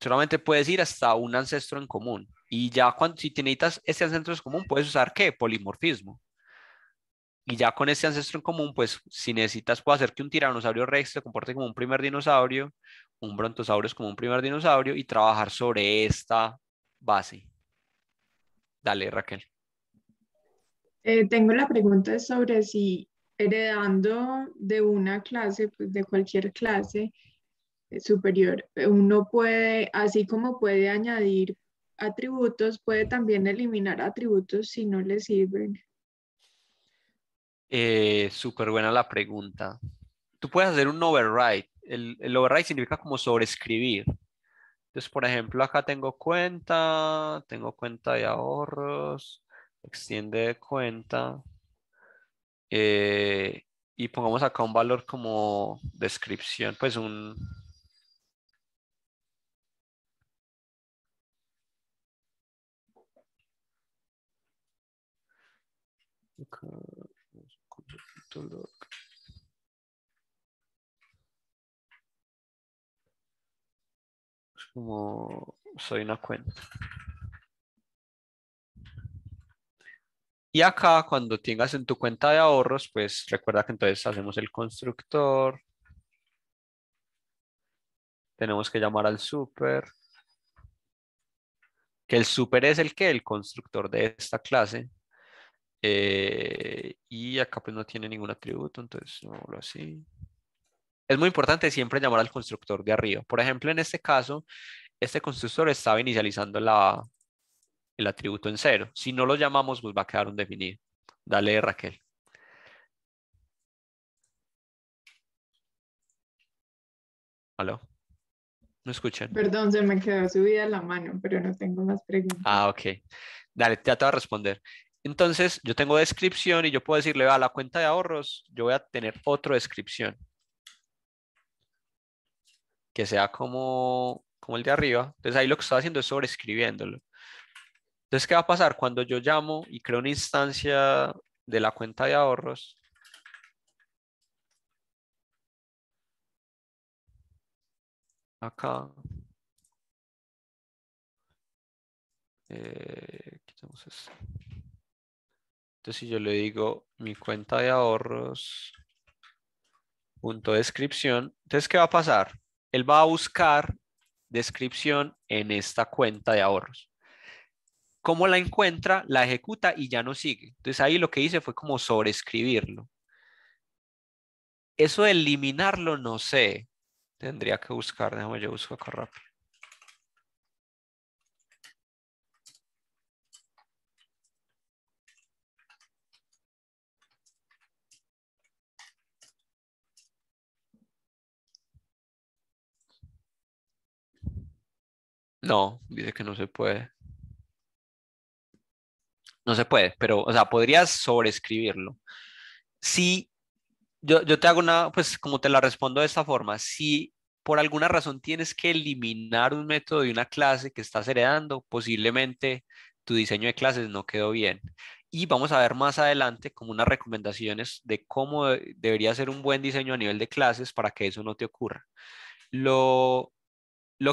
Solamente puedes ir hasta un ancestro en común, y ya cuando, si necesitas este ancestro en común, puedes usar ¿qué? Polimorfismo. Y ya con este ancestro en común, pues si necesitas, puedo hacer que un tiranosaurio rex se comporte como un primer dinosaurio, un brontosaurio es como un primer dinosaurio, y trabajar sobre esta base. Dale, Raquel. Tengo la pregunta sobre si heredando de una clase, pues de cualquier clase superior, uno puede, así como puede añadir atributos, puede también eliminar atributos si no le sirven. Súper buena la pregunta. Tú puedes hacer un override. El override significa como sobreescribir. Entonces, por ejemplo, acá tengo cuenta de ahorros, extiende de cuenta, y pongamos acá un valor como descripción, pues como soy una cuenta. Y acá cuando tengas en tu cuenta de ahorros, pues recuerda que entonces hacemos el constructor. Tenemos que llamar al super. Que el super es el que, el constructor de esta clase. Y acá pues no tiene ningún atributo, entonces hago así. Es muy importante siempre llamar al constructor de arriba. Por ejemplo, en este caso, este constructor estaba inicializando el atributo en 0. Si no lo llamamos, pues va a quedar un definido. Dale, Raquel. ¿Aló? ¿No escuchan? Perdón, se me quedó subida la mano, pero no tengo más preguntas. Ah, ok. Dale, ya te voy a responder. Entonces, yo tengo descripción y yo puedo decirle a la cuenta de ahorros, yo voy a tener otra descripción que sea como el de arriba. Entonces ahí lo que estoy haciendo es sobreescribiéndolo. Entonces, ¿qué va a pasar? Cuando yo llamo y creo una instancia de la cuenta de ahorros, acá, quitamos esto. Entonces, si yo le digo mi cuenta de ahorros, punto descripción, entonces, ¿qué va a pasar? Él va a buscar descripción en esta cuenta de ahorros. ¿Cómo la encuentra? La ejecuta y ya no sigue. Entonces ahí lo que hice fue como sobreescribirlo. Eso de eliminarlo no sé. Tendría que buscar, déjame yo busco acá rápido. No, dice que no se puede. No se puede, pero, o sea, podrías sobreescribirlo. Si, yo te hago una, pues como te la respondo de esta forma, si por alguna razón tienes que eliminar un método de una clase que estás heredando, posiblemente tu diseño de clases no quedó bien. Y vamos a ver más adelante como unas recomendaciones de cómo debería ser un buen diseño a nivel de clases para que eso no te ocurra. Lo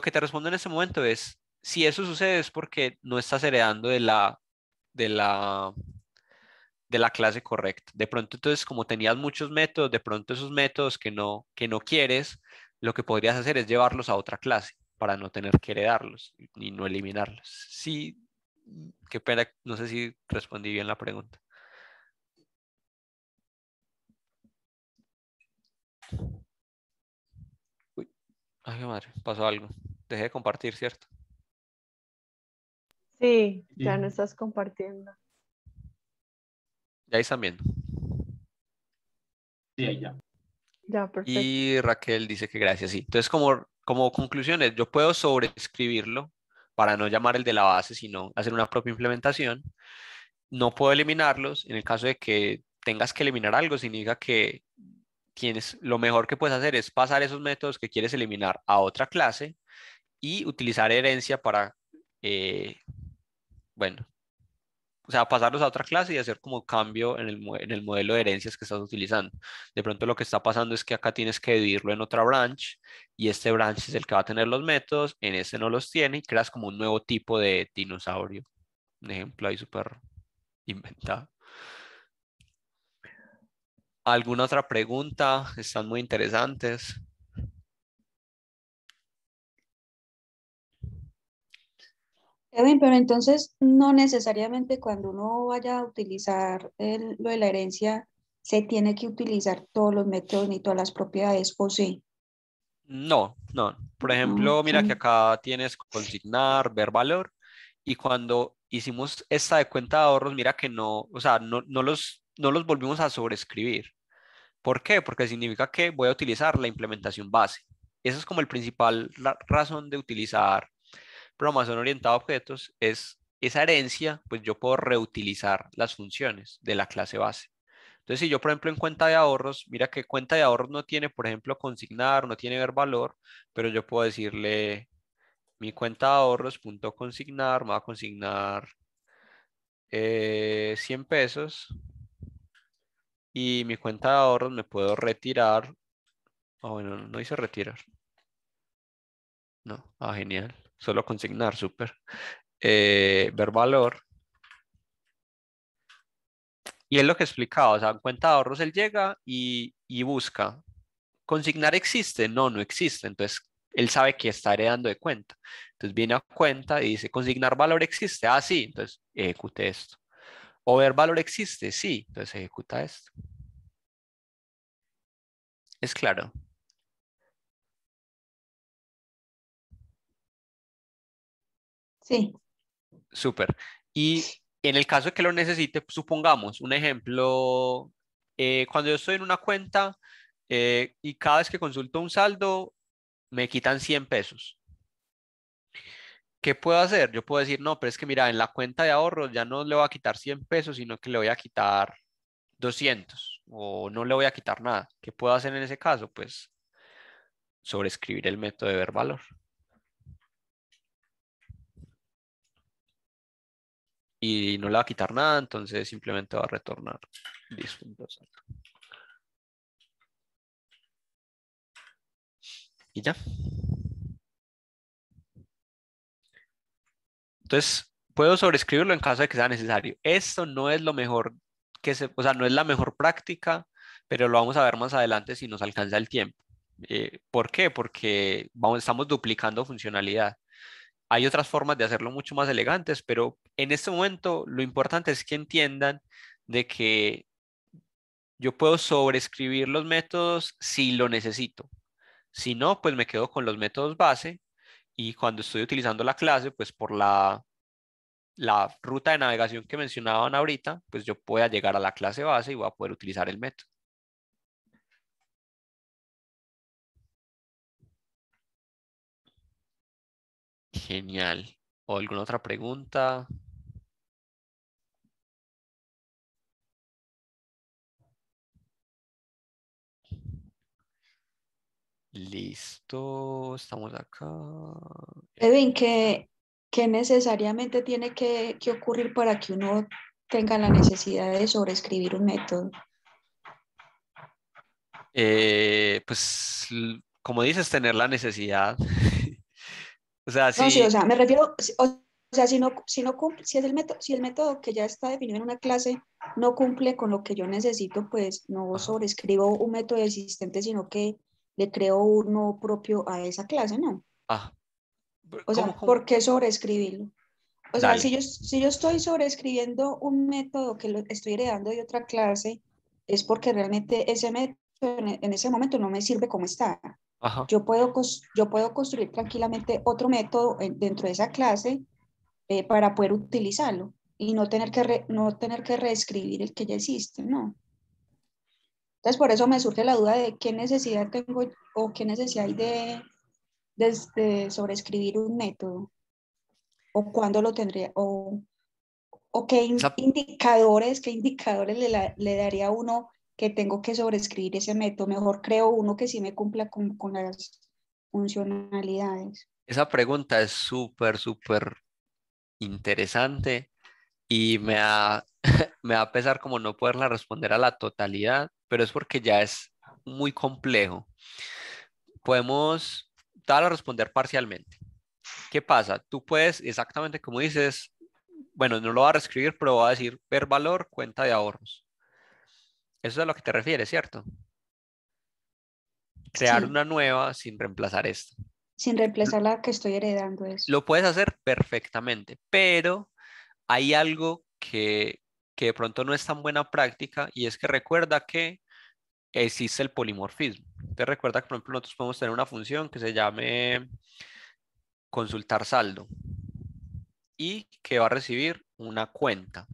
que te respondo en este momento es, si eso sucede es porque no estás heredando de la clase correcta. De pronto, entonces, como tenías muchos métodos, de pronto esos métodos que no quieres, lo que podrías hacer es llevarlos a otra clase para no tener que heredarlos y no eliminarlos. Sí, qué pena, no sé si respondí bien la pregunta. Uy, ay, madre, pasó algo. Dejé de compartir, ¿cierto? Sí, ya no estás compartiendo. Ya ahí están viendo. Sí, ahí ya. Ya, perfecto. Y Raquel dice que gracias, sí. Entonces, como conclusiones, yo puedo sobreescribirlo para no llamar el de la base, sino hacer una propia implementación. No puedo eliminarlos. En el caso de que tengas que eliminar algo, significa que tienes, lo mejor que puedes hacer es pasar esos métodos que quieres eliminar a otra clase y utilizar herencia para, o sea, pasarlos a otra clase y hacer como cambio en el modelo de herencias que estás utilizando. De pronto lo que está pasando es que acá tienes que dividirlo en otra branch y este branch es el que va a tener los métodos, en este no los tiene y creas como un nuevo tipo de dinosaurio. Un ejemplo ahí súper inventado. ¿Alguna otra pregunta? Están muy interesantes. Edwin, pero entonces no necesariamente cuando uno vaya a utilizar lo de la herencia se tiene que utilizar todos los métodos ni todas las propiedades, ¿o sí? No, no. Por ejemplo, mira que acá tienes consignar, ver valor, y cuando hicimos esta de cuenta de ahorros, mira que no, o sea, no los volvimos a sobreescribir. ¿Por qué? Porque significa que voy a utilizar la implementación base. Esa es como el principal razón de utilizar programación orientada a objetos, es esa herencia, pues yo puedo reutilizar las funciones de la clase base. Entonces, si yo, por ejemplo, en cuenta de ahorros, mira que cuenta de ahorros no tiene, por ejemplo, consignar, no tiene ver valor, pero yo puedo decirle mi cuenta de ahorros.consignar, me va a consignar 100 pesos y mi cuenta de ahorros me puedo retirar. No hice retirar. No, genial. Solo consignar, súper. Ver valor. Y es lo que explicaba, o sea, en cuenta de ahorros él llega y busca. ¿Consignar existe? No, no existe. Entonces, él sabe que está heredando de cuenta. Entonces, viene a cuenta y dice, ¿consignar valor existe? Ah, sí. Entonces, ejecute esto. ¿O ver valor existe? Sí. Entonces, ejecuta esto. ¿Es claro? Sí. Súper. Y en el caso de que lo necesite, supongamos un ejemplo, cuando yo estoy en una cuenta y cada vez que consulto un saldo, me quitan 100 pesos. ¿Qué puedo hacer? Yo puedo decir, no, pero es que mira, en la cuenta de ahorros ya no le voy a quitar 100 pesos, sino que le voy a quitar 200 o no le voy a quitar nada. ¿Qué puedo hacer en ese caso? Pues sobreescribir el método de ver valor. Y no le va a quitar nada, entonces simplemente va a retornar. Y ya. Entonces, puedo sobreescribirlo en caso de que sea necesario. Esto no es lo mejor, o sea, no es la mejor práctica, pero lo vamos a ver más adelante si nos alcanza el tiempo. ¿Por qué? Porque estamos duplicando funcionalidad. Hay otras formas de hacerlo mucho más elegantes, pero en este momento lo importante es que entiendan de que yo puedo sobreescribir los métodos si lo necesito. Si no, pues me quedo con los métodos base y cuando estoy utilizando la clase, pues por la ruta de navegación que mencionaban ahorita, pues yo pueda llegar a la clase base y voy a poder utilizar el método. Genial. ¿O alguna otra pregunta? Listo, estamos acá. Edwin, ¿qué necesariamente tiene que ocurrir para que uno tenga la necesidad de sobreescribir un método? Pues, como dices, tener la necesidad. O sea, sí. No, sí, o sea, me refiero, o sea, si el método que ya está definido en una clase no cumple con lo que yo necesito, pues no sobrescribo un método existente, sino que le creo uno propio a esa clase, ¿no? O sea, ¿cómo? ¿Por qué sobrescribirlo? O sea, si yo estoy sobrescribiendo un método que lo estoy heredando de otra clase, es porque realmente ese método en ese momento no me sirve como está. Yo puedo construir tranquilamente otro método dentro de esa clase para poder utilizarlo y no tener que reescribir el que ya existe, ¿no? Entonces, por eso me surge la duda de qué necesidad tengo o qué necesidad hay de sobreescribir un método, o cuándo lo tendría, o qué indicadores le daría a uno que tengo que sobreescribir ese método. Mejor creo uno que sí me cumpla con las funcionalidades. Esa pregunta es súper interesante y me da pesar como no poderla responder a la totalidad, pero es porque ya es muy complejo. Podemos dar a responder parcialmente. ¿Qué pasa? Tú puedes, exactamente como dices, bueno, no lo va a reescribir, pero va a decir ver valor, cuenta de ahorros. Eso es a lo que te refieres, ¿cierto? Crear sí. Una nueva sin reemplazar esta. Sin reemplazar la que estoy heredando. Eso. Lo puedes hacer perfectamente, pero hay algo que de pronto no es tan buena práctica, y es que recuerda que existe el polimorfismo. Te recuerda que, por ejemplo, nosotros podemos tener una función que se llame consultar saldo y que va a recibir una cuenta.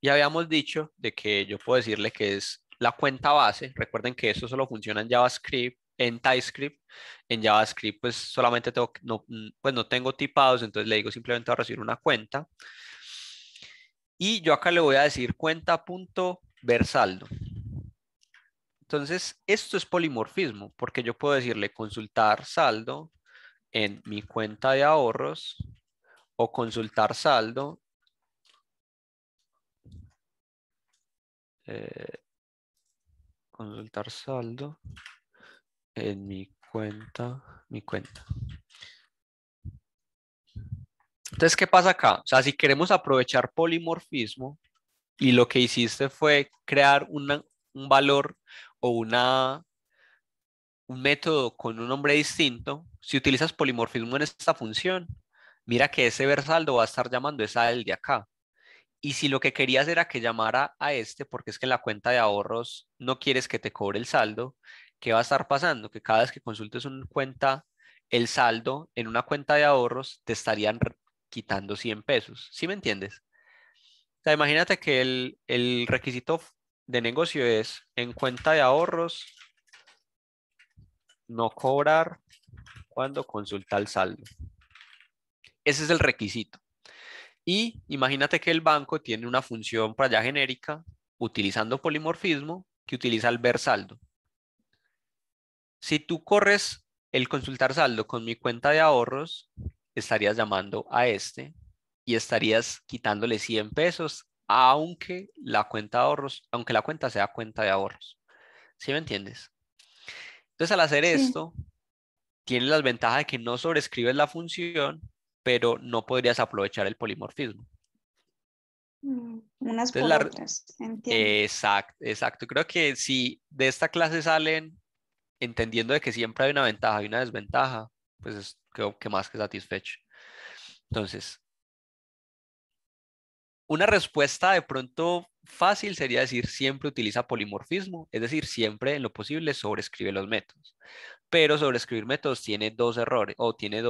Ya habíamos dicho de que yo puedo decirle que es la cuenta base. Recuerden que esto solo funciona en JavaScript, en TypeScript. En JavaScript pues solamente no tengo tipados, entonces le digo simplemente va a recibir una cuenta. Y yo acá le voy a decir cuenta.versaldo. Entonces esto es polimorfismo, porque yo puedo decirle consultar saldo en mi cuenta de ahorros o consultar saldo en mi cuenta. Entonces, ¿qué pasa acá? O sea, si queremos aprovechar polimorfismo y lo que hiciste fue crear un valor o un método con un nombre distinto, si utilizas polimorfismo en esta función, mira que ese versaldo va a estar llamando esa del de acá. Y si lo que querías era que llamara a este, porque es que en la cuenta de ahorros no quieres que te cobre el saldo, ¿qué va a estar pasando? Que cada vez que consultes el saldo en una cuenta de ahorros te estarían quitando 100 pesos. ¿Sí me entiendes? O sea, imagínate que el requisito de negocio es en cuenta de ahorros no cobrar cuando consulta el saldo. Ese es el requisito. Y imagínate que el banco tiene una función para allá genérica, utilizando polimorfismo, que utiliza el ver saldo. Si tú corres el consultar saldo con mi cuenta de ahorros, estarías llamando a este y estarías quitándole 100 pesos, aunque la cuenta sea cuenta de ahorros. ¿Sí me entiendes? Entonces, al hacer esto, tienes las ventajas de que no sobrescribes la función, pero no podrías aprovechar el polimorfismo. Unas por otras, entiendo. Exacto. Creo que si de esta clase salen entendiendo de que siempre hay una ventaja y una desventaja, pues creo que más que satisfecho. Entonces, una respuesta de pronto fácil sería decir siempre utiliza polimorfismo, es decir, siempre en lo posible sobrescribe los métodos. Pero sobrescribir métodos tiene dos errores, o tiene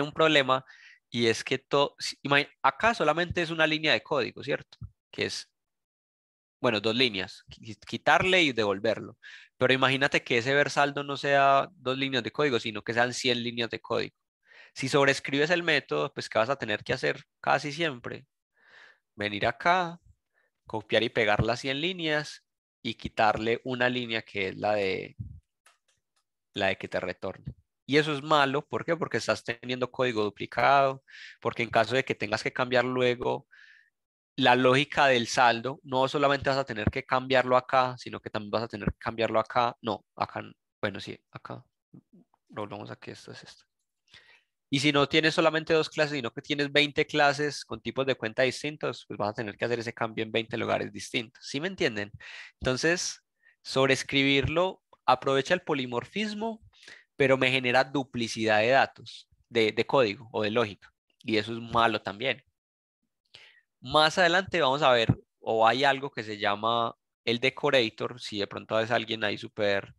un problema, y es que acá solamente es una línea de código, ¿cierto? Que es, bueno, dos líneas, quitarle y devolverlo. Pero imagínate que ese versaldo no sea dos líneas de código, sino que sean 100 líneas de código. Si sobrescribes el método, pues ¿qué vas a tener que hacer casi siempre? Venir acá, copiar y pegar las 100 líneas y quitarle una línea que es la de que te retorne. Y eso es malo, ¿por qué? Porque estás teniendo código duplicado, porque en caso de que tengas que cambiar luego la lógica del saldo, no solamente vas a tener que cambiarlo acá, sino que también vas a tener que cambiarlo acá. No, acá, bueno, sí, acá. Volvamos aquí, esto es esto. Y si no tienes solamente dos clases, sino que tienes 20 clases con tipos de cuenta distintos, pues vas a tener que hacer ese cambio en 20 lugares distintos. ¿Sí me entienden? Entonces, sobreescribirlo, aprovecha el polimorfismo, pero me genera duplicidad de datos, de código o de lógica, y eso es malo también. Más adelante vamos a ver, o hay algo que se llama el decorator, si de pronto es alguien ahí súper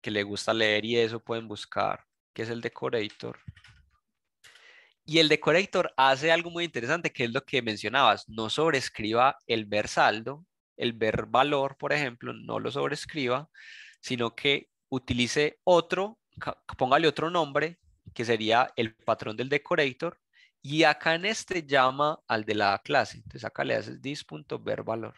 que le gusta leer y eso, pueden buscar que es el decorator. Y el decorator hace algo muy interesante, que es lo que mencionabas. No sobrescriba el ver saldo, el ver valor, por ejemplo, no lo sobrescriba, sino que utilice otro, póngale otro nombre, que sería el patrón del decorator. Y acá en este llama al de la clase. Entonces acá le haces this.verValor.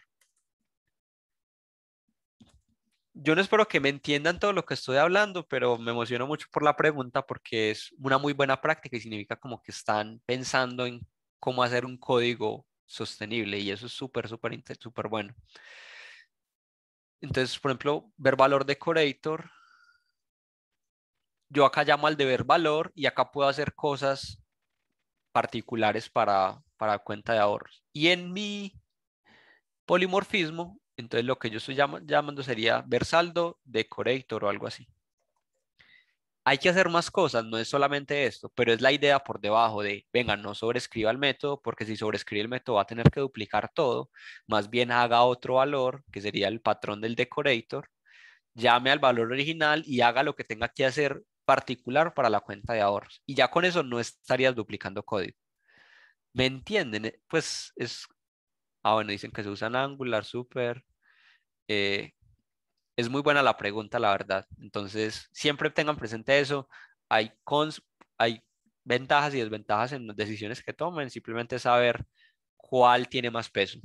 Yo no espero que me entiendan todo lo que estoy hablando, pero me emociono mucho por la pregunta porque es una muy buena práctica y significa como que están pensando en cómo hacer un código sostenible y eso es súper bueno. Entonces, por ejemplo, verValor decorator. Yo acá llamo al de verValor y acá puedo hacer cosas particulares para cuenta de ahorros. Y en mi polimorfismo, entonces lo que yo estoy llamando sería versaldo, decorator o algo así. Hay que hacer más cosas, no es solamente esto, pero es la idea por debajo de, venga, no sobrescriba el método, porque si sobrescribe el método va a tener que duplicar todo, más bien haga otro valor, que sería el patrón del decorator, llame al valor original y haga lo que tenga que hacer particular para la cuenta de ahorros. Y ya con eso no estarías duplicando código. ¿Me entienden? Pues es... Ah, bueno, dicen que se usan Angular, súper. Es muy buena la pregunta, la verdad. Entonces, siempre tengan presente eso. Hay ventajas y desventajas en las decisiones que tomen. Simplemente saber cuál tiene más peso.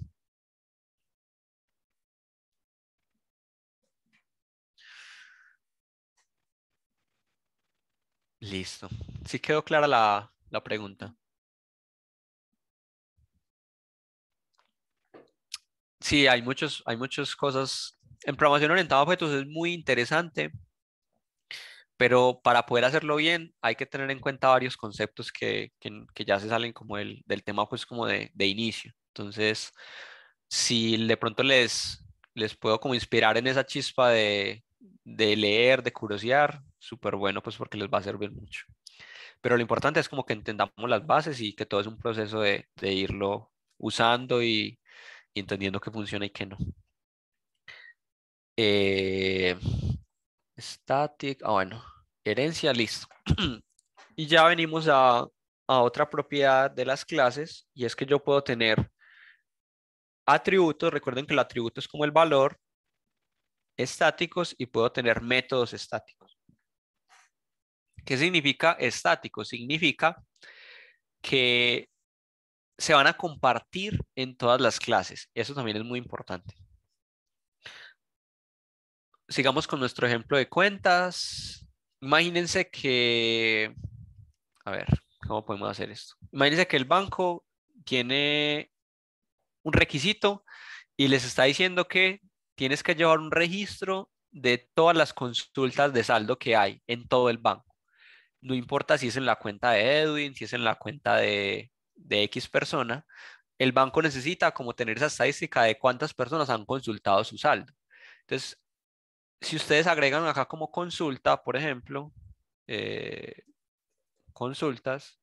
Listo. ¿Sí quedó clara la pregunta? Sí, hay muchas cosas. En programación orientada a objetos es muy interesante, pero para poder hacerlo bien hay que tener en cuenta varios conceptos que ya se salen como del tema pues como de inicio. Entonces, si de pronto les puedo como inspirar en esa chispa de leer, de curiosear, súper bueno, pues porque les va a servir mucho. Pero lo importante es como que entendamos las bases y que todo es un proceso de irlo usando y entendiendo que funciona y que no. Static, bueno, herencia, listo. Y ya venimos a otra propiedad de las clases y es que yo puedo tener atributos, recuerden que el atributo es como el valor, estáticos y puedo tener métodos estáticos. ¿Qué significa estático? Significa que se van a compartir en todas las clases. Eso también es muy importante. Sigamos con nuestro ejemplo de cuentas. Imagínense que... A ver, ¿cómo podemos hacer esto? Imagínense que el banco tiene un requisito y les está diciendo que tienes que llevar un registro de todas las consultas de saldo que hay en todo el banco. No importa si es en la cuenta de Edwin, si es en la cuenta de X persona, el banco necesita como tener esa estadística de cuántas personas han consultado su saldo. Entonces, si ustedes agregan acá como consulta, por ejemplo, consultas,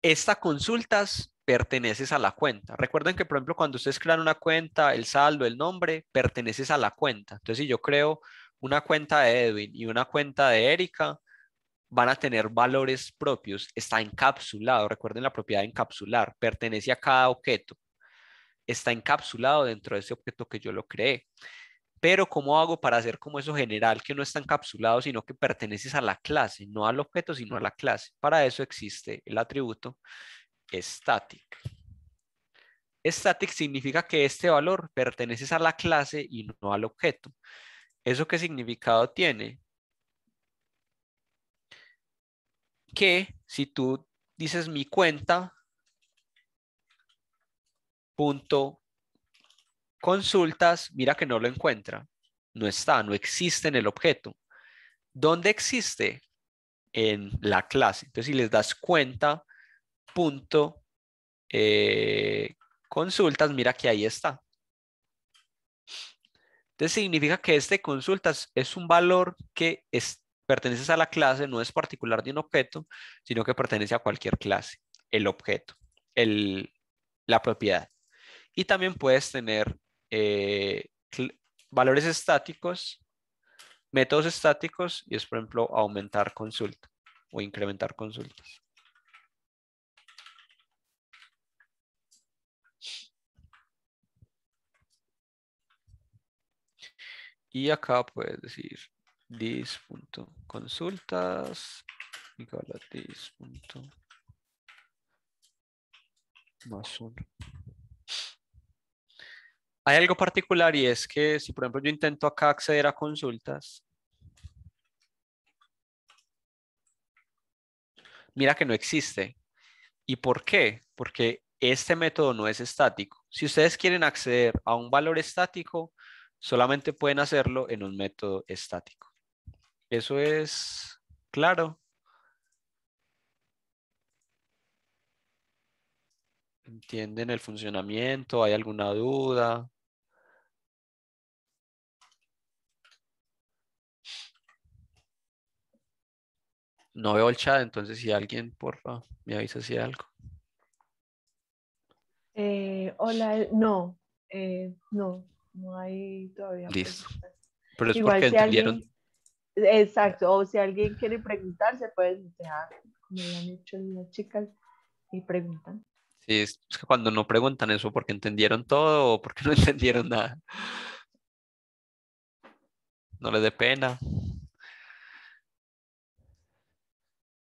estas consultas perteneces a la cuenta. Recuerden que, por ejemplo, cuando ustedes crean una cuenta, el saldo, el nombre, perteneces a la cuenta. Entonces, si yo creo una cuenta de Edwin y una cuenta de Erika, van a tener valores propios. Está encapsulado. Recuerden la propiedad de encapsular. Pertenece a cada objeto. Está encapsulado dentro de ese objeto que yo lo creé. Pero, ¿cómo hago para hacer como eso general que no está encapsulado, sino que perteneces a la clase? No al objeto, sino a la clase. Para eso existe el atributo static. Static significa que este valor pertenece a la clase y no al objeto. ¿Eso qué significado tiene? Que si tú dices mi cuenta punto consultas, mira que no lo encuentra, no está, no existe en el objeto. ¿Dónde existe? En la clase. Entonces, si les das cuenta punto consultas, mira que ahí está. Entonces significa que este consultas es un valor que pertenece a la clase, no es particular de un objeto, sino que pertenece a cualquier clase, el objeto, la propiedad. Y también puedes tener valores estáticos Métodos estáticos y es, por ejemplo, aumentar consulta o incrementar consultas. Y acá puedes decir this.consultas igual a this. Más uno. Hay algo particular y es que si por ejemplo yo intento acá acceder a consultas, mira que no existe. ¿Y por qué? Porque este método no es estático. Si ustedes quieren acceder a un valor estático, solamente pueden hacerlo en un método estático. ¿Eso es claro? ¿Entienden el funcionamiento? ¿Hay alguna duda? No veo el chat, entonces si alguien, porfa, me avisa si hay algo. Hola, no. No hay todavía. Listo. Pero es igual porque si entendieron. Alguien, exacto. O si alguien quiere preguntar, se puede dejar, como lo han hecho las chicas, y preguntan. Sí, es que cuando no preguntan eso porque entendieron todo o porque no entendieron nada. No les dé pena.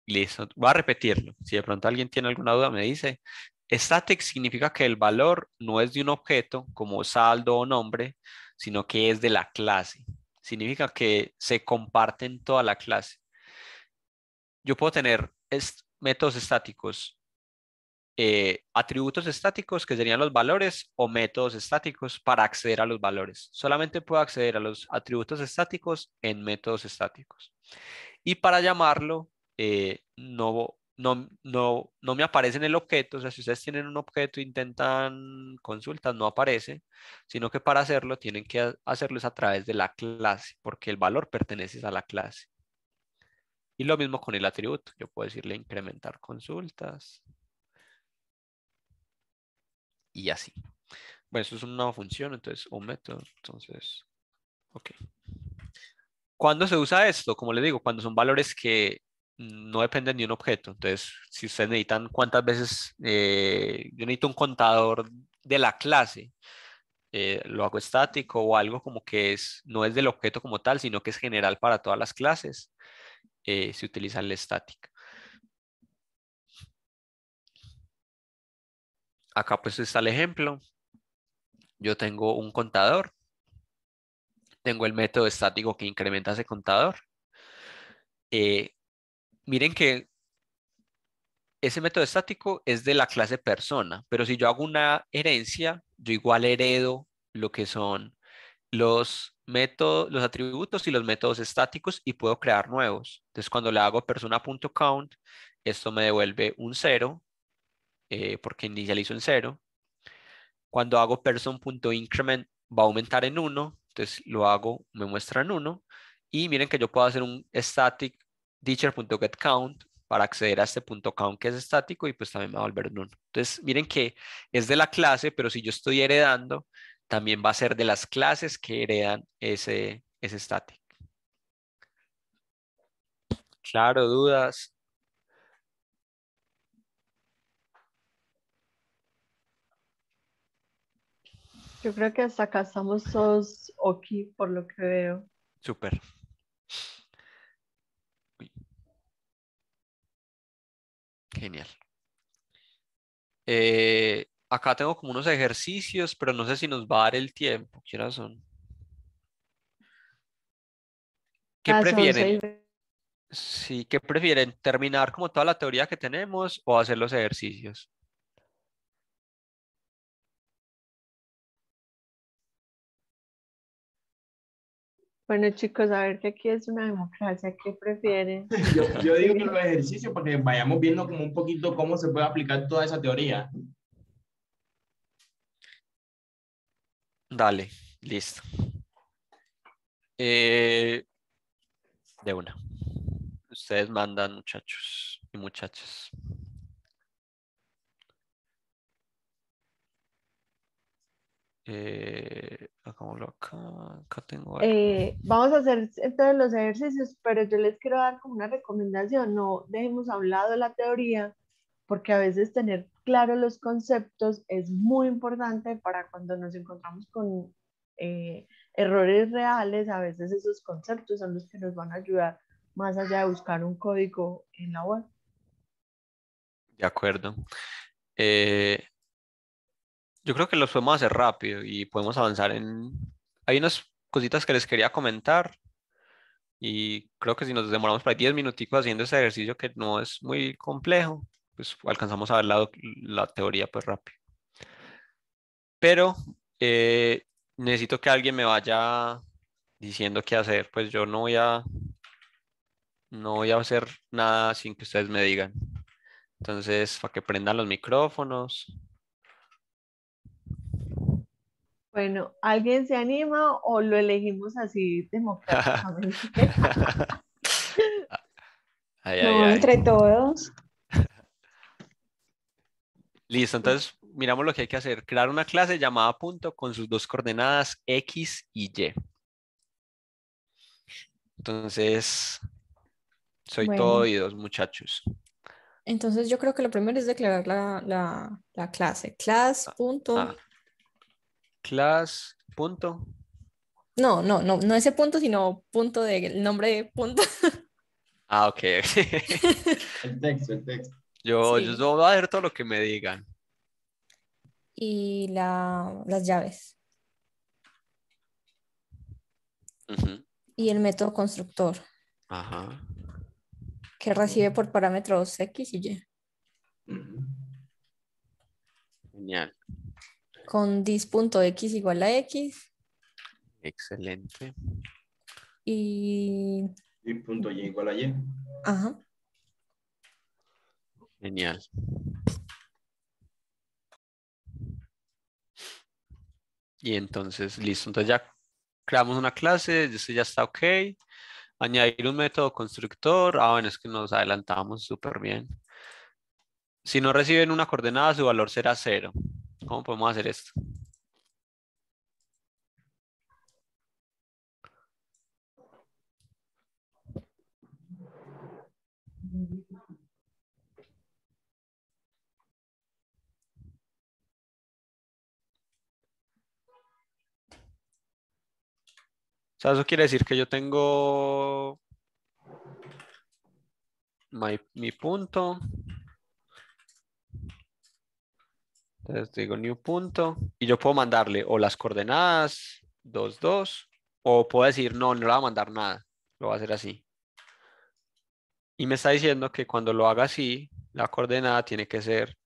Listo. Voy a repetirlo. Si de pronto alguien tiene alguna duda, me dice. Static significa que el valor no es de un objeto como saldo o nombre, sino que es de la clase. Significa que se comparte en toda la clase. Yo puedo tener métodos estáticos, atributos estáticos que serían los valores o métodos estáticos para acceder a los valores. Solamente puedo acceder a los atributos estáticos en métodos estáticos. Y para llamarlo, no me aparece en el objeto. O sea, si ustedes tienen un objeto e intentan consultas, no aparece, sino que para hacerlo tienen que hacerlo a través de la clase, porque el valor pertenece a la clase. Y lo mismo con el atributo. Yo puedo decirle incrementar consultas. Y así. Bueno, eso es una función, entonces, un método. Entonces, ok. ¿Cuándo se usa esto? Como les digo, cuando son valores que no dependen de un objeto. Entonces, si ustedes necesitan cuántas veces, yo necesito un contador de la clase, lo hago estático o algo como que es, no es del objeto como tal, sino que es general para todas las clases, se utiliza el estático. Acá pues está el ejemplo. Yo tengo un contador. Tengo el método estático que incrementa ese contador. Miren que ese método estático es de la clase persona, pero si yo hago una herencia, yo igual heredo lo que son los métodos, los atributos y los métodos estáticos y puedo crear nuevos. Entonces cuando le hago persona.count, esto me devuelve un 0, porque inicializo en 0. Cuando hago person.increment va a aumentar en 1, entonces lo hago, me muestra en 1. Y miren que yo puedo hacer un static teacher.getCount para acceder a este punto count que es estático y pues también me va a volver un 1. Entonces miren que es de la clase, pero si yo estoy heredando, también va a ser de las clases que heredan ese static. Claro, dudas. Yo creo que hasta acá estamos todos aquí por lo que veo. Súper. Genial. Acá tengo como unos ejercicios, pero no sé si nos va a dar el tiempo. ¿Qué horas son? ¿Qué prefieren? Sí, ¿qué prefieren? ¿Terminar como toda la teoría que tenemos o hacer los ejercicios? Bueno, chicos, a ver, que aquí es una democracia, ¿qué prefieren? Yo digo que los ejercicios, porque vayamos viendo como un poquito cómo se puede aplicar toda esa teoría. Dale, listo. De una. Ustedes mandan, muchachos y muchachas. Hagámoslo acá, acá tengo algo. Vamos a hacer entonces los ejercicios, pero yo les quiero dar como una recomendación, no dejemos a un lado la teoría, porque a veces tener claro los conceptos es muy importante para cuando nos encontramos con errores reales. A veces esos conceptos son los que nos van a ayudar más allá de buscar un código en la web. De acuerdo. Yo creo que los podemos hacer rápido y podemos avanzar en... Hay unas cositas que les quería comentar y creo que si nos demoramos para 10 minuticos haciendo este ejercicio que no es muy complejo, pues alcanzamos a ver la teoría pues rápido. Pero necesito que alguien me vaya diciendo qué hacer, pues yo no voy a hacer nada sin que ustedes me digan. Entonces, para que prendan los micrófonos... Bueno, ¿alguien se anima o lo elegimos así democráticamente? No, entre todos. Listo, entonces miramos lo que hay que hacer. Crear una clase llamada punto con sus dos coordenadas X y Y. Entonces, soy todo oídos, muchachos. Entonces yo creo que lo primero es declarar la clase. Class, punto. No ese punto, sino punto del nombre de punto. Ah, ok. El texto. Yo voy a hacer todo lo que me digan. Y las llaves. Uh-huh. Y el método constructor. Ajá. Que recibe por parámetros X y Y. Uh-huh. Genial. Con dis.x igual a x. Excelente. Y... dis.y igual a y. Ajá. Genial. Y entonces, listo. Entonces ya creamos una clase. Esto ya está ok. Añadir un método constructor. Ah, bueno, es que nos adelantamos súper bien. Si no reciben una coordenada, su valor será 0. ¿Cómo podemos hacer esto? O sea, eso quiere decir que yo tengo mi punto. Entonces digo new punto y yo puedo mandarle o las coordenadas 2, 2 o puedo decir no le voy a mandar nada, lo voy a hacer así. Y me está diciendo que cuando lo haga así, la coordenada tiene que ser,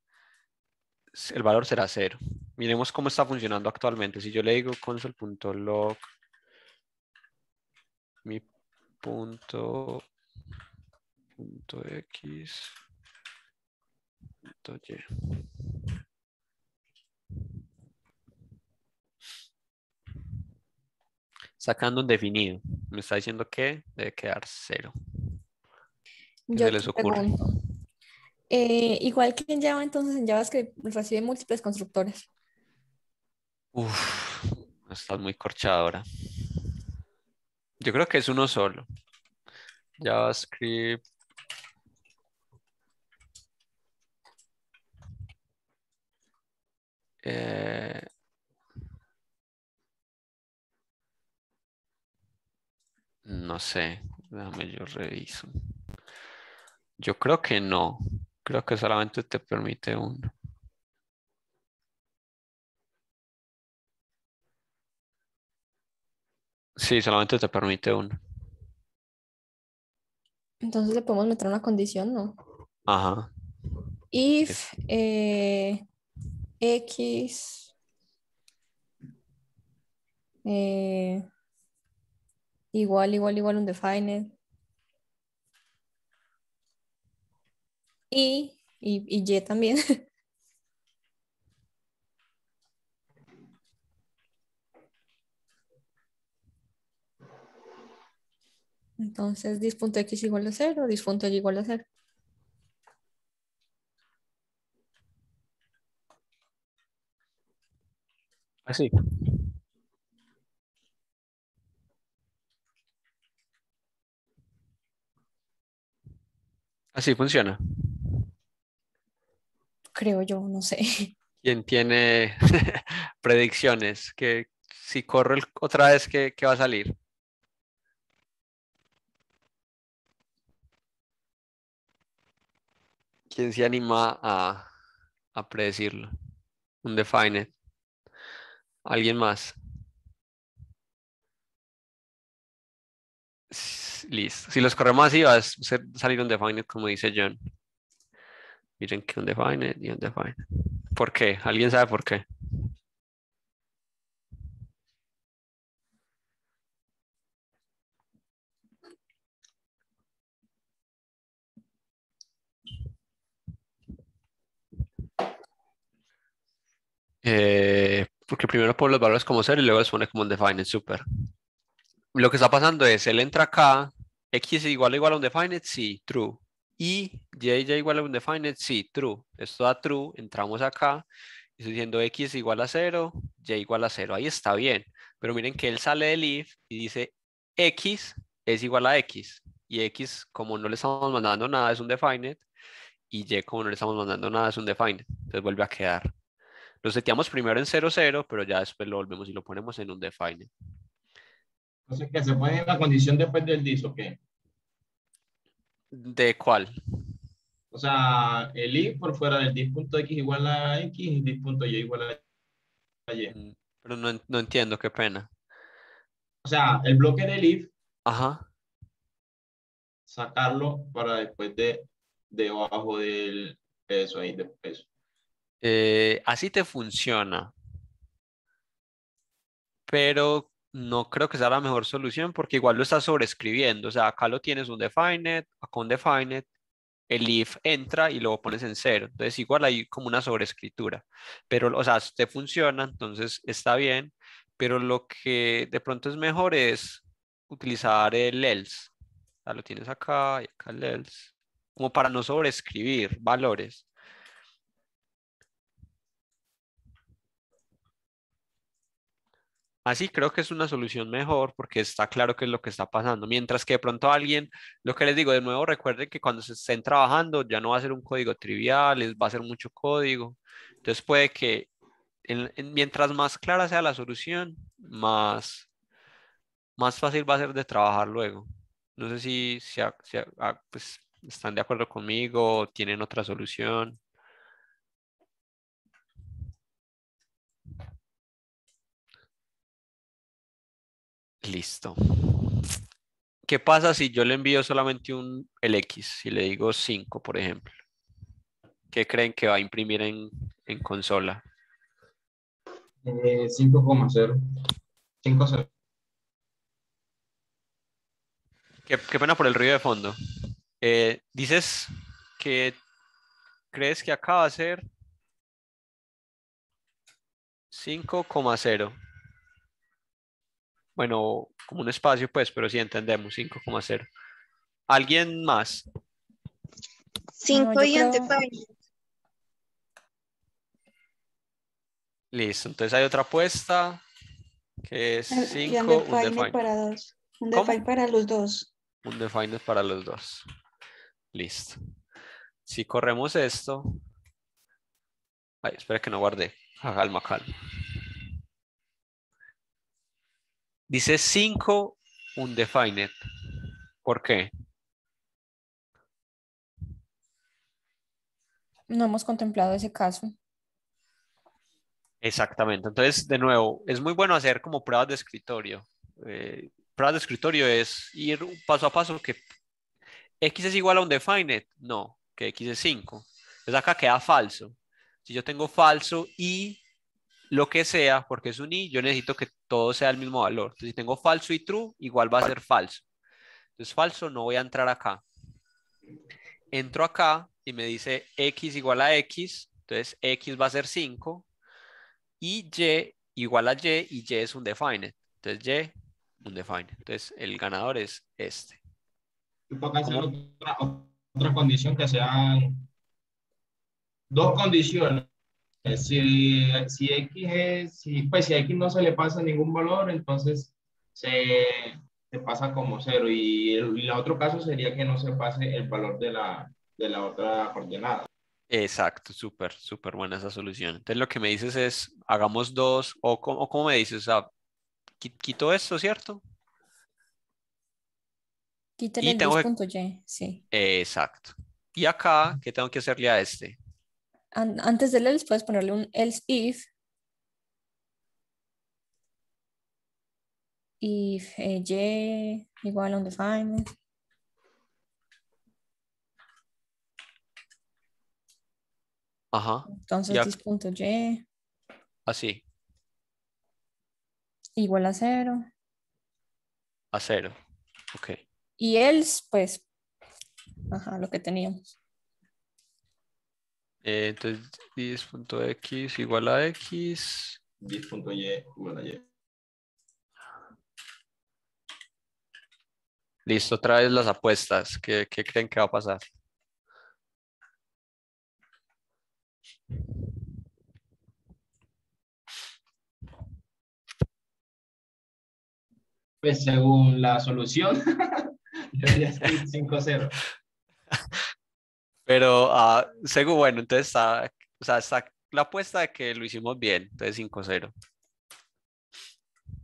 el valor será 0. Miremos cómo está funcionando actualmente. Si yo le digo console.log mi punto x punto y. Sacando un definido. Me está diciendo que debe quedar 0. ¿Qué se les ocurre? Igual que en Java, entonces en JavaScript recibe múltiples constructores. Uf, estás muy corchada ahora. Yo creo que es uno solo. JavaScript. No sé, déjame yo reviso. Yo creo que no. Creo que solamente te permite uno. Sí, solamente te permite uno. Entonces le podemos meter una condición, ¿no? Ajá. If X igual undefined y también. Entonces dis.x igual a 0, dis.y igual a 0. Así. Así funciona. Creo yo, no sé. ¿Quién tiene predicciones? Que si corro otra vez, ¿qué va a salir? ¿Quién se anima a predecirlo? Un definite. ¿Alguien más? Listo. Si los corremos así, va a salir un definite, como dice John. Miren que un definite y un definite. ¿Por qué? ¿Alguien sabe por qué? Porque primero pone los valores como cero y luego los pone como un definite, super. Lo que está pasando es, él entra acá, x igual a un definite, sí, true. Y y igual a un definite, sí, true. Esto da true, entramos acá, y estoy diciendo x igual a 0, y igual a 0. Ahí está bien, pero miren que él sale del if y dice x es igual a x. Y x, como no le estamos mandando nada, es un definite. Y como no le estamos mandando nada, es un definite. Entonces vuelve a quedar. Lo seteamos primero en 0, 0, pero ya después lo volvemos y lo ponemos en un definite. Entonces, ¿qué se pone en la condición después del this o qué? ¿De cuál? O sea, el i por fuera del dis.x igual a x y dis.y igual a y. Pero no entiendo, qué pena. O sea, el bloque del if, ajá, sacarlo para después de debajo del eso ahí después. Así te funciona. Pero no creo que sea la mejor solución porque igual lo estás sobreescribiendo. O sea, acá lo tienes un definite, acá un definite, el if entra y luego pones en cero. Entonces igual hay como una sobreescritura. Pero, o sea, te funciona, entonces está bien. Pero lo que de pronto es mejor es utilizar el else. O sea, lo tienes acá y acá el else. Como para no sobreescribir valores. Así creo que es una solución mejor porque está claro qué es lo que está pasando. Mientras que de pronto alguien, lo que les digo de nuevo, recuerden que cuando se estén trabajando ya no va a ser un código trivial, va a ser mucho código. Entonces puede que mientras más clara sea la solución, más fácil va a ser de trabajar luego. No sé si están de acuerdo conmigo o tienen otra solución. Listo. ¿Qué pasa si yo le envío solamente el X? Si le digo 5, por ejemplo. ¿Qué creen que va a imprimir en consola? 5,0. 5,0. Qué pena por el ruido de fondo. Dices que crees que acá va a ser 5,0. Bueno, como un espacio, pues, pero sí entendemos, 5,0. ¿Alguien más? 5 y antepaños. Listo, entonces hay otra apuesta que es 5, un define para dos. Un define para los dos. Un define para los dos. Listo. Si corremos esto... Ay, espera que no guardé. Calma. Dice 5, un definite. ¿Por qué? No hemos contemplado ese caso. Exactamente. Entonces, de nuevo, es muy bueno hacer como pruebas de escritorio. Pruebas de escritorio es ir paso a paso que X es igual a un definite. No, que X es 5. Entonces acá queda falso. Si yo tengo falso y... lo que sea, porque es un i, yo necesito que todo sea el mismo valor. Entonces, si tengo falso y true, igual va a ser falso. Entonces, falso no voy a entrar acá. Entro acá y me dice x igual a x. Entonces, x va a ser 5. Y igual a y es un definite. Entonces, y un definite. Entonces, el ganador es este. Y para hacer otra condición que sean dos condiciones. Si X no se le pasa ningún valor, entonces se pasa como cero. Y el otro caso sería que no se pase el valor de la otra coordenada. Exacto, súper, súper buena esa solución. Entonces lo que me dices es, hagamos dos, o ¿cómo me dices? O sea, quito esto, ¿cierto? Quítale el 2.y, sí. Exacto. Y acá, ¿qué tengo que hacerle a este? Antes del else puedes ponerle un else if y igual undefined. Ajá. Entonces 10.y. Así. Igual a 0. A 0. Ok. Y else, pues, ajá, lo que teníamos. Entonces 10.x igual a x. 10.y igual a y. Listo, otra vez las apuestas. ¿Qué creen que va a pasar? Pues según la solución, debería ser 5-0. Pero según, bueno, entonces está, o sea, está la apuesta de que lo hicimos bien, entonces 5-0.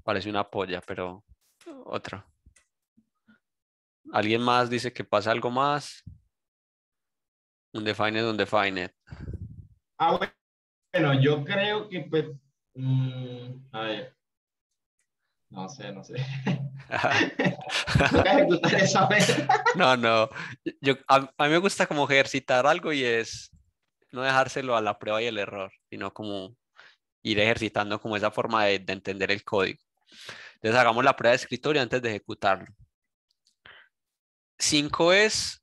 Parece una polla, pero otra. ¿Alguien más dice que pasa algo más? Undefined, undefined. Ah, bueno, yo creo que pues, a ver, no sé. No. A mí me gusta como ejercitar algo y es no dejárselo a la prueba y el error, sino como ir ejercitando como esa forma de entender el código. Entonces hagamos la prueba de escritorio antes de ejecutarlo. 5 es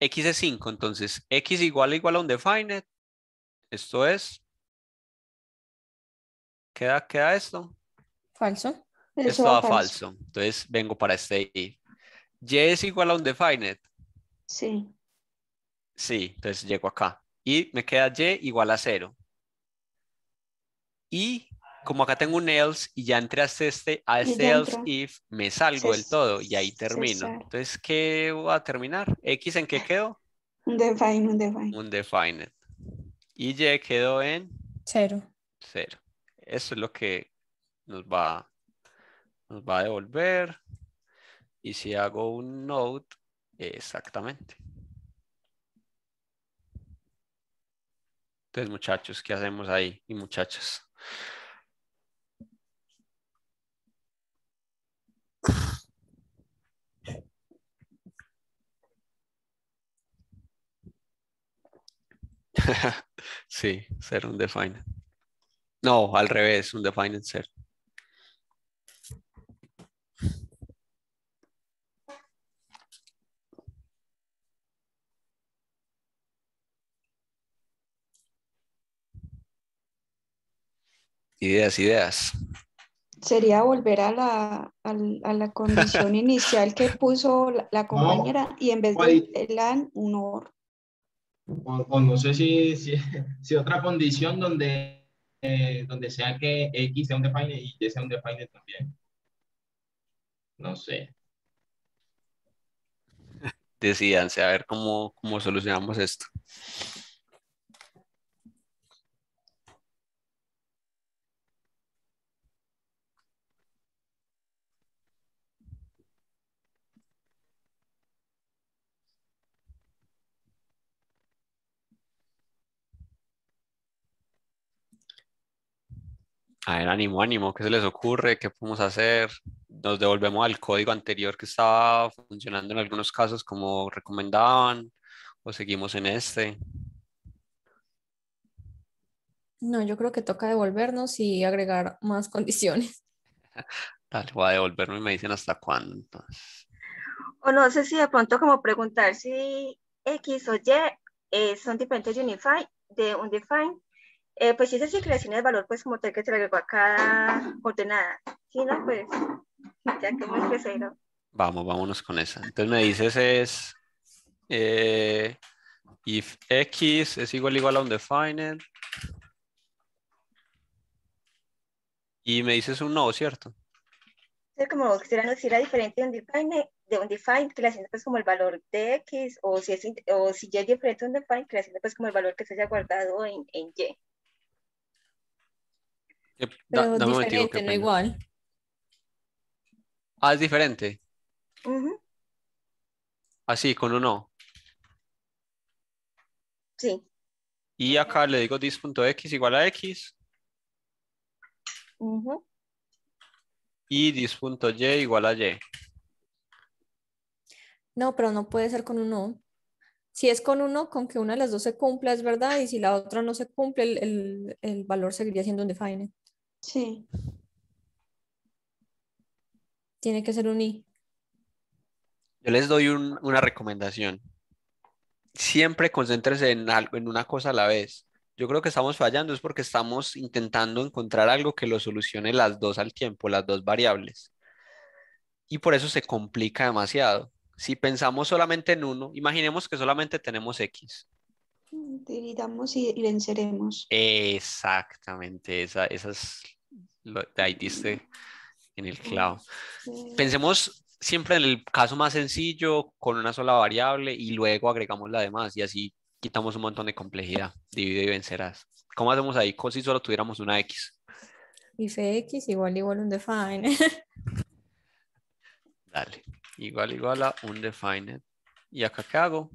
x es 5, entonces x igual a undefined. Esto es, ¿queda esto? Falso. Esto da falso. Entonces vengo para este y. Y es igual a undefined. Sí. Sí, entonces llego acá. Y me queda y igual a 0. Y como acá tengo un else y ya entré a este else if, me salgo del todo y ahí termino. Entonces, ¿qué voy a terminar? ¿X en qué quedo? Undefined. Y Y quedó en 0. Eso es lo que nos va a devolver. Y si hago un node, exactamente. Entonces, muchachos, ¿qué hacemos ahí? Y muchachas. Sí, 0 undefined. No, al revés, undefined 0. Ideas. Sería volver a la condición inicial que puso la compañera, no, y en vez de el an, un or. O no sé si otra condición donde sea que X sea undefined y Y sea undefined también. No sé. Decídanse a ver cómo solucionamos esto. A ver, ánimo, ¿qué se les ocurre? ¿Qué podemos hacer? Nos devolvemos al código anterior que estaba funcionando en algunos casos como recomendaban, o seguimos en este. No, yo creo que toca devolvernos y agregar más condiciones. Dale, voy a devolverme y me dicen hasta cuándo, entonces. O no sé si de pronto como preguntar si X o Y son diferentes de undefined. Pues si es así, creación del valor, pues como tal que se le agregó a cada coordenada. Si no, pues ya que no es que cero. Vámonos con esa. Entonces me dices es if x es igual a undefined Y me dices un no, ¿cierto? Es como si era diferente de un define, que le asienta pues como el valor de X, o si, es, o si ya es diferente de un define, que le asienta pues como el valor que se haya guardado en Y. Pero da, diferente, no igual. Ah, es diferente. Uh-huh. Así, con un no. Sí. Y acá le digo this.x igual a x. Uh-huh. Y this.y igual a y. No, pero no puede ser con un no. Si es con uno, con que una de las dos se cumpla, es verdad, y si la otra no se cumple, el valor seguiría siendo un define. Sí. Tiene que ser un i. Yo les doy una recomendación. Siempre concéntrense en algo, en una cosa a la vez. Yo creo que estamos fallando es porque estamos intentando encontrar algo que lo solucione las dos al tiempo, las dos variables. Y por eso se complica demasiado. Si pensamos solamente en uno, imaginemos que solamente tenemos X. Dividamos y venceremos. Exactamente, esa es lo que ahí diste en el clavo. Sí. Pensemos siempre en el caso más sencillo, con una sola variable, y luego agregamos la demás, y así quitamos un montón de complejidad. Divide y vencerás. ¿Cómo hacemos ahí si solo tuviéramos una X? If X igual un define. Dale. Igual a undefined. ¿Y acá qué hago?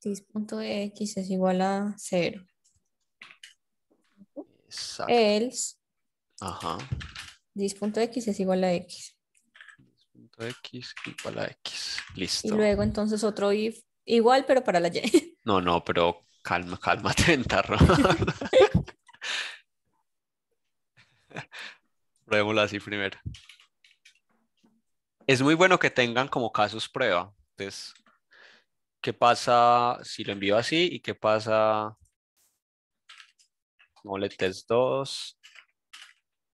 This.x es igual a 0. Exacto. Else. Ajá. This.x es igual a x. This.x igual a x. Listo. Y luego entonces otro if igual pero para la y. No, pero calma, tentarro. Probémoslo así primero. Es muy bueno que tengan como casos prueba. Entonces, ¿qué pasa si lo envío así? ¿Y qué pasa? No le test 2.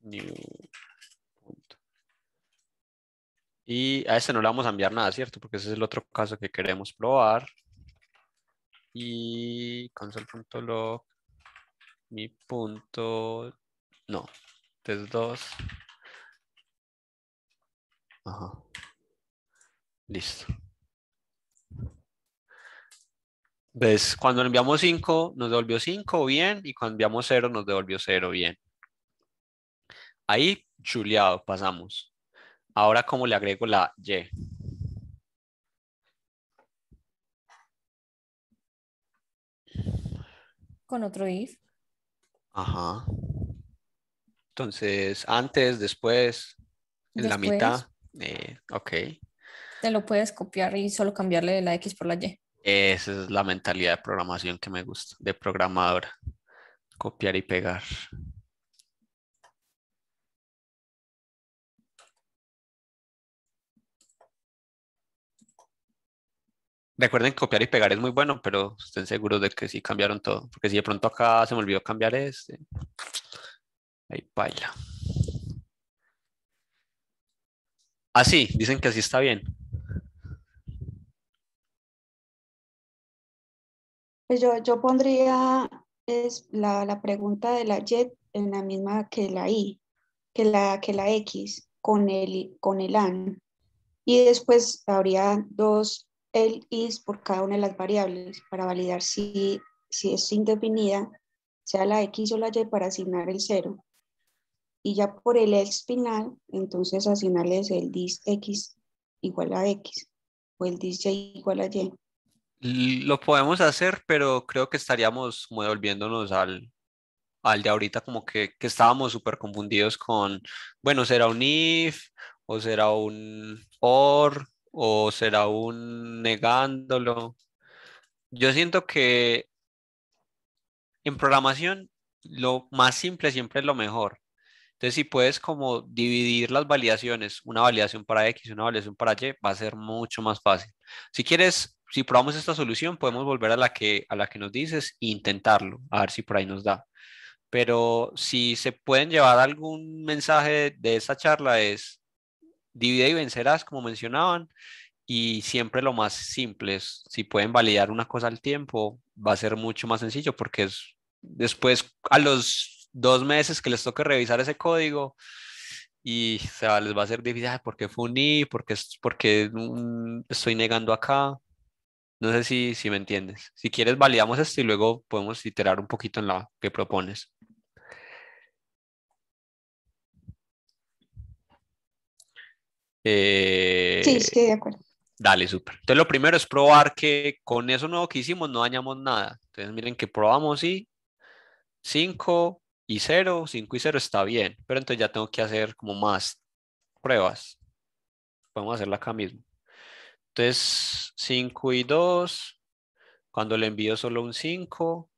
New. Y a este no le vamos a enviar nada, ¿cierto? Porque ese es el otro caso que queremos probar. Y console.log. Mi punto. No. Test 2. Ajá. Listo. ¿Ves? Cuando enviamos 5 nos devolvió 5, bien. Y cuando enviamos 0 nos devolvió 0, bien. Ahí, chuleado, pasamos. Ahora, ¿cómo le agrego la Y? Con otro if. Ajá. Entonces, antes, después, en la mitad. Ok. Te lo puedes copiar y solo cambiarle de la X por la Y. Esa es la mentalidad de programación que me gusta, de programadora. Copiar y pegar. Recuerden que copiar y pegar es muy bueno, pero estén seguros de que sí cambiaron todo. Porque si de pronto acá se me olvidó cambiar ahí baila. Así, dicen que así está bien. Pues yo pondría la pregunta de la Y en la misma que la I, que la X, con el AN. Y después habría dos el is por cada una de las variables para validar si es indefinida, sea la X o la Y, para asignar el 0. Y ya por el else final, entonces asignarles el dis x igual a x o el dis y igual a y. Lo podemos hacer, pero creo que estaríamos como devolviéndonos al de ahorita, como que estábamos súper confundidos con, bueno, será un if, o será un or, o será un negándolo. Yo siento que en programación lo más simple siempre es lo mejor. Entonces, si puedes como dividir las validaciones, una validación para X, una validación para Y, va a ser mucho más fácil. Si quieres, si probamos esta solución, podemos volver a la que nos dices e intentarlo, a ver si por ahí nos da. Pero si se pueden llevar algún mensaje de esta charla es, divide y vencerás, como mencionaban, y siempre lo más simple es, si pueden validar una cosa al tiempo, va a ser mucho más sencillo, porque después a los 2 meses que les toque revisar ese código y les va a hacer difícil. Ay, ¿por qué fue un i? ¿Por qué estoy negando acá? No sé si me entiendes. Si quieres, validamos esto y luego podemos iterar un poquito en la que propones. Sí, estoy de acuerdo. Dale, súper. Entonces lo primero es probar que con eso nuevo que hicimos no dañamos nada. Entonces miren que probamos y 5 y 0, 5 y 0 está bien. Pero entonces ya tengo que hacer como más pruebas. Podemos hacerla acá mismo. Entonces 5 y 2, cuando le envío solo un 5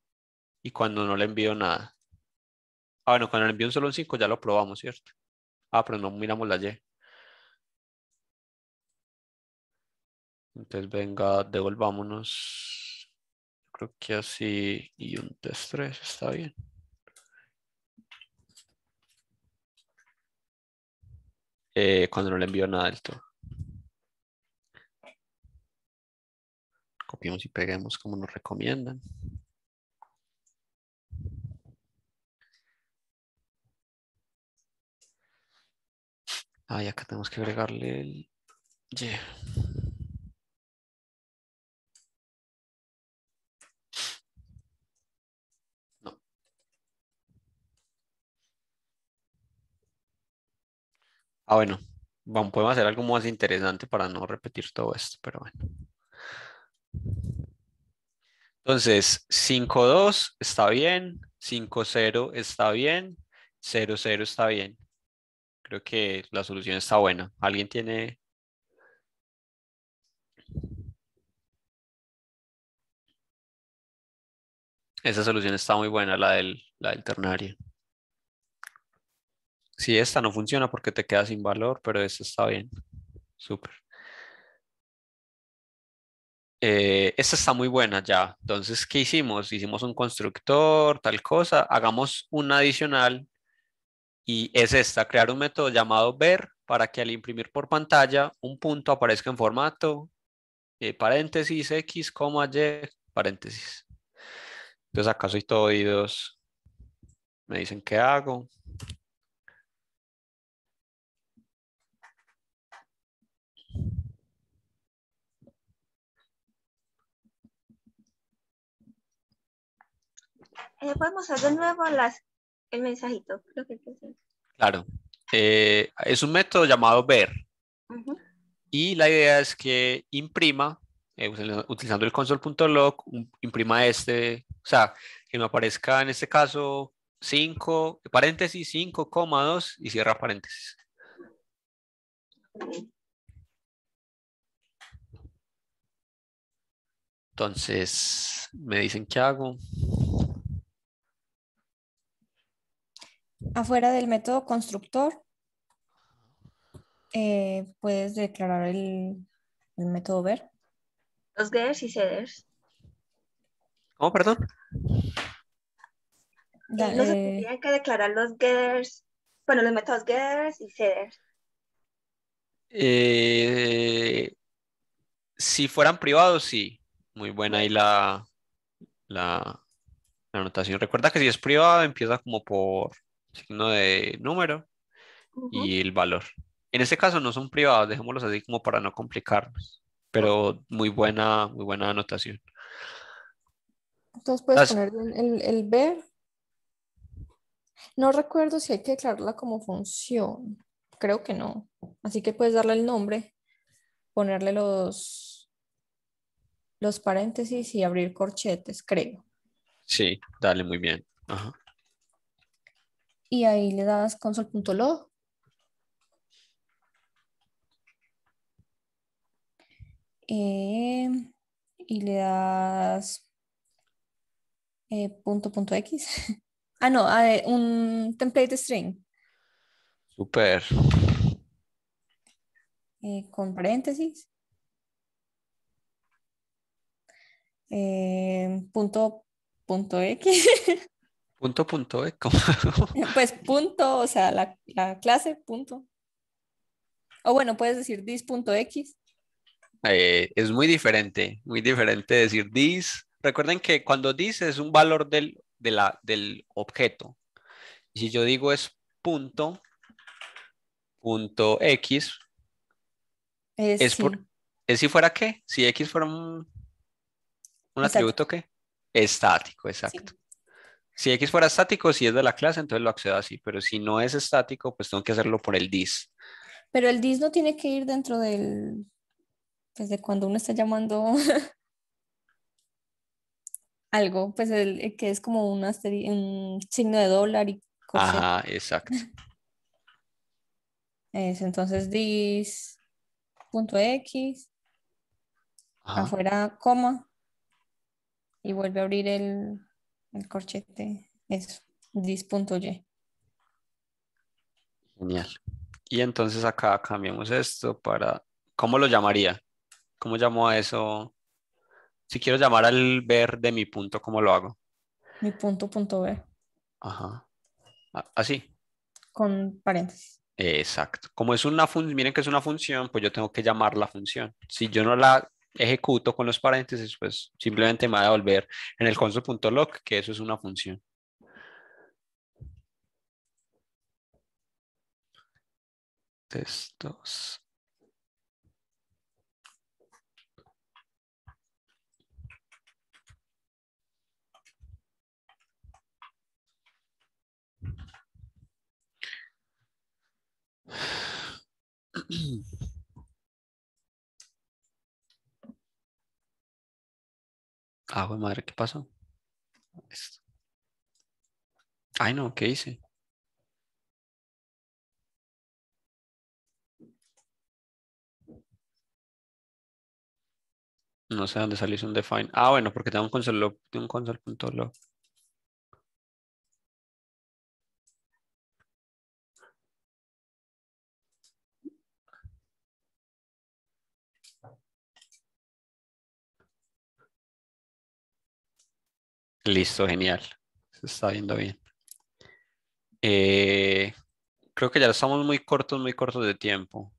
y cuando no le envío nada. Ah, bueno, cuando le envío solo un 5 ya lo probamos, ¿cierto? Ah, pero no miramos la Y. Entonces venga, devolvámonos. Creo que así y un test 3 está bien. Cuando no le envío nada del todo. Copiamos y peguemos como nos recomiendan. Ah, y acá tenemos que agregarle el Y. Ah, bueno, podemos hacer algo más interesante para no repetir todo esto, pero bueno. Entonces, 5.2 está bien, 5.0 está bien, 0.0 está bien. Creo que la solución está buena. ¿Alguien tiene...? Esa solución está muy buena, la del ternario. Si esta no funciona porque te queda sin valor, pero esta está bien. Súper. Esta está muy buena ya. Entonces, ¿qué hicimos? Hicimos un constructor, tal cosa. Hagamos una adicional y es esta. Crear un método llamado ver para que al imprimir por pantalla un punto aparezca en formato paréntesis, x, y, paréntesis. Entonces, acá soy todo oídos. Me dicen qué hago. Podemos hacer de nuevo el mensajito. Creo que es. Claro. Es un método llamado ver. Y la idea es que imprima, utilizando el console.log, imprima o sea, que me aparezca en este caso 5, paréntesis, 5,2 y cierra paréntesis. Entonces, me dicen qué hago. Afuera del método constructor, puedes declarar el método ver. Los getters y setters. ¿Cómo, perdón? No se tendrían que declarar los getters, bueno, los métodos getters y setters. Si fueran privados, sí. Muy buena ahí la anotación. Recuerda que si es privado, empieza como por signo de número y el valor. En este caso no son privados, dejémoslos así como para no complicarnos. Pero muy buena anotación. Entonces puedes poner el ver. No recuerdo si hay que declararla como función. Creo que no. Así que puedes darle el nombre, ponerle los paréntesis y abrir corchetes, creo. Sí, dale, muy bien. Ajá. Y ahí le das console.log. Y le das .x. Ah, no, un template string. Súper. Con paréntesis. Punto X. Punto X. Pues punto, o sea, la clase, punto. O bueno, puedes decir this.x. Es muy diferente decir this. Recuerden que cuando this es un valor del objeto. Si yo digo es .x, ¿es si fuera qué? Si x fuera un atributo, ¿qué? Estático, exacto. Sí. Si x fuera estático, si es de la clase, entonces lo accedo así. Pero si no es estático, pues tengo que hacerlo por el this. Pero el this no tiene que ir dentro del... desde cuando uno está llamando algo, pues el que es como un signo de dólar y cosas. Ajá, exacto. Eso, entonces this.x, afuera coma, y vuelve a abrir el corchete, eso, this.y. Genial. Y entonces acá cambiamos esto para, ¿cómo lo llamaría? ¿Cómo llamo a eso? Si quiero llamar al ver de mi punto, ¿cómo lo hago? Mi punto.ver. Ajá. Así. Con paréntesis. Exacto. Como es una función, miren que es una función, pues yo tengo que llamar la función. Si yo no la ejecuto con los paréntesis, pues simplemente me va a devolver en el console.log que eso es una función. Textos. Ah, güey, madre, ¿qué pasó? Ay, no, ¿qué hice? No sé dónde salió un define. Ah, bueno, porque tengo un console.log. Listo, genial. Se está viendo bien. Creo que ya estamos muy cortos de tiempo.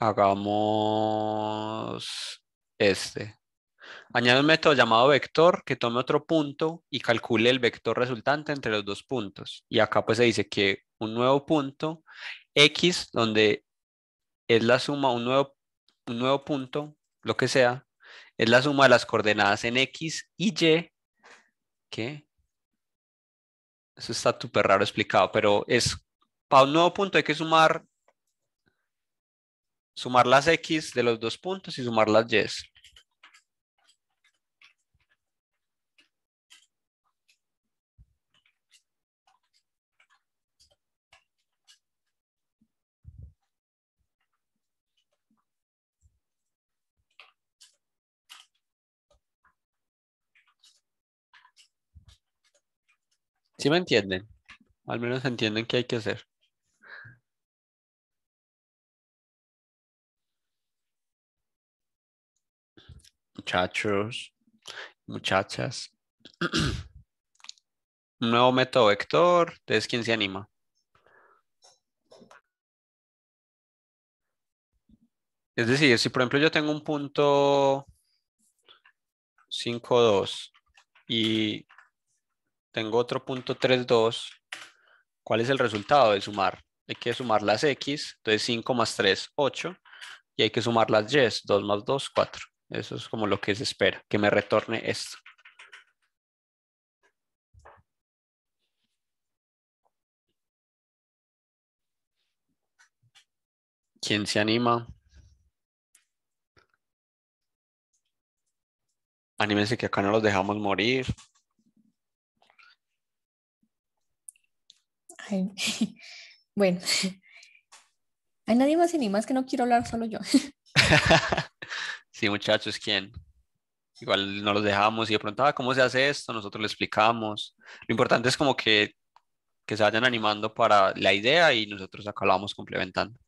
Hagamos este. Añade un método llamado vector que tome otro punto y calcule el vector resultante entre los dos puntos. Y acá pues se dice que un nuevo punto X, donde es la suma, un nuevo punto, lo que sea, es la suma de las coordenadas en X y Y. ¿Qué? Eso está súper raro explicado, pero es para un nuevo punto hay que sumar las X de los dos puntos y sumar las Y. ¿Sí me entienden? Al menos entienden qué hay que hacer. Muchachos, muchachas. Un nuevo método vector. ¿Ustedes quién se anima? Es decir, si por ejemplo yo tengo un punto 5,2 y... tengo otro punto 3,2. ¿Cuál es el resultado de sumar? Hay que sumar las X, entonces 5 más 3, 8. Y hay que sumar las Y, 2 más 2, 4. Eso es como lo que se espera, que me retorne esto. ¿Quién se anima? Anímense que acá no los dejamos morir. Ay, bueno, hay nadie más ni más que no quiero hablar, solo yo. Sí, muchachos, ¿quién? Igual no los dejamos y de pronto, ¿cómo se hace esto? Nosotros le explicamos. Lo importante es como que se vayan animando para la idea y nosotros acá la vamos complementando.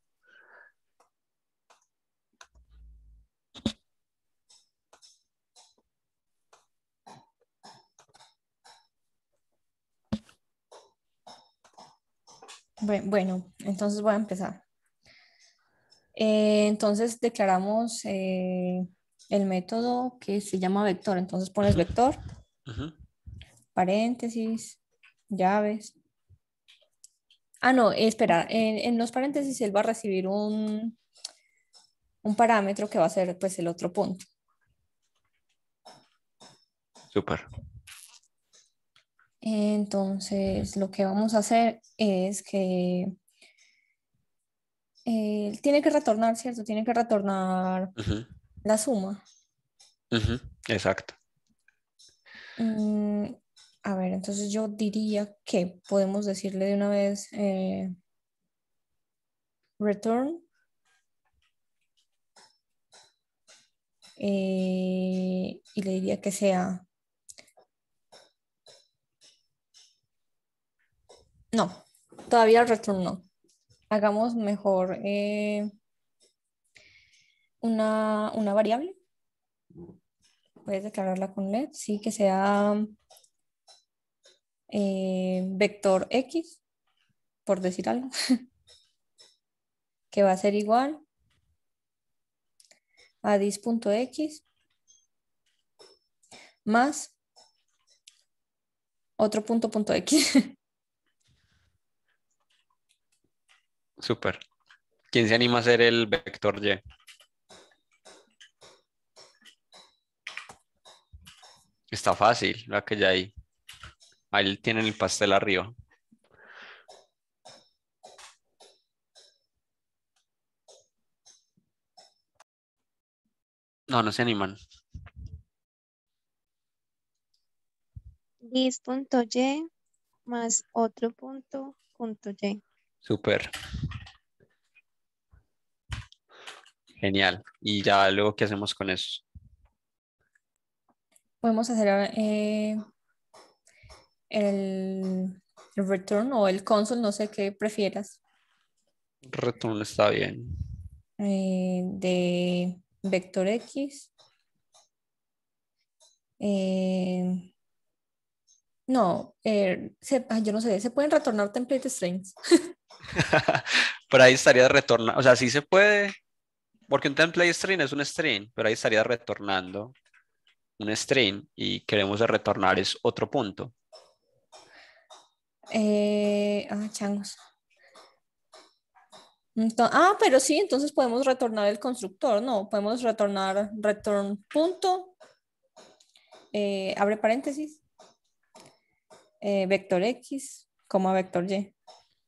Bueno, entonces voy a empezar. Entonces declaramos el método que se llama vector. Entonces pones vector. paréntesis, llaves. Ah, no, espera, en los paréntesis él va a recibir un parámetro que va a ser pues el otro punto. Súper. Entonces, lo que vamos a hacer es que tiene que retornar, ¿cierto? Tiene que retornar la suma. Exacto. A ver, entonces yo diría que podemos decirle de una vez return y le diría que sea no, todavía el return no. Hagamos mejor una variable. Puedes declararla con let, sí, que sea vector X, por decir algo, que va a ser igual a dis.x más otro punto.x. Súper. ¿Quién se anima a hacer el vector Y? Está fácil, la que ya hay. Ahí tienen el pastel arriba. No, no se animan. Dis.y más otro punto.y. Súper. Genial. Y ya luego, ¿qué hacemos con eso? Podemos hacer el return o el console, no sé qué prefieras. Return está bien. De vector X. No, yo no sé, ¿se pueden retornar template strings? Por ahí estaría retornando, o sea, sí se puede, porque un template string es un string, pero ahí estaría retornando un string y queremos retornar es otro punto. Changos. Pero sí, entonces podemos retornar el constructor, ¿no? Podemos retornar return punto, abre paréntesis, vector X, vector Y,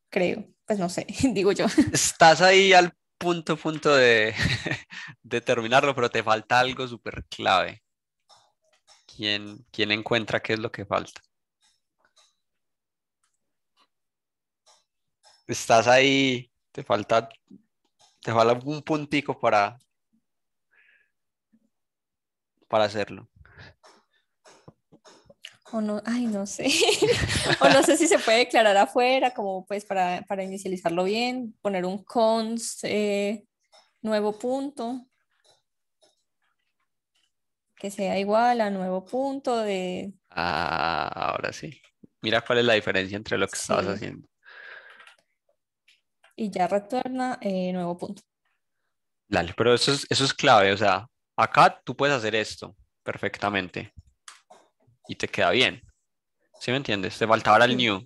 creo. Pues no sé, digo yo. Estás ahí al punto de terminarlo, pero te falta algo súper clave. ¿Quién encuentra qué es lo que falta? Estás ahí, te falta un puntico para hacerlo. O no, ay, no sé. O no sé si se puede declarar afuera, como pues para inicializarlo bien, poner un const nuevo punto, que sea igual a nuevo punto de... Ah, ahora sí. Mira cuál es la diferencia entre lo que estabas haciendo. Y ya retorna nuevo punto. Dale, pero eso es clave, o sea, acá tú puedes hacer esto perfectamente. Y te queda bien. ¿Sí me entiendes? Te falta ahora el new.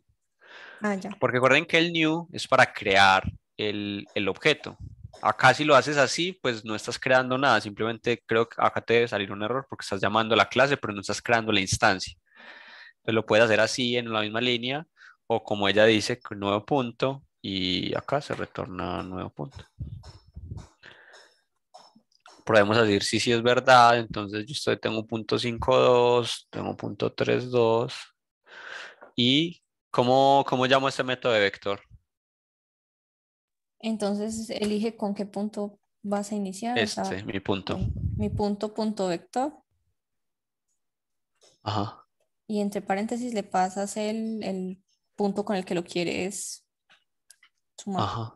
Ah, ya. Porque recuerden que el new es para crear el objeto. Acá si lo haces así, pues no estás creando nada. Simplemente creo que acá te debe salir un error porque estás llamando a la clase, pero no estás creando la instancia. Entonces lo puedes hacer así en la misma línea o como ella dice, nuevo punto y acá se retorna nuevo punto. Podemos decir sí es verdad, entonces yo tengo 0.52, tengo 0.32 y ¿cómo llamo este método de vector? Entonces elige con qué punto vas a iniciar. O sea, mi punto. Mi punto vector. Ajá. Y entre paréntesis le pasas el punto con el que lo quieres sumar. Ajá.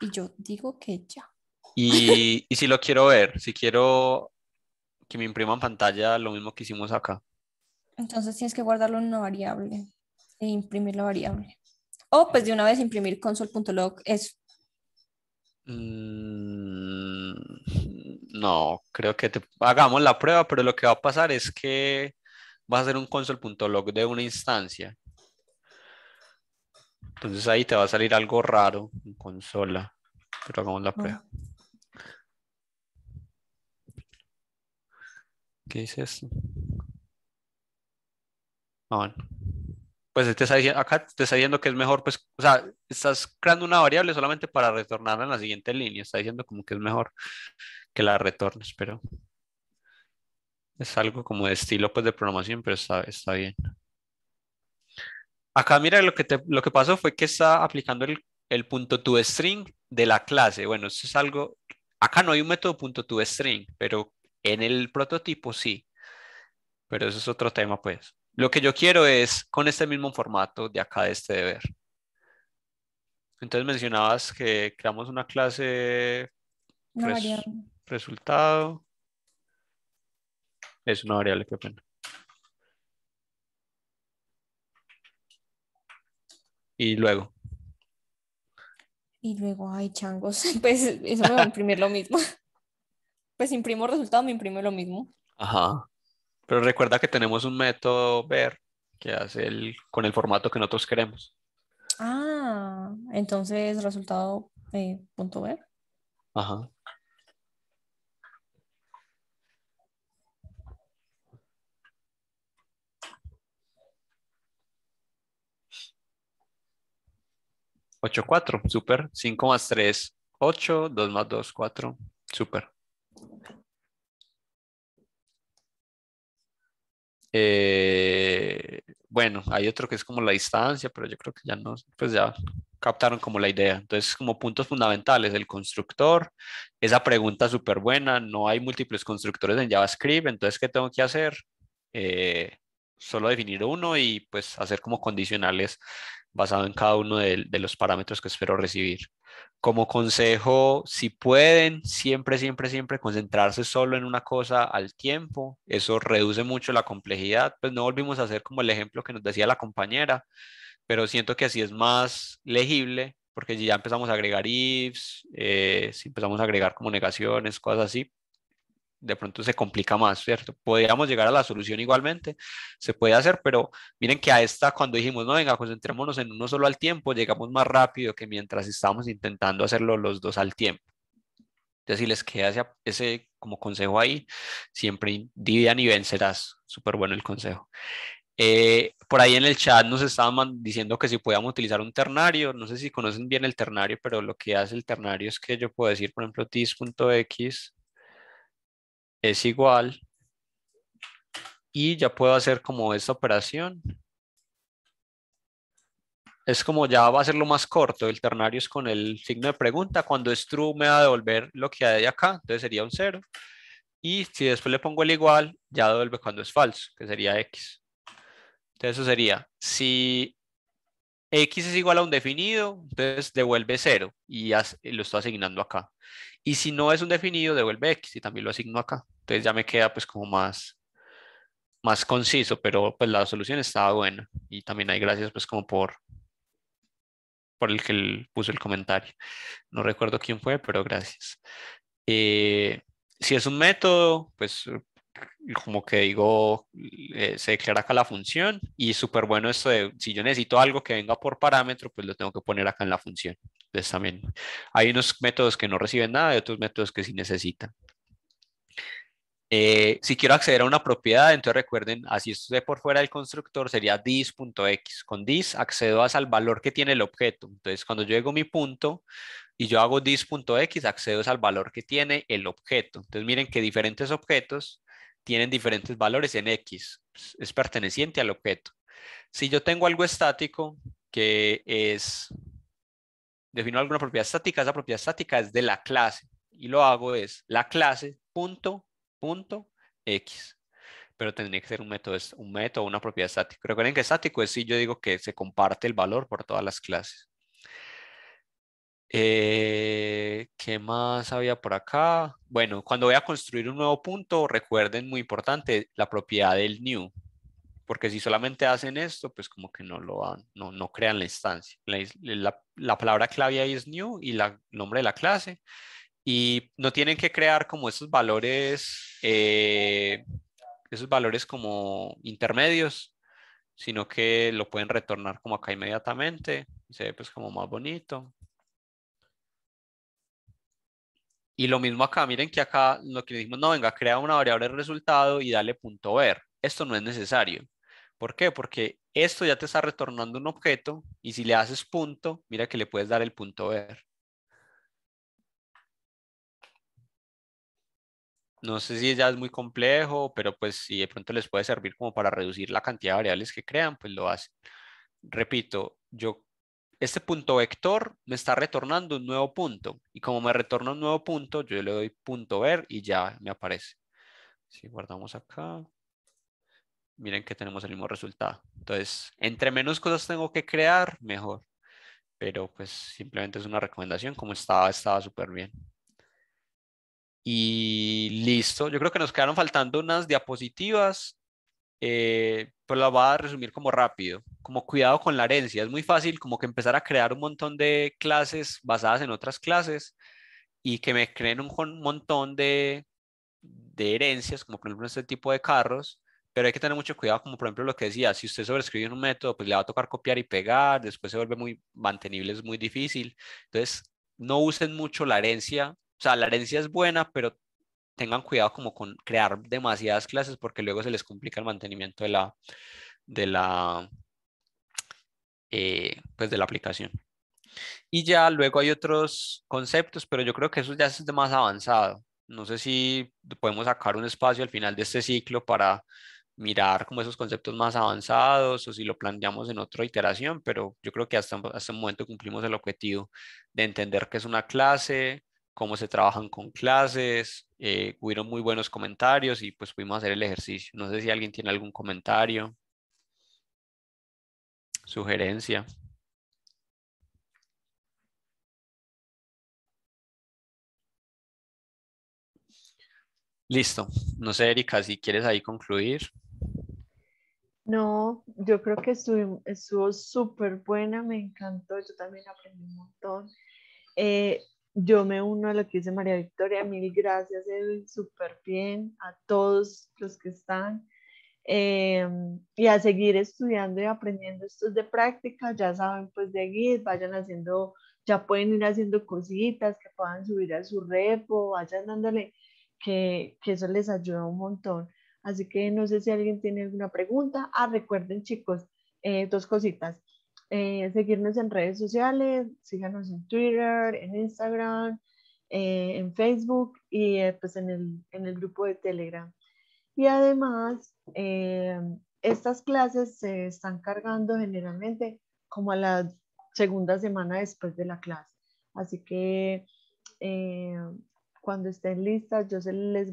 Y yo digo que ya. Y si lo quiero ver, si quiero que me imprima en pantalla lo mismo que hicimos acá. Entonces tienes que guardarlo en una variable e imprimir la variable. O pues de una vez imprimir console.log eso. No, creo que hagamos la prueba, pero lo que va a pasar es que vas a hacer un console.log de una instancia. Entonces ahí te va a salir algo raro en consola. Pero hagamos la prueba. ¿Qué es esto? Bueno. Pues te está diciendo, acá te está diciendo que es mejor, pues, o sea, estás creando una variable solamente para retornarla en la siguiente línea. Está diciendo como que es mejor que la retornes, pero es algo como de estilo, pues, de programación, pero está bien. Acá mira lo que pasó fue que está aplicando el .toString de la clase. Bueno, eso es algo, acá no hay un método .toString, pero en el prototipo sí. Pero eso es otro tema, pues. Lo que yo quiero es con este mismo formato de acá de este deber. Entonces mencionabas que creamos una clase, una variable. Resultado. Es una variable, qué pena. Y luego. Ay, changos. Pues eso me va a imprimir lo mismo. Pues imprimo resultado, me imprime lo mismo. Ajá. Pero recuerda que tenemos un método ver que hace con el formato que nosotros queremos. Ah, entonces resultado punto ver. Ajá. (8, 4). Súper. 5 más 3, 8. 2 más 2, 4. Súper. Bueno, hay otro que es como la distancia, pero yo creo que ya no, pues ya captaron como la idea. Entonces, como puntos fundamentales, el constructor, esa pregunta súper buena, no hay múltiples constructores en JavaScript, entonces, ¿qué tengo que hacer? Solo definir uno y pues hacer como condicionales basado en cada uno de los parámetros que espero recibir. Como consejo, si pueden, siempre concentrarse solo en una cosa al tiempo. Eso reduce mucho la complejidad. Pues no volvimos a hacer como el ejemplo que nos decía la compañera, pero siento que así es más legible, porque si ya empezamos a agregar ifs, si empezamos a agregar como negaciones, cosas así, de pronto se complica más, ¿cierto? Podríamos llegar a la solución igualmente, se puede hacer, pero miren que a esta cuando dijimos, no, venga, concentrémonos en uno solo al tiempo, llegamos más rápido que mientras estábamos intentando hacerlo los dos al tiempo. Entonces, si les queda ese como consejo ahí, siempre dividan y vencerás. Súper bueno el consejo. Por ahí en el chat nos estaban diciendo que si podíamos utilizar un ternario. No sé si conocen bien el ternario, pero lo que hace el ternario es que yo puedo decir, por ejemplo, tis.x es igual, y ya puedo hacer como esta operación. Es como ya va a ser lo más corto, el ternario es con el signo de pregunta, cuando es true me va a devolver lo que hay acá, entonces sería un 0, y si después le pongo el igual, ya devuelve cuando es falso, que sería x. Entonces eso sería, si x es igual a un definido, entonces devuelve 0, y ya lo estoy asignando acá. Y si no es un definido, devuelve x y también lo asigno acá. Entonces ya me queda pues como más conciso, pero pues la solución estaba buena. Y también hay gracias pues como por el que puso el comentario. No recuerdo quién fue, pero gracias. Si es un método, pues como que digo, se declara acá la función. Y súper bueno esto de, si yo necesito algo que venga por parámetro, pues lo tengo que poner acá en la función. Entonces también hay unos métodos que no reciben nada y otros métodos que sí necesitan. Si quiero acceder a una propiedad, entonces recuerden, así estoy por fuera del constructor, sería this.x. Con this accedo al valor que tiene el objeto. Entonces cuando yo llego a mi punto y yo hago this.x, accedo al valor que tiene el objeto. Entonces miren que diferentes objetos tienen diferentes valores en x. Es perteneciente al objeto. Si yo tengo algo estático que es... defino alguna propiedad estática, esa propiedad estática es de la clase, y lo hago es la clase .x, pero tendría que ser un método, una propiedad estática. Recuerden que estático es si yo digo que se comparte el valor por todas las clases. ¿Qué más había por acá? Bueno, cuando voy a construir un nuevo punto, recuerden, muy importante, la propiedad del new. Porque si solamente hacen esto, pues como que no crean la instancia. La palabra clave ahí es new y el nombre de la clase. Y no tienen que crear como estos valores esos valores como intermedios, sino que lo pueden retornar como acá inmediatamente. Se ve pues como más bonito. Y lo mismo acá, miren que acá lo que dijimos, no, venga, crea una variable de resultado y dale punto ver. Esto no es necesario. ¿Por qué? Porque esto ya te está retornando un objeto y si le haces punto, mira que le puedes dar el punto ver. No sé si ya es muy complejo, pero pues si de pronto les puede servir como para reducir la cantidad de variables que crean, pues lo hacen. Repito, este punto vector me está retornando un nuevo punto. Y como me retorna un nuevo punto, yo le doy punto ver y ya me aparece. Si guardamos acá, miren que tenemos el mismo resultado. Entonces, entre menos cosas tengo que crear, mejor. Pero pues simplemente es una recomendación. Como estaba súper bien. Y listo. Yo creo que nos quedaron faltando unas diapositivas. Pues la voy a resumir como rápido, como cuidado con la herencia. Es muy fácil como que empezar a crear un montón de clases basadas en otras clases y que me creen un montón de herencias, como por ejemplo este tipo de carros, pero hay que tener mucho cuidado, como por ejemplo lo que decía, si usted sobrescribe un método, pues le va a tocar copiar y pegar, después se vuelve muy mantenible, es muy difícil. Entonces no usen mucho la herencia, o sea, la herencia es buena, pero tengan cuidado como con crear demasiadas clases porque luego se les complica el mantenimiento de la aplicación. Y ya luego hay otros conceptos, pero yo creo que eso ya es de más avanzado. No sé si podemos sacar un espacio al final de este ciclo para mirar como esos conceptos más avanzados o si lo planteamos en otra iteración, pero yo creo que hasta el momento cumplimos el objetivo de entender qué es una clase, cómo se trabajan con clases, hubieron muy buenos comentarios y pues pudimos hacer el ejercicio. No sé si alguien tiene algún comentario, sugerencia. Listo. No sé, Erika, si quieres ahí concluir. No, yo creo que estuvo súper buena, me encantó, yo también aprendí un montón. Yo me uno a lo que dice María Victoria, mil gracias Edwin, súper bien, a todos los que están y a seguir estudiando y aprendiendo estos de práctica, ya saben pues de Git, vayan haciendo, ya pueden ir haciendo cositas que puedan subir a su repo, vayan dándole, que eso les ayuda un montón, así que no sé si alguien tiene alguna pregunta. Recuerden chicos, dos cositas. Seguirnos en redes sociales, síganos en Twitter, en Instagram, en Facebook y pues en el grupo de Telegram. Y además, estas clases se están cargando generalmente como a la segunda semana después de la clase. Así que cuando estén listas, yo se les